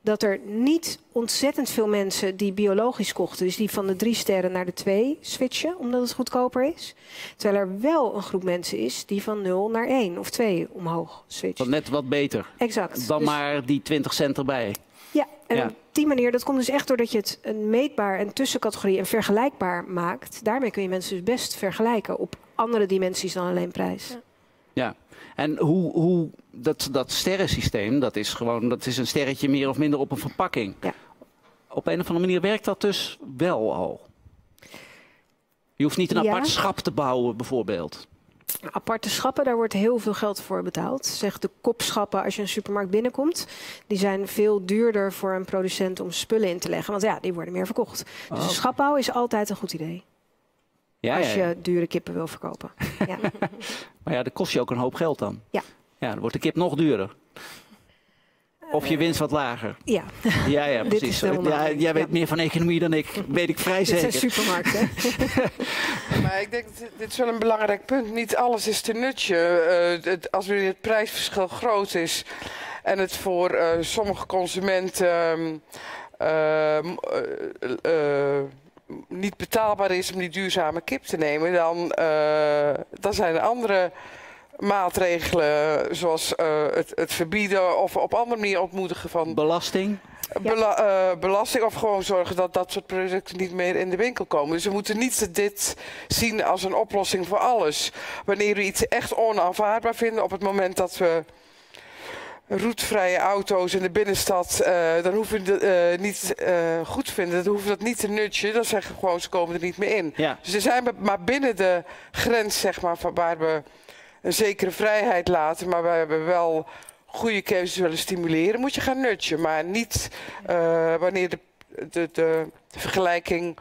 dat er niet ontzettend veel mensen die biologisch kochten, dus die van de 3 sterren naar de 2 switchen, omdat het goedkoper is. Terwijl er wel een groep mensen is die van 0 naar 1 of 2 omhoog switcht. Want net wat beter. Exact. Dan dus... maar die 20 cent erbij. Ja, en ja, op die manier, dat komt dus echt doordat je het een meetbaar en tussencategorie en vergelijkbaar maakt. Daarmee kun je mensen dus best vergelijken op andere dimensies dan alleen prijs. Ja, ja. En hoe dat sterrensysteem, dat is een sterretje meer of minder op een verpakking. Ja. Op een of andere manier werkt dat dus wel al. Je hoeft niet een apart schap te bouwen bijvoorbeeld. Aparte schappen, daar wordt heel veel geld voor betaald. Zeg de kopschappen als je een supermarkt binnenkomt. Die zijn veel duurder voor een producent om spullen in te leggen. Want ja, die worden meer verkocht. Dus een schapbouw is altijd een goed idee. Ja, als je dure kippen wil verkopen. Ja. Maar ja, dat kost je ook een hoop geld dan. Ja. Ja, dan wordt de kip nog duurder. Of je winst wat lager. Ja, ja precies. Ja, jij weet meer van economie dan ik, weet ik vrij zeker. Dit zijn supermarkten. Maar ik denk, dit is wel een belangrijk punt. Niet alles is te nutje. Als het prijsverschil groot is en het voor sommige consumenten niet betaalbaar is om die duurzame kip te nemen, dan zijn er andere maatregelen zoals het verbieden of op andere manier ontmoedigen van... Belasting? Belasting of gewoon zorgen dat dat soort producten niet meer in de winkel komen. Dus we moeten niet dit zien als een oplossing voor alles. Wanneer we iets echt onaanvaardbaar vinden, op het moment dat we roetvrije auto's in de binnenstad, dan hoeven we dat niet goed vinden. Dan hoeven we dat niet te nutchen. Dan zeggen we gewoon, ze komen er niet meer in. Ja. Dus er zijn maar binnen de grens, zeg maar, waar we een zekere vrijheid laten, maar we hebben wel goede keuzes willen stimuleren. Moet je gaan nutchen, maar niet wanneer de vergelijking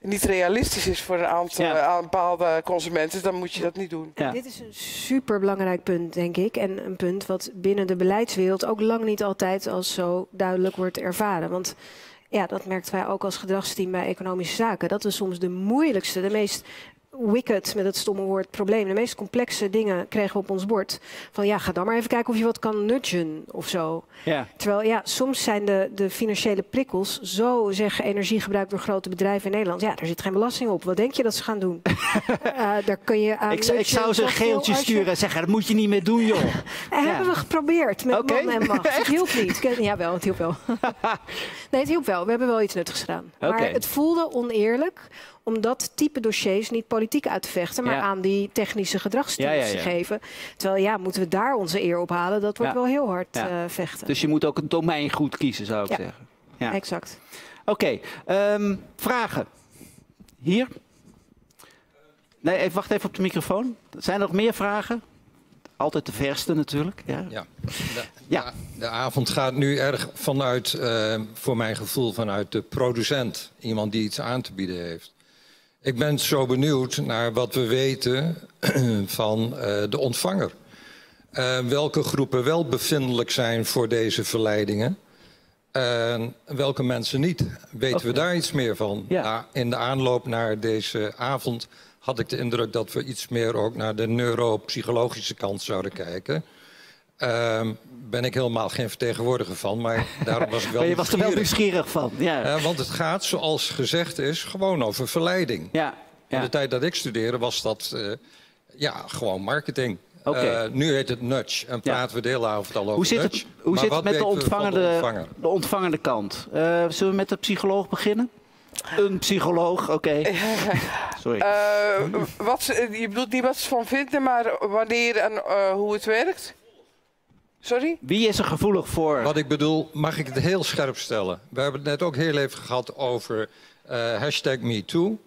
niet realistisch is voor een aantal bepaalde consumenten, dan moet je dat niet doen. Ja. Dit is een superbelangrijk punt, denk ik. En een punt wat binnen de beleidswereld ook lang niet altijd als zo duidelijk wordt ervaren. Want ja, dat merkten wij ook als gedragsteam bij economische zaken. Dat we soms de moeilijkste, de meest wicked, met het stomme woord, probleem. De meest complexe dingen kregen we op ons bord. Van ja, ga dan maar even kijken of je wat kan nudgen of zo. Ja. Terwijl ja, soms zijn de financiële prikkels zo, zeggen energiegebruik door grote bedrijven in Nederland. Ja, daar zit geen belasting op. Wat denk je dat ze gaan doen? Daar kun je aan ik zou ze een geeltje sturen en zeggen, dat moet je niet meer doen, joh. Hebben we geprobeerd met man en macht. Het hielp niet. Jawel, het hielp wel. Nee, het hielp wel. We hebben wel iets nuttigs gedaan. Okay. Maar het voelde oneerlijk om dat type dossiers niet politiek uit te vechten, maar aan die technische gedragsstudies te geven. Terwijl ja, moeten we daar onze eer op halen? Dat wordt wel heel hard vechten. Dus je moet ook een domein goed kiezen, zou ik zeggen. Ja, exact. Oké, vragen? Hier? Nee, even, wacht even op de microfoon. Zijn er nog meer vragen? Altijd de verste natuurlijk. Ja. Ja. De avond gaat nu erg vanuit, voor mijn gevoel, vanuit de producent. Iemand die iets aan te bieden heeft. Ik ben zo benieuwd naar wat we weten van de ontvanger. Welke groepen wel bevindelijk zijn voor deze verleidingen. Welke mensen niet. Weten we daar iets meer van? Ja. In de aanloop naar deze avond had ik de indruk dat we iets meer ook naar de neuropsychologische kant zouden kijken. Ben ik helemaal geen vertegenwoordiger van, maar daarom was ik wel je was er wel nieuwsgierig van. Ja. Want het gaat, zoals gezegd is, gewoon over verleiding. Ja. Ja. In de tijd dat ik studeerde was dat gewoon marketing. Okay. Nu heet het nudge en praten we de hele avond al over nudge. Hoe zit het met de ontvangende kant? Zullen we met de psycholoog beginnen? Een psycholoog, oké. Sorry. Je bedoelt niet wat ze van vinden, maar wanneer en hoe het werkt? Sorry? Wie is er gevoelig voor? Wat ik bedoel, mag ik het heel scherp stellen. We hebben het net ook heel even gehad over #MeToo.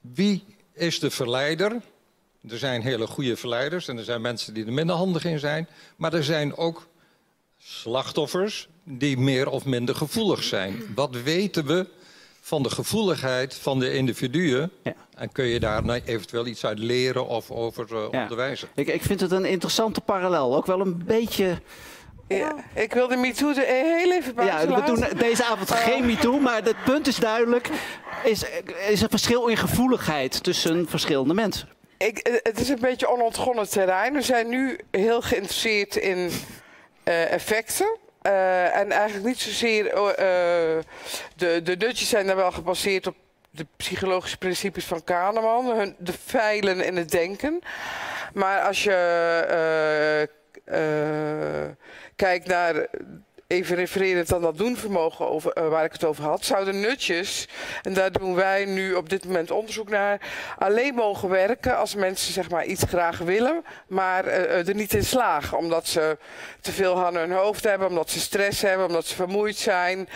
Wie is de verleider? Er zijn hele goede verleiders en er zijn mensen die er minder handig in zijn. Maar er zijn ook slachtoffers die meer of minder gevoelig zijn. Wat weten we van de gevoeligheid van de individuen? Ja. En kun je daar eventueel iets uit leren of over onderwijzen? Ik vind het een interessante parallel. Ook wel een beetje... Ja, ik wilde MeToo heel even buiten laten. We doen deze avond geen MeToo, maar het punt is duidelijk. Is er verschil in gevoeligheid tussen verschillende mensen? Het is een beetje onontgonnen terrein. We zijn nu heel geïnteresseerd in effecten. En eigenlijk niet zozeer, de nudges zijn dan wel gebaseerd op de psychologische principes van Kahneman, de feilen in het denken. Maar als je kijkt naar, even refererend aan dat doenvermogen over, waar ik het over had, zouden nudges, en daar doen wij nu op dit moment onderzoek naar, alleen mogen werken als mensen zeg maar iets graag willen, maar er niet in slagen. Omdat ze te veel aan hun hoofd hebben, omdat ze stress hebben, omdat ze vermoeid zijn.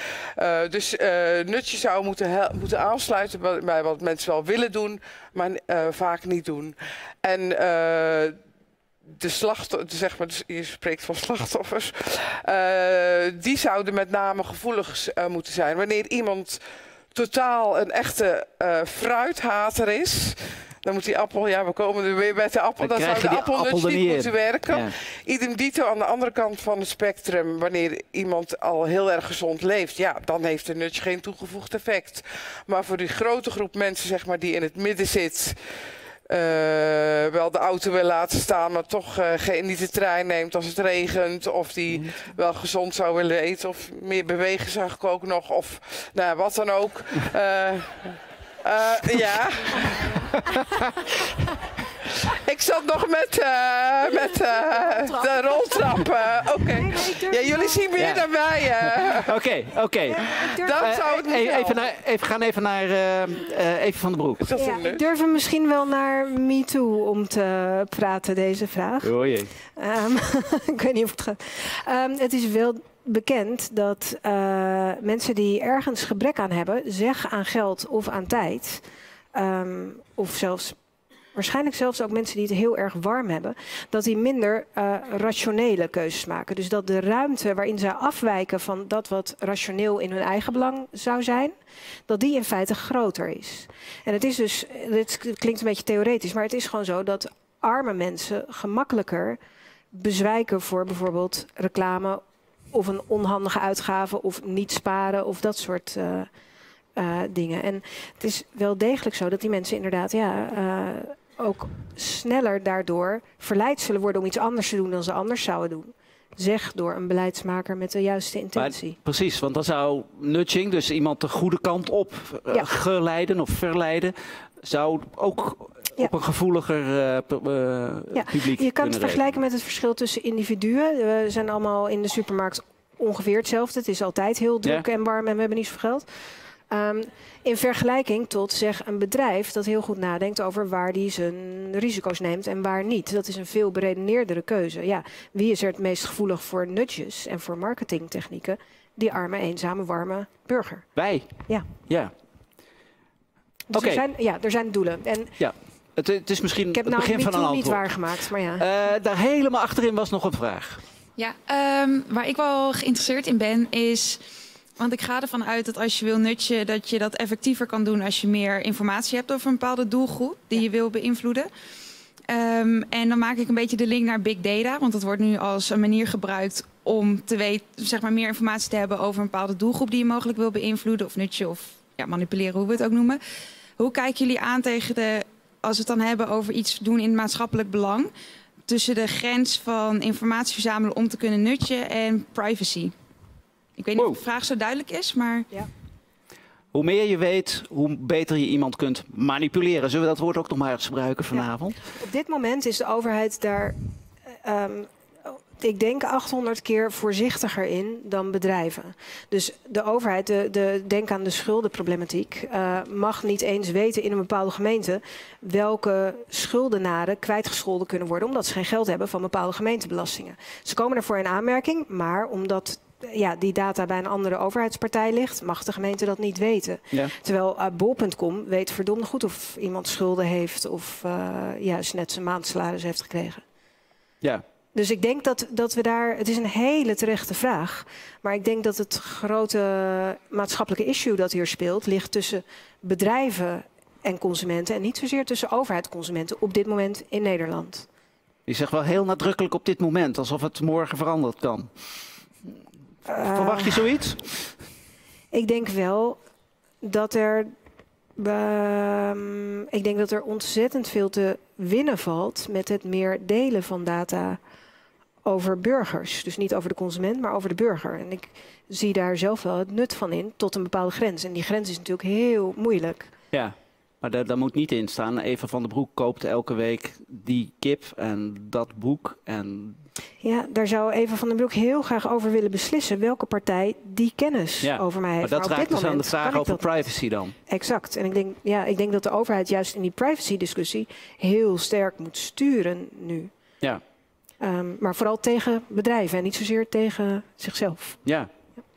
Dus nudges zouden moeten aansluiten bij wat mensen wel willen doen, maar vaak niet doen. En... de slachtoffers, zeg maar, je spreekt van slachtoffers, die zouden met name gevoelig moeten zijn. Wanneer iemand totaal een echte fruithater is, dan moet die appel, we komen er weer bij de appel, dan zou de appelnudge niet moeten werken. Ja. Idem dito aan de andere kant van het spectrum, wanneer iemand al heel erg gezond leeft, dan heeft de nudge geen toegevoegd effect. Maar voor die grote groep mensen, zeg maar, die in het midden zit, wel de auto wil laten staan, maar toch niet de trein neemt als het regent. Of die wel gezond zou willen eten. Of meer bewegen, zag ik ook nog. Of wat dan ook. Ja. Ik zat nog met de roltrap. Oké. Ja, jullie zien meer dan wij. Oké. Dat zou het moeten zijn. We gaan even naar Eva van den Broek. Ik durf hem misschien wel naar MeToo om te praten, deze vraag. Oh jee. Ik weet niet of het gaat. Het is wel bekend dat mensen die ergens gebrek aan hebben, zeg aan geld of aan tijd, of zelfs... waarschijnlijk zelfs ook mensen die het heel erg warm hebben, dat die minder rationele keuzes maken. Dus dat de ruimte waarin zij afwijken van dat wat rationeel in hun eigen belang zou zijn, dat die in feite groter is. En het is dus, dit klinkt een beetje theoretisch, maar het is gewoon zo dat arme mensen gemakkelijker bezwijken voor bijvoorbeeld reclame of een onhandige uitgave of niet sparen of dat soort dingen. En het is wel degelijk zo dat die mensen inderdaad ook sneller daardoor verleid zullen worden om iets anders te doen dan ze anders zouden doen. Zeg door een beleidsmaker met de juiste intentie. Maar, precies, want dan zou nudging, dus iemand de goede kant op geleiden of verleiden, zou ook op een gevoeliger publiek kunnen rekenen. Je kan het vergelijken met het verschil tussen individuen. We zijn allemaal in de supermarkt ongeveer hetzelfde. Het is altijd heel druk en warm en we hebben niet zoveel geld. In vergelijking tot zeg een bedrijf dat heel goed nadenkt over waar die zijn risico's neemt en waar niet. Dat is een veel beredeneerdere keuze. Ja, wie is er het meest gevoelig voor nudges en voor marketingtechnieken? Die arme, eenzame, warme burger. Wij? Ja. Dus er zijn doelen. En het is misschien het begin van een antwoord. Ik heb nou niet waargemaakt, maar ja. Daar helemaal achterin was nog een vraag. Ja, waar ik wel geïnteresseerd in ben is... Want ik ga ervan uit dat als je wil nudgen, dat je dat effectiever kan doen als je meer informatie hebt over een bepaalde doelgroep die je wil beïnvloeden. En dan maak ik een beetje de link naar big data, want dat wordt nu als een manier gebruikt om te weten, zeg maar, meer informatie te hebben over een bepaalde doelgroep die je mogelijk wil beïnvloeden of nudgen of manipuleren, hoe we het ook noemen. Hoe kijken jullie aan tegen de, als we het dan hebben over iets doen in maatschappelijk belang, tussen de grens van informatie verzamelen om te kunnen nudgen en privacy? Ik weet niet of de vraag zo duidelijk is, maar... Ja. Hoe meer je weet, hoe beter je iemand kunt manipuleren. Zullen we dat woord ook nog maar eens gebruiken vanavond? Ja. Op dit moment is de overheid daar, ik denk, 800 keer voorzichtiger in dan bedrijven. Dus de overheid, denk aan de schuldenproblematiek, mag niet eens weten in een bepaalde gemeente welke schuldenaren kwijtgescholden kunnen worden, omdat ze geen geld hebben van bepaalde gemeentebelastingen. Ze komen daarvoor in aanmerking, maar omdat... die data bij een andere overheidspartij ligt, mag de gemeente dat niet weten. Ja. Terwijl bol.com weet verdomd goed of iemand schulden heeft of juist net zijn maandsalaris heeft gekregen. Ja. Dus ik denk dat we daar... Het is een hele terechte vraag. Maar ik denk dat het grote maatschappelijke issue dat hier speelt ligt tussen bedrijven en consumenten en niet zozeer tussen overheid en consumenten op dit moment in Nederland. Je zegt wel heel nadrukkelijk op dit moment, alsof het morgen veranderd kan. Verwacht je zoiets? Ik denk wel dat er... ik denk dat er ontzettend veel te winnen valt met het meer delen van data over burgers. Dus niet over de consument, maar over de burger. En ik zie daar zelf wel het nut van in tot een bepaalde grens. En die grens is natuurlijk heel moeilijk. Ja, maar daar moet niet in staan. Eva van den Broek koopt elke week die kip en dat boek en... Ja, daar zou Eva van den Broek heel graag over willen beslissen welke partij die kennis over mij heeft. Maar dat raakt dus aan de vraag over privacy dan. Exact. En ik denk dat de overheid juist in die privacy-discussie heel sterk moet sturen nu. Ja. Maar vooral tegen bedrijven en niet zozeer tegen zichzelf. Ja.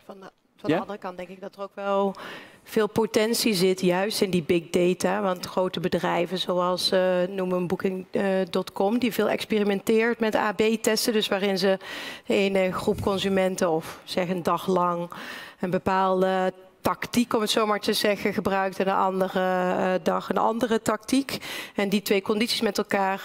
Van de andere kant denk ik dat er ook wel veel potentie zit juist in die big data. Want grote bedrijven zoals Booking.com... die veel experimenteert met AB-testen. Dus waarin ze een groep consumenten of zeg een dag lang een bepaalde tactiek, om het zo maar te zeggen, gebruikt en de andere dag een andere tactiek. En die twee condities met elkaar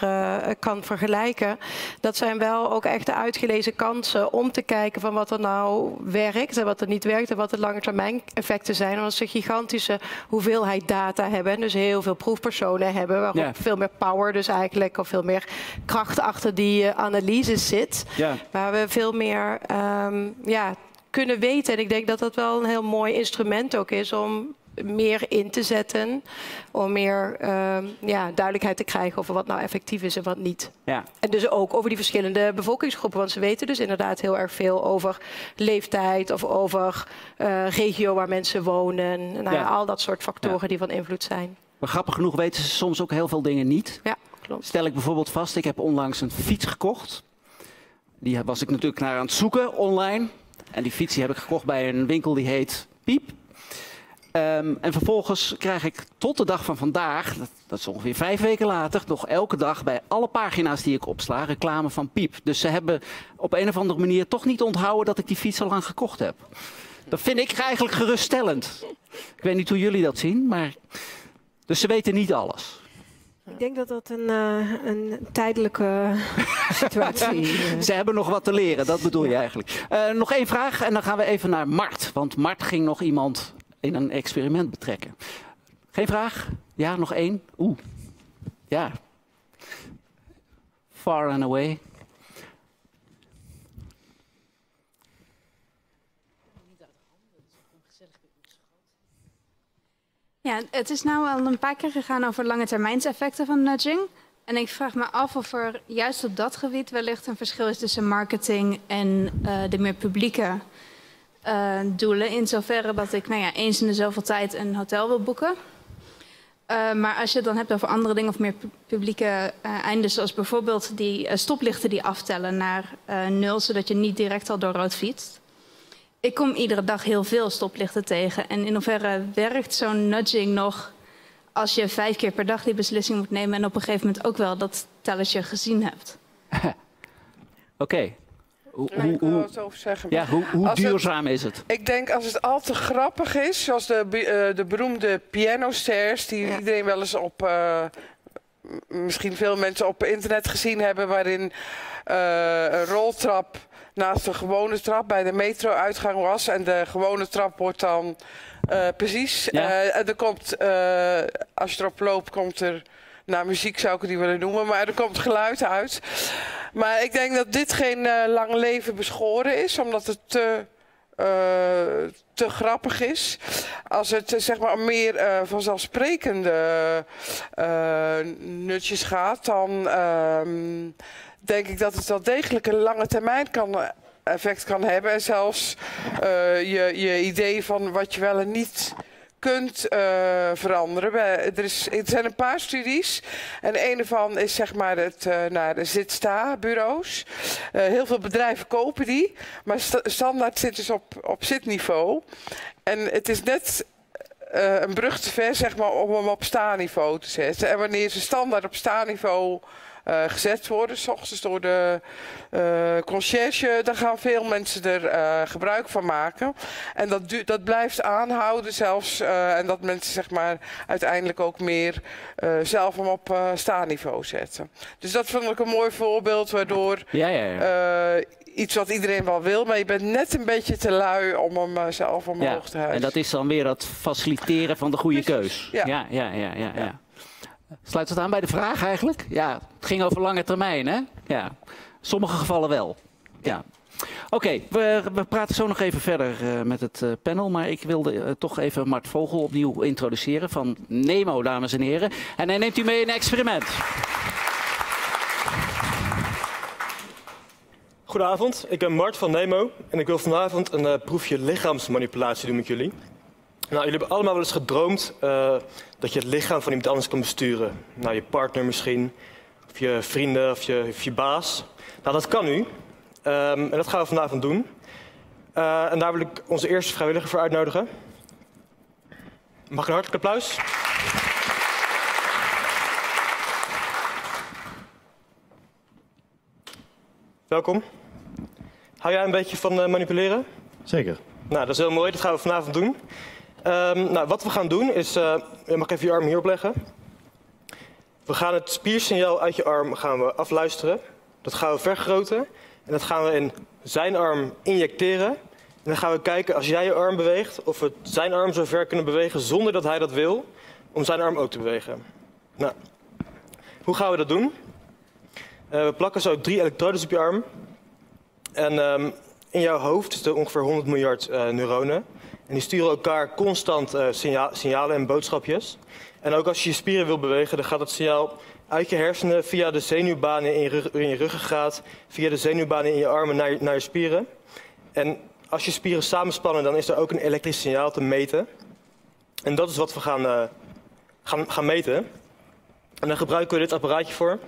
kan vergelijken. Dat zijn wel ook echt de uitgelezen kansen om te kijken van wat er nou werkt en wat er niet werkt en wat de lange termijn effecten zijn. Omdat ze gigantische hoeveelheid data hebben en dus heel veel proefpersonen hebben, waarop veel meer power dus eigenlijk, of veel meer kracht achter die analyse zit. Ja. Waar we veel meer kunnen weten. En ik denk dat dat wel een heel mooi instrument ook is om meer in te zetten. Om meer duidelijkheid te krijgen over wat nou effectief is en wat niet. Ja. En dus ook over die verschillende bevolkingsgroepen. Want ze weten dus inderdaad heel erg veel over leeftijd of over regio waar mensen wonen. Nou, al dat soort factoren die van invloed zijn. Maar grappig genoeg weten ze soms ook heel veel dingen niet. Ja, klopt. Stel ik bijvoorbeeld vast, ik heb onlangs een fiets gekocht. Die was ik natuurlijk naar aan het zoeken online. En die fiets heb ik gekocht bij een winkel die heet Piep. En vervolgens krijg ik tot de dag van vandaag, dat is ongeveer 5 weken later, nog elke dag bij alle pagina's die ik opsla, reclame van Piep. Dus ze hebben op een of andere manier toch niet onthouden dat ik die fiets al lang gekocht heb. Dat vind ik eigenlijk geruststellend. Ik weet niet hoe jullie dat zien, maar... Dus ze weten niet alles. Ik denk dat dat een tijdelijke situatie is. Ze hebben nog wat te leren, dat bedoel je eigenlijk. Nog één vraag en dan gaan we even naar Mart. Want Mart ging nog iemand in een experiment betrekken. Geen vraag? Ja, nog één? Oeh. Ja. Far and away. Ja, het is nu al een paar keer gegaan over langetermijnseffecten van nudging. En ik vraag me af of er juist op dat gebied wellicht een verschil is tussen marketing en de meer publieke doelen. In zoverre dat ik eens in de zoveel tijd een hotel wil boeken. Maar als je het dan hebt over andere dingen of meer publieke einden, zoals bijvoorbeeld die stoplichten die aftellen naar 0, zodat je niet direct al door rood fietst. Ik kom iedere dag heel veel stoplichten tegen. En in hoeverre werkt zo'n nudging nog als je 5 keer per dag die beslissing moet nemen en op een gegeven moment ook wel dat telletje gezien hebt? Oké. Ik wil er wat over zeggen. Ja, hoe duurzaam is het? Ik denk als het al te grappig is, zoals de beroemde pianostairs die iedereen wel eens op... misschien veel mensen op internet gezien hebben, waarin een roltrap naast de gewone trap bij de metro-uitgang was. En de gewone trap wordt dan precies. Ja. Er komt, als je erop loopt, komt er... Nou, muziek zou ik het niet willen noemen, maar er komt geluid uit. Maar ik denk dat dit geen lang leven beschoren is, omdat het te grappig is. Als het zeg maar meer vanzelfsprekende nutjes gaat, dan denk ik dat het wel degelijk een lange termijn effect kan hebben. En zelfs je idee van wat je wel en niet kunt veranderen. Er zijn een paar studies en een ervan is zeg maar het naar de zit-sta-bureaus. Heel veel bedrijven kopen die, maar standaard zit dus op zitniveau. En het is net een brug te ver zeg maar, om hem op sta-niveau te zetten. En wanneer ze standaard op sta-niveau gezet worden, 's ochtends door de conciërge, daar gaan veel mensen er gebruik van maken. En dat blijft aanhouden zelfs. En dat mensen zeg maar, uiteindelijk ook meer zelf hem op sta-niveau zetten. Dus dat vond ik een mooi voorbeeld waardoor iets wat iedereen wel wil, maar je bent net een beetje te lui om hem zelf omhoog te hijsen. En dat is dan weer dat faciliteren van de goede keus. Ja. Sluit het aan bij de vraag eigenlijk? Ja, het ging over lange termijn, hè? Ja, sommige gevallen wel. Ja. Oké, we praten zo nog even verder met het panel, maar ik wilde toch even Mart Vogel opnieuw introduceren van NEMO, dames en heren. En hij neemt u mee in een experiment. Goedenavond, ik ben Mart van NEMO en ik wil vanavond een proefje lichaamsmanipulatie doen met jullie. Nou, jullie hebben allemaal wel eens gedroomd dat je het lichaam van iemand anders kan besturen. Nou, je partner misschien, of je vrienden, of je baas. Nou, dat kan nu. En dat gaan we vanavond doen. En daar wil ik onze eerste vrijwilliger voor uitnodigen. Mag ik een hartelijk applaus? Welkom. Hou jij een beetje van manipuleren? Zeker. Nou, dat is heel mooi. Dat gaan we vanavond doen. Nou, wat we gaan doen is, je mag even je arm hierop leggen. We gaan het spiersignaal uit je arm gaan we afluisteren. Dat gaan we vergroten en dat gaan we in zijn arm injecteren. En dan gaan we kijken als jij je arm beweegt of we zijn arm zo ver kunnen bewegen zonder dat hij dat wil. Om zijn arm ook te bewegen. Nou, hoe gaan we dat doen? We plakken zo 3 elektrodes op je arm. En in jouw hoofd zitten ongeveer 100 miljard neuronen. En die sturen elkaar constant signalen en boodschapjes. En ook als je je spieren wil bewegen, dan gaat dat signaal uit je hersenen via de zenuwbanen in je ruggengraat, via de zenuwbanen in je armen naar je spieren. En als je spieren samenspannen, dan is er ook een elektrisch signaal te meten. En dat is wat we gaan meten. En daar gebruiken we dit apparaatje voor.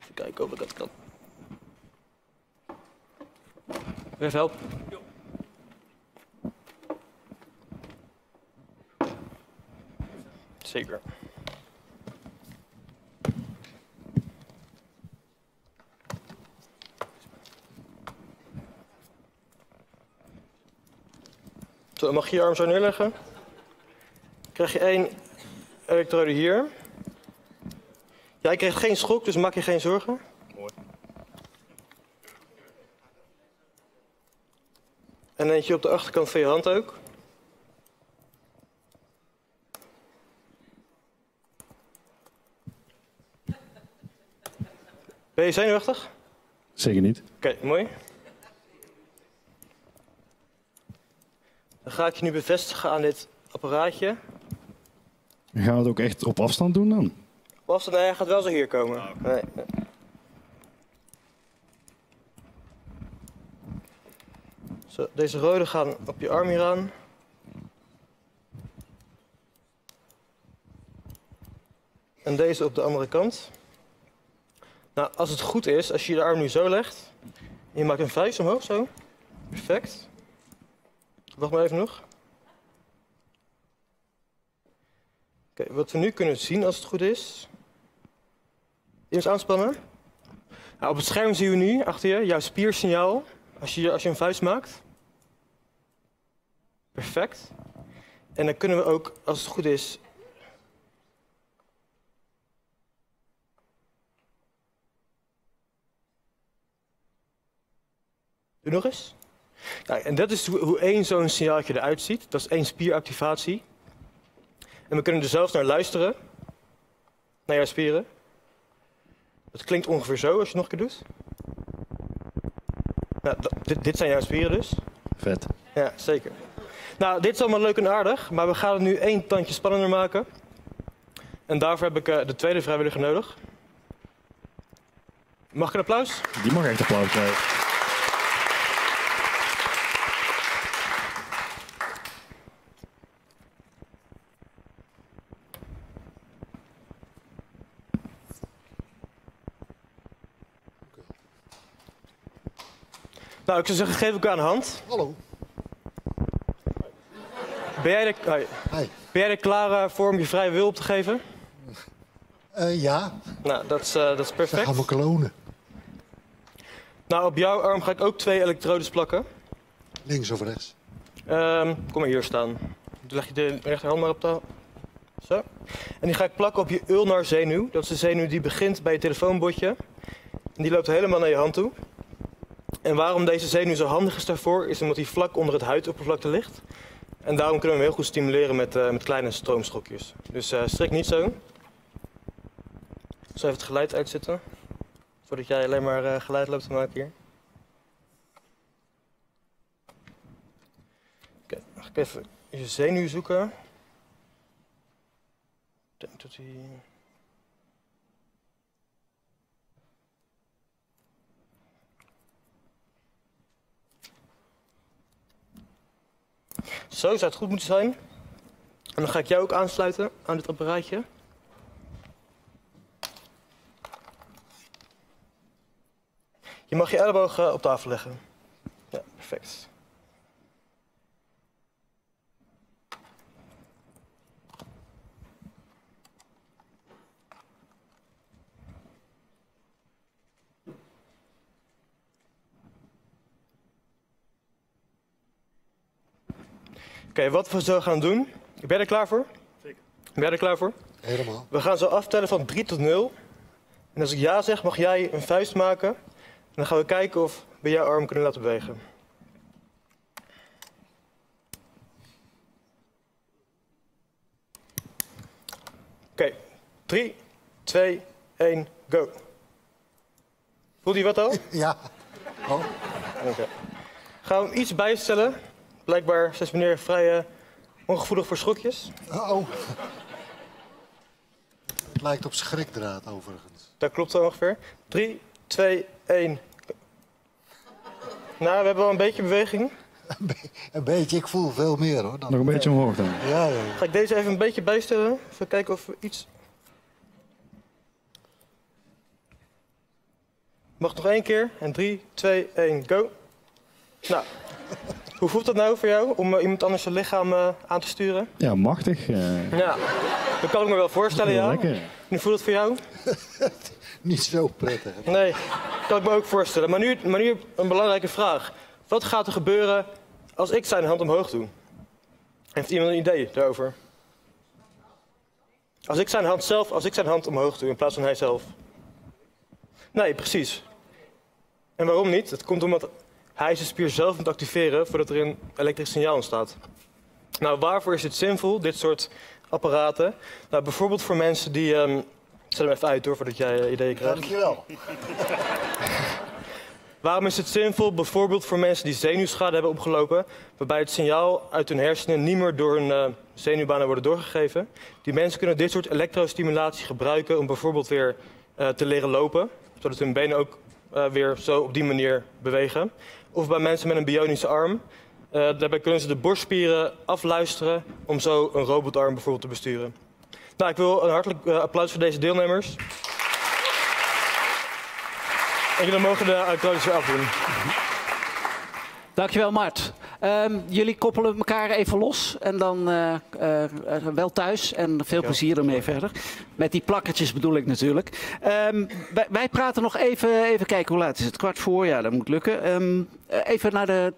Even kijken of ik dat kan. Even helpen. Zeker. Zo, mag je je arm zo neerleggen? Krijg je 1 elektrode hier. Jij krijgt geen schok, dus maak je geen zorgen. En eentje op de achterkant van je hand ook. Ben je zenuwachtig? Zeker niet. Oké, mooi. Dan ga ik je nu bevestigen aan dit apparaatje. En gaan we het ook echt op afstand doen dan? Op afstand? Nee, hij gaat wel zo hier komen. Nee. Zo, deze rode gaan op je arm hier aan. En deze op de andere kant. Nou, als het goed is, als je de arm nu zo legt, en je maakt een vuist omhoog, zo. Perfect. Wacht maar even nog. Oké, wat we nu kunnen zien, als het goed is. Eerst aanspannen. Nou, op het scherm zien we nu, achter je, jouw spiersignaal, als je een vuist maakt. Perfect. En dan kunnen we ook, als het goed is, nog eens. Nou, en dat is hoe één zo'n signaaltje eruit ziet. Dat is één spieractivatie. En we kunnen er zelfs naar luisteren. Naar jouw spieren. Dat klinkt ongeveer zo als je het nog een keer doet. Nou, dit zijn jouw spieren dus. Vet. Ja, zeker. Nou, dit is allemaal leuk en aardig. Maar we gaan het nu één tandje spannender maken. En daarvoor heb ik de tweede vrijwilliger nodig. Mag ik een applaus? Die mag echt applaus krijgen. Nou, ik zou zeggen, geef elkaar een hand. Hallo. Ben jij er klaar voor om je vrije wil op te geven? Ja. Nou, dat is perfect. Dan gaan we klonen. Nou, op jouw arm ga ik ook twee elektrodes plakken. Links of rechts? Kom maar hier staan. Dan leg je de rechterhand maar op de... Zo. En die ga ik plakken op je ulnar zenuw. Dat is de zenuw die begint bij je telefoonbotje. En die loopt helemaal naar je hand toe. En waarom deze zenuw zo handig is daarvoor, is omdat hij vlak onder het huidoppervlakte ligt. En daarom kunnen we hem heel goed stimuleren met kleine stroomschokjes. Dus strik niet zo. Zo even het geluid uitzetten. Voordat jij alleen maar geluid loopt te maken hier. Oké, dan ga ik even je zenuw zoeken. Ik denk dat hij... Zo zou het goed moeten zijn. En dan ga ik jou ook aansluiten aan dit apparaatje. Je mag je elleboog op tafel leggen. Ja, perfect. Oké, wat we zo gaan doen. Ben jij er klaar voor? Zeker. Ben jij er klaar voor? Helemaal. We gaan zo aftellen van 3 tot 0. En als ik ja zeg, mag jij een vuist maken. En dan gaan we kijken of we jouw arm kunnen laten bewegen. Oké, 3, 2, 1, go. Voelt hij wat al? Ja. Oh. Oké. Gaan we hem iets bijstellen. Blijkbaar is meneer vrij ongevoelig voor schokjes. Oh. Het lijkt op schrikdraad overigens. Dat klopt ongeveer. 3, 2, 1. Nou, we hebben wel een beetje beweging. Een beetje, ik voel veel meer hoor. Dan... Nog een beetje omhoog dan. Ja, ja, ja. Ga ik deze even een beetje bijstellen. Even kijken of we iets... Mag nog 1 keer. En 3, 2, 1, go. Nou... Hoe voelt dat nou voor jou, om iemand anders zijn lichaam aan te sturen? Ja, machtig. Ja, dat kan ik me wel voorstellen, ja. Lekker. Nu voelt het voor jou? Niet zo prettig. Nee, dat kan ik me ook voorstellen. Maar nu een belangrijke vraag. Wat gaat er gebeuren als ik zijn hand omhoog doe? Heeft iemand een idee daarover? Als ik zijn hand omhoog doe in plaats van hij zelf? Nee, precies. En waarom niet? Dat komt omdat... hij zijn spier zelf moet activeren voordat er een elektrisch signaal ontstaat. Nou, waarvoor is dit zinvol, dit soort apparaten? Nou, bijvoorbeeld voor mensen die... Zet hem even uit hoor, voordat jij ideeën krijgt. Dankjewel. Waarom is het zinvol? Bijvoorbeeld voor mensen die zenuwschade hebben opgelopen, waarbij het signaal uit hun hersenen niet meer door hun zenuwbanen wordt doorgegeven. Die mensen kunnen dit soort elektrostimulatie gebruiken om bijvoorbeeld weer te leren lopen, zodat hun benen ook weer zo op die manier bewegen. Of bij mensen met een bionische arm. Daarbij kunnen ze de borstspieren afluisteren om zo een robotarm bijvoorbeeld te besturen. Nou, ik wil een hartelijk applaus voor deze deelnemers. En jullie mogen de uitnodiging weer afdoen. Dankjewel, Mart. Jullie koppelen elkaar even los en dan wel thuis en veel plezier ermee verder. Met die plakkertjes bedoel ik natuurlijk. Wij praten nog even kijken hoe laat is het? 15:15? Ja, dat moet lukken. Even naar de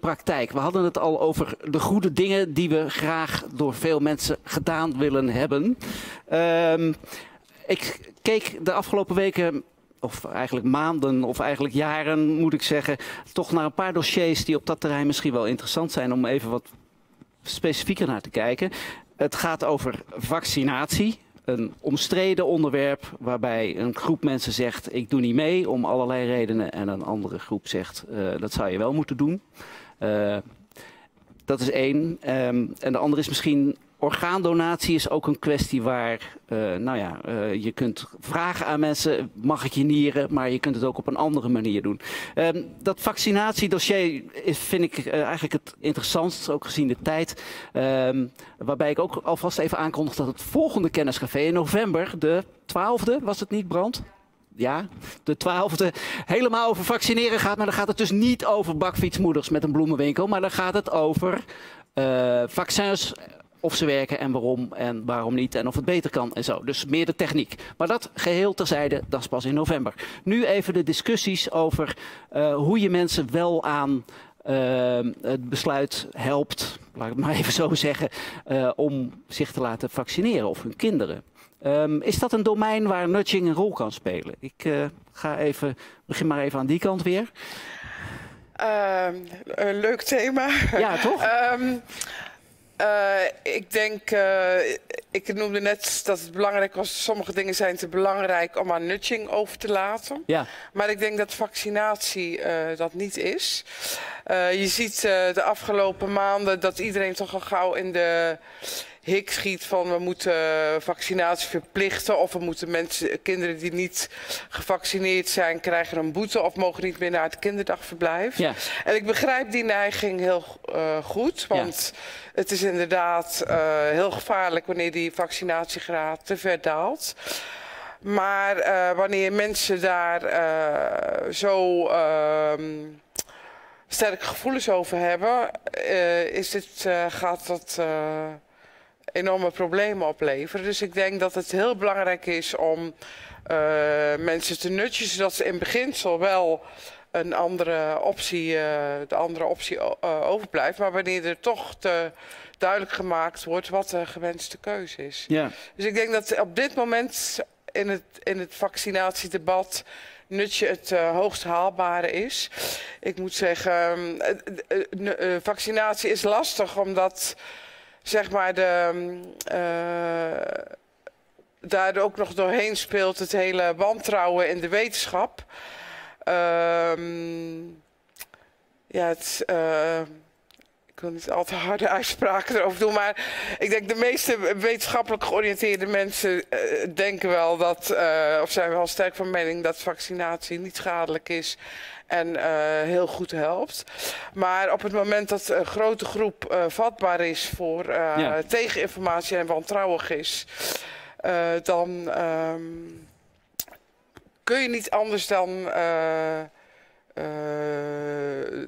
praktijk. We hadden het al over de goede dingen die we graag door veel mensen gedaan willen hebben. Ik keek de afgelopen weken... of eigenlijk maanden, of eigenlijk jaren, moet ik zeggen, toch naar een paar dossiers die op dat terrein misschien wel interessant zijn om even wat specifieker naar te kijken. Het gaat over vaccinatie, een omstreden onderwerp waarbij een groep mensen zegt ik doe niet mee om allerlei redenen en een andere groep zegt dat zou je wel moeten doen. Dat is één. En de andere is misschien... Orgaandonatie is ook een kwestie waar, je kunt vragen aan mensen, mag ik je nieren, maar je kunt het ook op een andere manier doen. Dat vaccinatiedossier vind ik eigenlijk het interessantst, ook gezien de tijd. Waarbij ik ook alvast even aankondig dat het volgende Kenniscafé in november, de 12e, was het niet, Brand? Ja, de 12e, helemaal over vaccineren gaat, maar dan gaat het dus niet over bakfietsmoeders met een bloemenwinkel, maar dan gaat het over vaccins... of ze werken en waarom niet en of het beter kan en zo. Dus meer de techniek. Maar dat geheel terzijde, dat is pas in november. Nu even de discussies over hoe je mensen wel aan het besluit helpt, laat ik het maar even zo zeggen, om zich te laten vaccineren of hun kinderen. Is dat een domein waar nudging een rol kan spelen? Ik begin maar even aan die kant weer. Een leuk thema. Ja, toch? Ik denk, ik noemde net dat het belangrijk was, sommige dingen zijn te belangrijk om aan nudging over te laten. Ja. Maar ik denk dat vaccinatie dat niet is. Je ziet de afgelopen maanden dat iedereen toch al gauw in de hik schiet van we moeten vaccinatie verplichten of we moeten mensen, kinderen die niet gevaccineerd zijn krijgen een boete of mogen niet meer naar het kinderdagverblijf. Ja. En ik begrijp die neiging heel goed, want het is inderdaad heel gevaarlijk wanneer die vaccinatiegraad te ver daalt. Maar wanneer mensen daar zo... sterke gevoelens over hebben, gaat dat enorme problemen opleveren. Dus ik denk dat het heel belangrijk is om mensen te nudgen, zodat ze in beginsel wel een andere optie, overblijft. Maar wanneer er toch te duidelijk gemaakt wordt wat de gewenste keuze is. Ja. Dus ik denk dat op dit moment in het vaccinatiedebat nutje het hoogst haalbare is. Ik moet zeggen, vaccinatie is lastig omdat zeg maar daar ook nog doorheen speelt het hele wantrouwen in de wetenschap. Ik wil niet al te harde uitspraken erover doen, maar ik denk de meeste wetenschappelijk georiënteerde mensen denken wel dat, of zijn wel sterk van mening dat vaccinatie niet schadelijk is en heel goed helpt. Maar op het moment dat een grote groep vatbaar is voor tegeninformatie en wantrouwig is, dan kun je niet anders dan...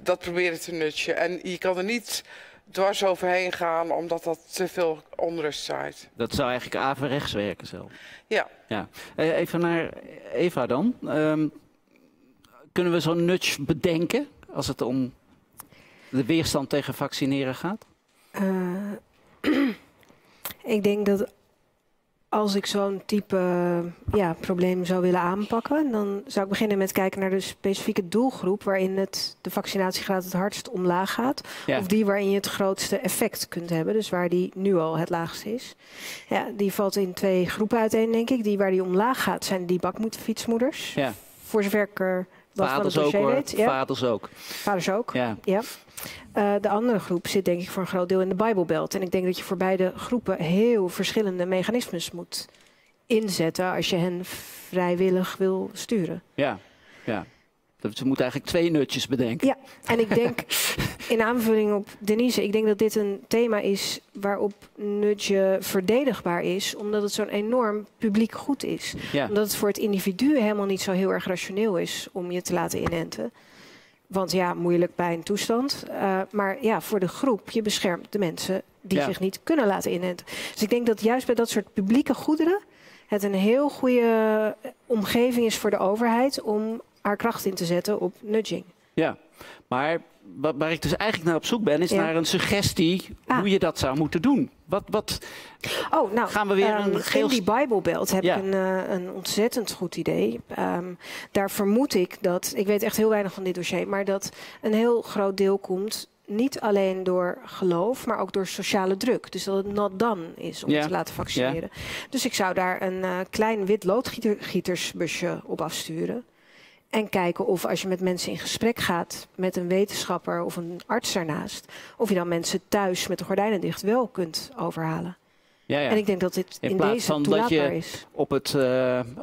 dat proberen te nutchen. En je kan er niet dwars overheen gaan omdat dat te veel onrust zaait. Dat zou eigenlijk averechts werken zelf. Ja. Ja. Even naar Eva dan. Kunnen we zo'n nudge bedenken als het om de weerstand tegen vaccineren gaat? Ik denk dat Als ik zo'n type probleem zou willen aanpakken, dan zou ik beginnen met kijken naar de specifieke doelgroep waarin de vaccinatiegraad het hardst omlaag gaat. Ja. Of die waarin je het grootste effect kunt hebben, dus waar die nu al het laagst is. Ja, die valt in twee groepen uiteen, denk ik. Die waar die omlaag gaat, zijn die bakfietsmoeders. Ja. Voor zover ik dat vaders van het dossier weet. Ja. Vaders ook. Vaders ook, ja. Ja. De andere groep zit denk ik voor een groot deel in de Bijbelbelt. En ik denk dat je voor beide groepen heel verschillende mechanismes moet inzetten als je hen vrijwillig wil sturen. Ja, ja. Ze moeten eigenlijk twee nutjes bedenken. Ja, en ik denk, in aanvulling op Denise, ik denk dat dit een thema is waarop nutje verdedigbaar is, omdat het zo'n enorm publiek goed is. Ja. Omdat het voor het individu helemaal niet zo heel erg rationeel is om je te laten inenten. Want ja, moeilijk bij een toestand. Maar ja, voor de groep, je beschermt de mensen die zich niet kunnen laten inenten. Dus ik denk dat juist bij dat soort publieke goederen het een heel goede omgeving is voor de overheid om haar kracht in te zetten op nudging. Ja, maar waar ik dus eigenlijk naar op zoek ben, is naar een suggestie hoe je dat zou moeten doen. Gaan we weer een geel... In die Bijbelbelt heb ik een ontzettend goed idee. Daar vermoed ik dat, ik weet echt heel weinig van dit dossier, maar dat een heel groot deel komt niet alleen door geloof, maar ook door sociale druk. Dus dat het not done is om te laten vaccineren. Ja. Dus ik zou daar een klein wit loodgietersbusje op afsturen. En kijken of als je met mensen in gesprek gaat, met een wetenschapper of een arts daarnaast, of je dan mensen thuis met de gordijnen dicht wel kunt overhalen. Ja, ja. En ik denk dat dit in plaats van dat je op het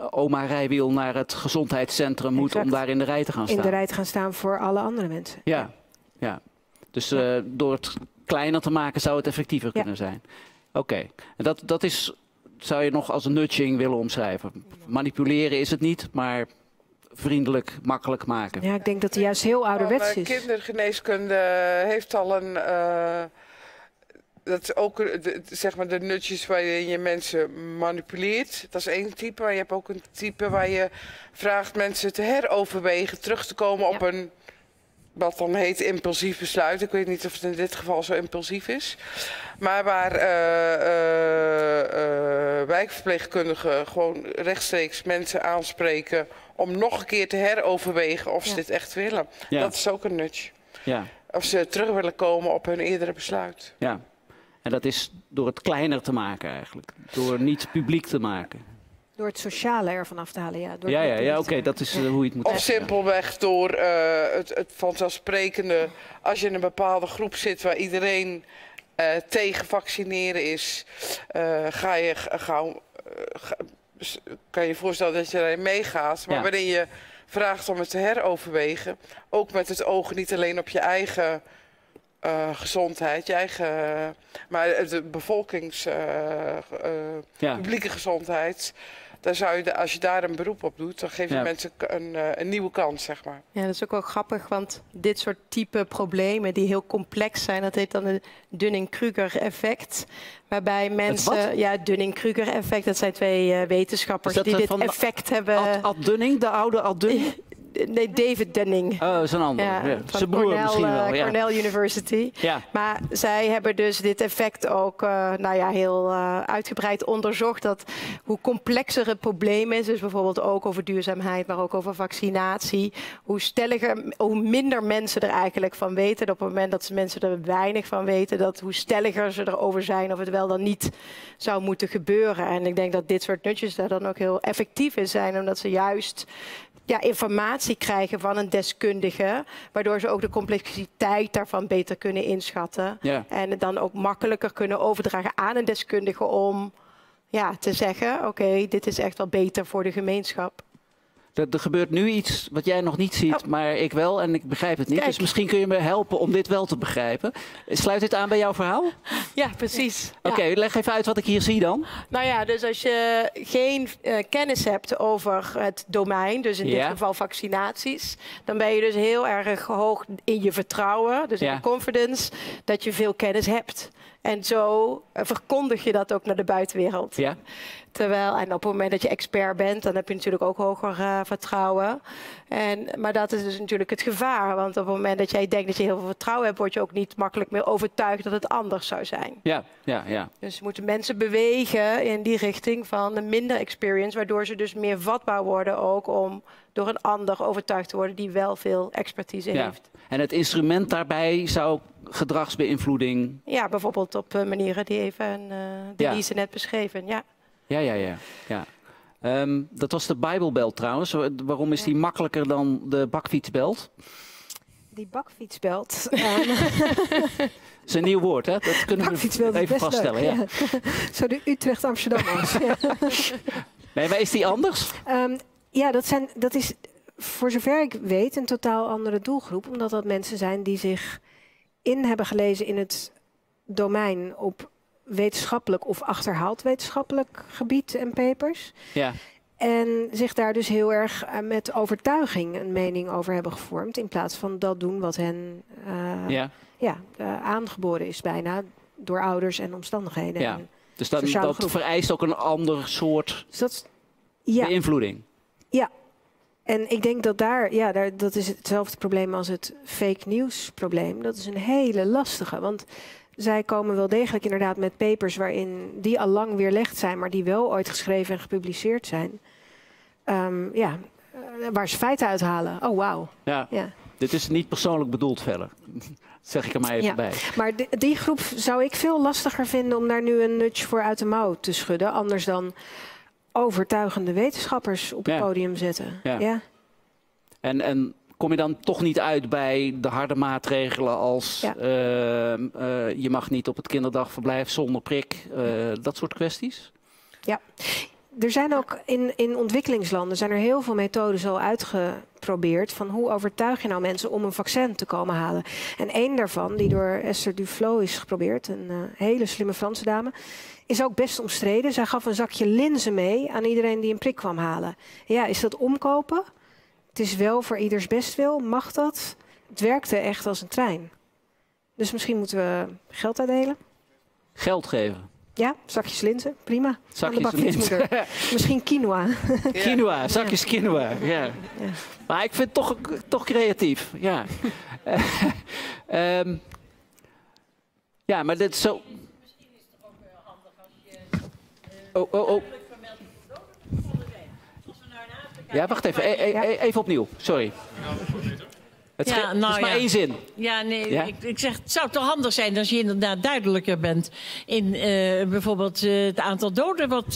oma-rijwiel naar het gezondheidscentrum moet om daar in de rij te gaan staan. In de rij te gaan staan voor alle andere mensen. Ja, ja. Dus door het kleiner te maken zou het effectiever kunnen zijn. Oké, en dat is, zou je nog als een nudging willen omschrijven. Manipuleren is het niet, maar vriendelijk, makkelijk maken. Ja, ik denk dat hij juist heel ouderwets is. Kindergeneeskunde heeft al een... dat is ook zeg maar de nutjes waarin je mensen manipuleert. Dat is één type. Maar je hebt ook een type waar je vraagt mensen te heroverwegen, terug te komen op een, wat dan heet, impulsief besluit. Ik weet niet of het in dit geval zo impulsief is. Maar waar wijkverpleegkundigen gewoon rechtstreeks mensen aanspreken om nog een keer te heroverwegen of ze dit echt willen. Ja. Dat is ook een nudge. Ja. Of ze terug willen komen op hun eerdere besluit. Ja. En dat is door het kleiner te maken eigenlijk. Door niet publiek te maken. Door het sociale ervan af te halen, ja. Door oké, dat is hoe je het moet doen. Of simpelweg door het vanzelfsprekende, als je in een bepaalde groep zit waar iedereen tegen vaccineren is, ga je gauw... kan je voorstellen dat je daarin meegaat, maar waarin je vraagt om het te heroverwegen. Ook met het oog niet alleen op je eigen gezondheid, je eigen, maar de bevolkings publieke gezondheid. Daar zou je als je daar een beroep op doet, dan geef je mensen een nieuwe kans, zeg maar. Ja, dat is ook wel grappig, want dit soort type problemen die heel complex zijn, dat heet dan het Dunning-Kruger-effect. Waarbij mensen... Ja, Dunning-Kruger-effect, dat zijn twee wetenschappers die dit effect hebben... Ad Dunning, de oude Ad Dunning? Nee, David Dunning. Oh, zo'n ander. Ja, zijn broer Cornell, misschien wel. Cornell University. Ja. Maar zij hebben dus dit effect ook heel uitgebreid onderzocht. Dat hoe complexer het probleem is, dus bijvoorbeeld ook over duurzaamheid, maar ook over vaccinatie. Hoe stelliger, hoe minder mensen er eigenlijk van weten. En op het moment dat mensen er weinig van weten, dat hoe stelliger ze erover zijn of het wel dan niet zou moeten gebeuren. En ik denk dat dit soort nutjes daar dan ook heel effectief in zijn, omdat ze juist... Ja, informatie krijgen van een deskundige, waardoor ze ook de complexiteit daarvan beter kunnen inschatten. Ja. En het dan ook makkelijker kunnen overdragen aan een deskundige om te zeggen, oké, dit is echt wel beter voor de gemeenschap. Er gebeurt nu iets wat jij nog niet ziet, maar ik wel en ik begrijp het niet. Kijk. Dus misschien kun je me helpen om dit wel te begrijpen. Sluit dit aan bij jouw verhaal? Ja, precies. Oké, leg even uit wat ik hier zie dan. Nou ja, dus als je geen kennis hebt over het domein, dus in dit geval vaccinaties, dan ben je dus heel erg hoog in je vertrouwen, dus in je confidence, dat je veel kennis hebt. En zo verkondig je dat ook naar de buitenwereld. Ja. Terwijl, en op het moment dat je expert bent, dan heb je natuurlijk ook hoger vertrouwen. Maar dat is dus natuurlijk het gevaar. Want op het moment dat jij denkt dat je heel veel vertrouwen hebt, word je ook niet makkelijk meer overtuigd dat het anders zou zijn. Ja, ja, ja. Dus we moeten mensen bewegen in die richting van een minder experience, waardoor ze dus meer vatbaar worden ook om door een ander overtuigd te worden die wel veel expertise heeft. En het instrument daarbij zou gedragsbeïnvloeding... Ja, bijvoorbeeld op manieren die even Denise net beschreven, ja. Ja, ja, ja, ja. Dat was de Bijbelbelt trouwens. Waarom is die makkelijker dan de bakfietsbelt? Die bakfietsbelt. Dat is een nieuw woord, hè? Dat kunnen we even vaststellen. Ja. Zo de Utrecht-Amsterdammers. Ja. Nee, maar is die anders? Ja, dat is voor zover ik weet een totaal andere doelgroep. Omdat dat mensen zijn die zich in hebben gelezen in het domein op wetenschappelijk of achterhaald wetenschappelijk gebied en papers. Ja. En zich daar dus heel erg met overtuiging een mening over hebben gevormd. In plaats van dat doen wat hen aangeboren is bijna door ouders en omstandigheden. Ja. En dus dat vereist ook een ander soort beïnvloeding. Ja, en ik denk dat dat is hetzelfde probleem als het fake news probleem. Dat is een hele lastige, want zij komen wel degelijk inderdaad met papers waarin die al lang weerlegd zijn, maar die wel ooit geschreven en gepubliceerd zijn. Waar ze feiten uithalen. Oh, wauw. Ja. Ja. Dit is niet persoonlijk bedoeld verder. Zeg ik er maar even bij. Maar die groep zou ik veel lastiger vinden om daar nu een nudge voor uit de mouw te schudden. Anders dan overtuigende wetenschappers op het podium zetten. Ja. Ja. En kom je dan toch niet uit bij de harde maatregelen als je mag niet op het kinderdagverblijf zonder prik, dat soort kwesties? Ja, er zijn ook in ontwikkelingslanden zijn er heel veel methodes al uitgeprobeerd van hoe overtuig je nou mensen om een vaccin te komen halen. En één daarvan, die door Esther Duflo is geprobeerd, een hele slimme Franse dame, is ook best omstreden. Zij gaf een zakje linzen mee aan iedereen die een prik kwam halen. Ja, is dat omkopen? Het is wel voor ieders bestwil, mag dat? Het werkte echt als een trein. Dus misschien moeten we geld uitdelen. Geld geven? Ja, zakjes linzen, prima. Zakjes linzen. Misschien quinoa. Quinoa, zakjes quinoa. Ja. Ja. Maar ik vind het toch creatief. Ja, ja, maar dit is zo... Misschien is het ook handig als je... Ja, wacht even. Even opnieuw. Sorry. Het is maar één zin. Ja, nee, ja? Ik zeg, het zou toch handig zijn als je inderdaad duidelijker bent in bijvoorbeeld het aantal doden wat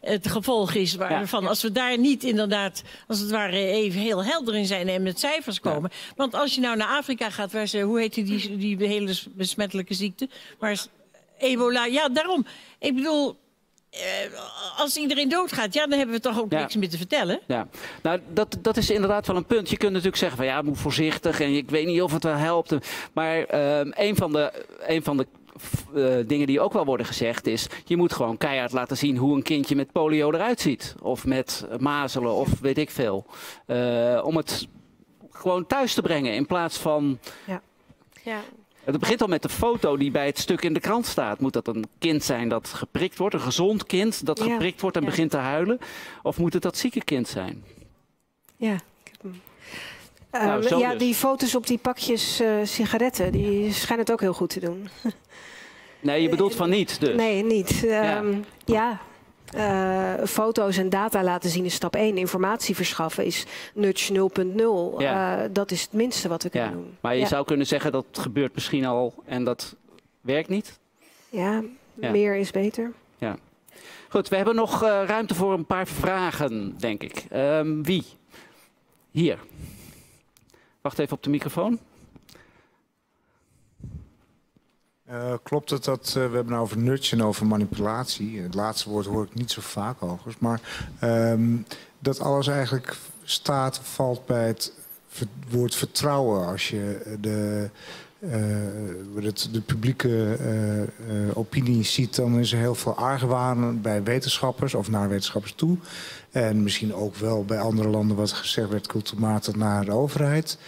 het gevolg is waarvan. Ja. Als we daar niet inderdaad, als het ware, even heel helder in zijn en met cijfers komen. Ja. Want als je nou naar Afrika gaat, waar ze, hoe heet die hele besmettelijke ziekte? Maar ebola, ja, daarom. Ik bedoel... als iedereen doodgaat, ja, dan hebben we toch ook niks meer te vertellen. Ja. Nou, dat is inderdaad wel een punt. Je kunt natuurlijk zeggen van ja, moet voorzichtig en ik weet niet of het wel helpt. Maar een van de dingen die ook wel worden gezegd is, je moet gewoon keihard laten zien hoe een kindje met polio eruit ziet. Of met mazelen of weet ik veel. Om het gewoon thuis te brengen in plaats van... Ja. Ja. Het begint al met de foto die bij het stuk in de krant staat. Moet dat een kind zijn dat geprikt wordt? Een gezond kind dat geprikt wordt en begint te huilen? Of moet het dat zieke kind zijn? Ja, ik heb hem. Dus die foto's op die pakjes sigaretten, die schijnen het ook heel goed te doen. Nee, je bedoelt van niet dus? Nee, niet. Foto's en data laten zien is stap 1. Informatie verschaffen is nudge 0.0. Dat is het minste wat we kunnen doen. Maar je zou kunnen zeggen dat gebeurt misschien al en dat werkt niet? Ja, meer is beter. Ja. Goed, we hebben nog ruimte voor een paar vragen, denk ik. Wie? Hier. Wacht even op de microfoon. Klopt het dat we hebben over nudge en over manipulatie? Het laatste woord hoor ik niet zo vaak overigens. Maar dat alles eigenlijk staat valt bij het woord vertrouwen. Als je de dat de publieke opinie ziet, dan is er heel veel argwaan bij wetenschappers of naar wetenschappers toe. En misschien ook wel bij andere landen wat gezegd werd cultuurmatig naar de overheid.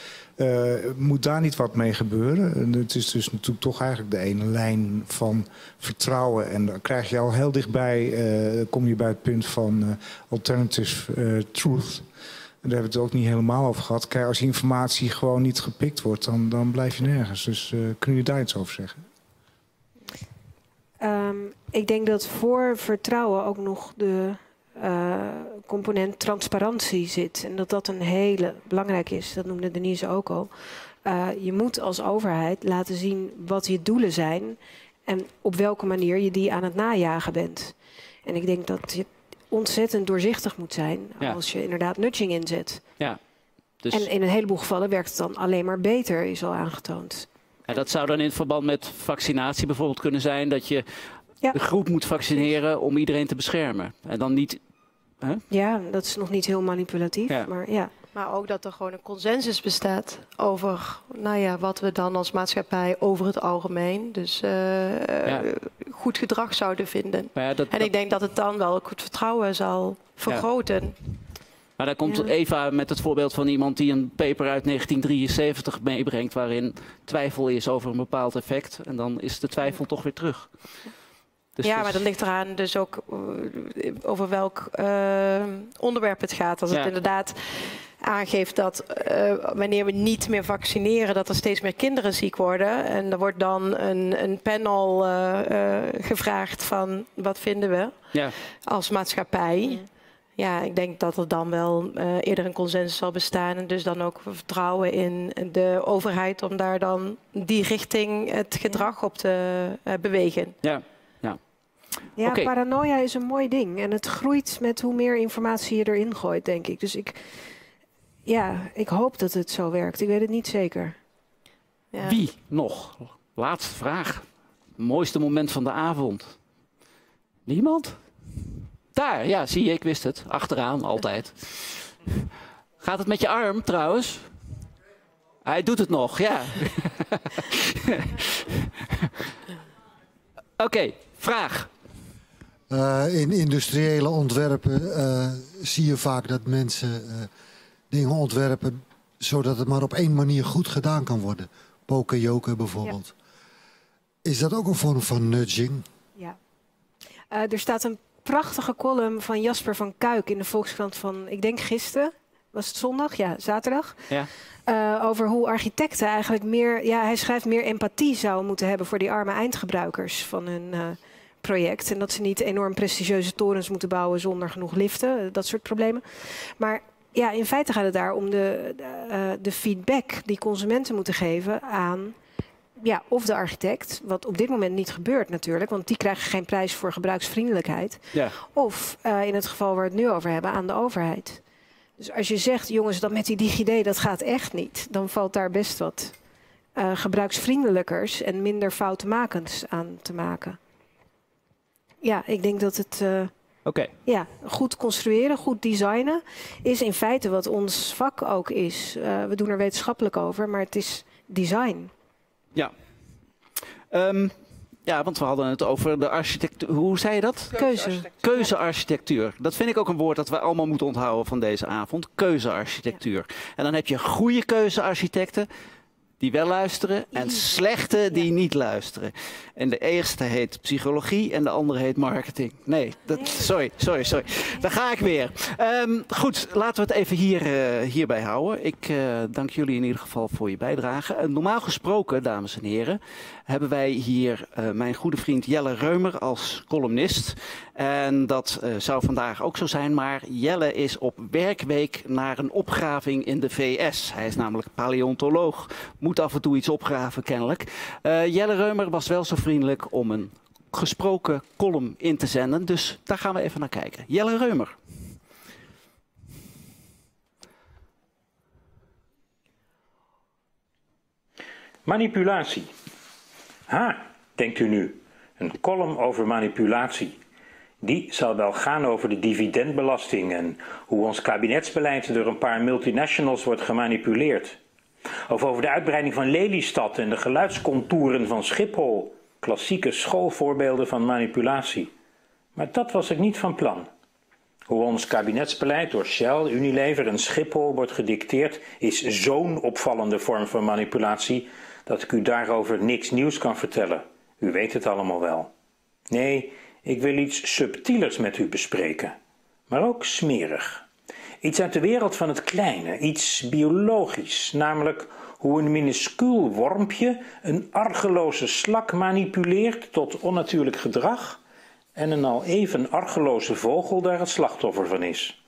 Moet daar niet wat mee gebeuren? En het is dus natuurlijk toch eigenlijk de ene lijn van vertrouwen. En dan krijg je al heel dichtbij, kom je bij het punt van alternative truth. En daar hebben we het ook niet helemaal over gehad. Kijk, als informatie gewoon niet gepikt wordt, dan blijf je nergens. Dus kunnen jullie daar iets over zeggen? Ik denk dat voor vertrouwen ook nog de component transparantie zit. En dat dat een hele belangrijke is. Dat noemde Denise ook al. Je moet als overheid laten zien wat je doelen zijn. En op welke manier je die aan het najagen bent. En ik denk dat je ontzettend doorzichtig moet zijn als je inderdaad nudging inzet. Ja, dus... En in een heleboel gevallen werkt het dan alleen maar beter, is al aangetoond. Ja, dat zou dan in verband met vaccinatie bijvoorbeeld kunnen zijn dat je de groep moet vaccineren om iedereen te beschermen. En dan niet... Hè? Ja, dat is nog niet heel manipulatief, maar ja. Maar ook dat er gewoon een consensus bestaat over wat we dan als maatschappij over het algemeen goed gedrag zouden vinden. Ja, en ik denk dat het dan wel goed vertrouwen zal vergroten. Ja. Maar daar komt Eva met het voorbeeld van iemand die een paper uit 1973 meebrengt waarin twijfel is over een bepaald effect. En dan is de twijfel toch weer terug. Dus maar dat ligt eraan dus ook over welk onderwerp het gaat. Als het inderdaad aangeeft dat wanneer we niet meer vaccineren, dat er steeds meer kinderen ziek worden. En er wordt dan een panel gevraagd van wat vinden we als maatschappij. Ja. Ja, ik denk dat er dan wel eerder een consensus zal bestaan. En dus dan ook vertrouwen in de overheid om daar dan die richting het gedrag op te bewegen. Ja. Ja, okay. Paranoia is een mooi ding. En het groeit met hoe meer informatie je erin gooit, denk ik. Dus ik hoop dat het zo werkt. Ik weet het niet zeker. Ja. Wie nog? Laatste vraag. Mooiste moment van de avond. Niemand? Daar, ja, zie je, ik wist het. Achteraan, altijd. Gaat het met je arm, trouwens? Hij doet het nog, ja. Oké, vraag. In industriële ontwerpen zie je vaak dat mensen dingen ontwerpen zodat het maar op één manier goed gedaan kan worden. Poka-yoke bijvoorbeeld. Ja. Is dat ook een vorm van nudging? Ja. Er staat een prachtige column van Jasper van Kuik in de Volkskrant van, ik denk gisteren. Was het zondag? Ja, zaterdag. Ja. Over hoe architecten eigenlijk meer... Ja, hij schrijft meer empathie zou moeten hebben voor die arme eindgebruikers van hun... project. En dat ze niet enorm prestigieuze torens moeten bouwen zonder genoeg liften. Dat soort problemen. Maar ja, in feite gaat het daar om de feedback die consumenten moeten geven aan of de architect. Wat op dit moment niet gebeurt natuurlijk. Want die krijgen geen prijs voor gebruiksvriendelijkheid. Ja. Of in het geval waar we het nu over hebben, aan de overheid. Dus als je zegt, jongens, dat met die DigiD, dat gaat echt niet. Dan valt daar best wat gebruiksvriendelijkers en minder foutmakends aan te maken. Ja, ik denk dat het goed construeren, goed designen is in feite wat ons vak ook is. We doen er wetenschappelijk over, maar het is design. Ja. Want we hadden het over de architectuur. Hoe zei je dat? Keuzearchitectuur. Keuzearchitectuur. Dat vind ik ook een woord dat we allemaal moeten onthouden van deze avond. Keuzearchitectuur. Ja. En dan heb je goede keuzearchitecten die wel luisteren en slechte die niet luisteren. En de eerste heet psychologie en de andere heet marketing. Nee, sorry. Daar ga ik weer. Goed, laten we het even hierbij houden. Ik dank jullie in ieder geval voor je bijdrage. Normaal gesproken, dames en heren, hebben wij hier mijn goede vriend Jelle Reumer als columnist. En dat zou vandaag ook zo zijn, maar Jelle is op werkweek naar een opgraving in de VS. Hij is namelijk paleontoloog. Moet af en toe iets opgraven, kennelijk. Jelle Reumer was wel zo vriendelijk om een gesproken column in te zenden. Dus daar gaan we even naar kijken. Jelle Reumer. Manipulatie. Ha, denkt u nu. Een column over manipulatie. Die zal wel gaan over de dividendbelasting en hoe ons kabinetsbeleid door een paar multinationals wordt gemanipuleerd. Of over de uitbreiding van Lelystad en de geluidscontouren van Schiphol. Klassieke schoolvoorbeelden van manipulatie. Maar dat was ik niet van plan. Hoe ons kabinetsbeleid door Shell, Unilever en Schiphol wordt gedicteerd, is zo'n opvallende vorm van manipulatie dat ik u daarover niks nieuws kan vertellen. U weet het allemaal wel. Nee, ik wil iets subtielers met u bespreken. Maar ook smerig. Iets uit de wereld van het kleine, iets biologisch, namelijk hoe een minuscuul wormpje een argeloze slak manipuleert tot onnatuurlijk gedrag en een al even argeloze vogel daar het slachtoffer van is.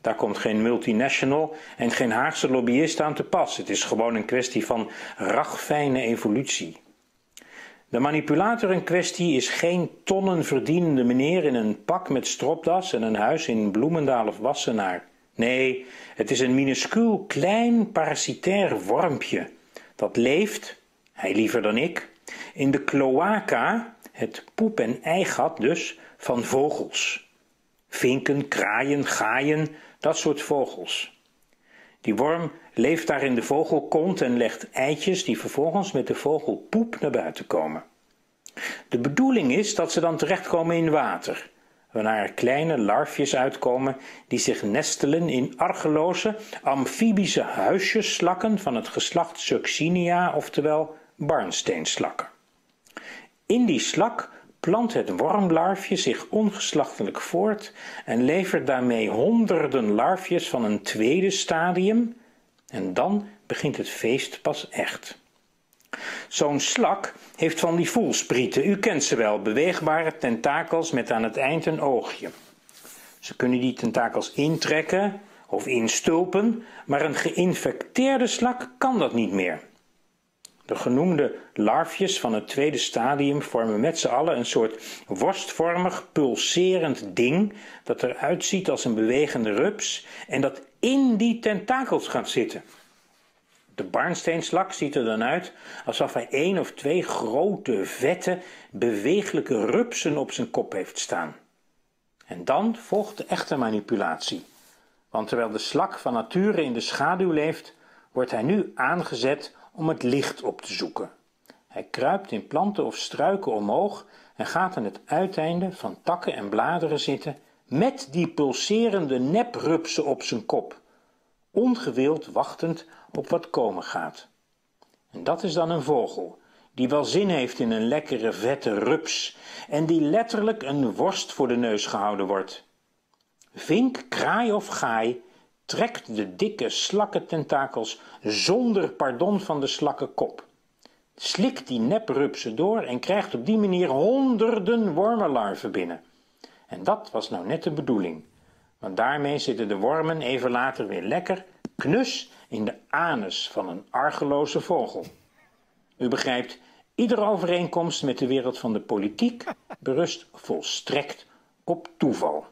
Daar komt geen multinational en geen Haagse lobbyist aan te pas. Het is gewoon een kwestie van ragfijne evolutie. De manipulator in kwestie is geen tonnenverdienende meneer in een pak met stropdas en een huis in Bloemendaal of Wassenaar. Nee, het is een minuscuul klein parasitair wormpje dat leeft, hij liever dan ik, in de cloaca, het poep- en eigat dus, van vogels. Vinken, kraaien, gaaien, dat soort vogels. Die worm leeft daar in de vogelkont en legt eitjes die vervolgens met de vogelpoep naar buiten komen. De bedoeling is dat ze dan terechtkomen in water, waarna er kleine larfjes uitkomen die zich nestelen in argeloze, amfibische huisjesslakken van het geslacht Succinia, oftewel barnsteenslakken. In die slak plant het wormlarfje zich ongeslachtelijk voort en levert daarmee honderden larfjes van een tweede stadium en dan begint het feest pas echt. Zo'n slak heeft van die voelsprieten, u kent ze wel, beweegbare tentakels met aan het eind een oogje. Ze kunnen die tentakels intrekken of instulpen, maar een geïnfecteerde slak kan dat niet meer. De genoemde larfjes van het tweede stadium vormen met z'n allen een soort worstvormig, pulserend ding dat eruit ziet als een bewegende rups en dat in die tentakels gaat zitten. De barnsteenslak ziet er dan uit alsof hij 1 of 2 grote, vette, bewegelijke rupsen op zijn kop heeft staan. En dan volgt de echte manipulatie. Want terwijl de slak van nature in de schaduw leeft, wordt hij nu aangezet om het licht op te zoeken. Hij kruipt in planten of struiken omhoog en gaat aan het uiteinde van takken en bladeren zitten met die pulserende neprupsen op zijn kop, ongewild wachtend op wat komen gaat. En dat is dan een vogel, die wel zin heeft in een lekkere vette rups en die letterlijk een worst voor de neus gehouden wordt. Vink, kraai of gaai trekt de dikke slakkententakels zonder pardon van de slakkenkop, slikt die neprupsen door en krijgt op die manier honderden wormenlarven binnen. En dat was nou net de bedoeling, want daarmee zitten de wormen even later weer lekker knus in de anus van een argeloze vogel. U begrijpt, iedere overeenkomst met de wereld van de politiek berust volstrekt op toeval.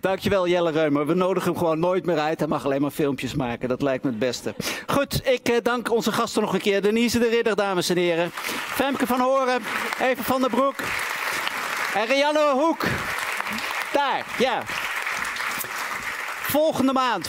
Dankjewel Jelle Reumer. We nodigen hem gewoon nooit meer uit. Hij mag alleen maar filmpjes maken. Dat lijkt me het beste. Goed, ik dank onze gasten nog een keer. Denise de Ridder, dames en heren. Femke van Horen, Eva van den Broek en Rianne Hoek. Daar, ja.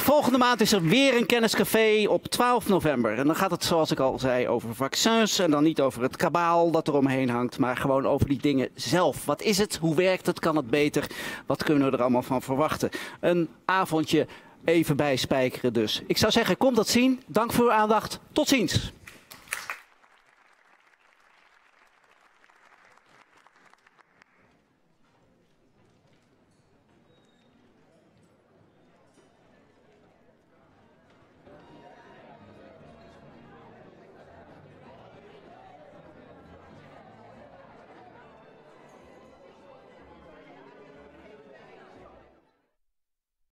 Volgende maand is er weer een kenniscafé op 12 november. En dan gaat het, zoals ik al zei, over vaccins. En dan niet over het kabaal dat er omheen hangt, maar gewoon over die dingen zelf. Wat is het? Hoe werkt het? Kan het beter? Wat kunnen we er allemaal van verwachten? Een avondje even bijspijkeren dus. Ik zou zeggen, kom dat zien. Dank voor uw aandacht. Tot ziens.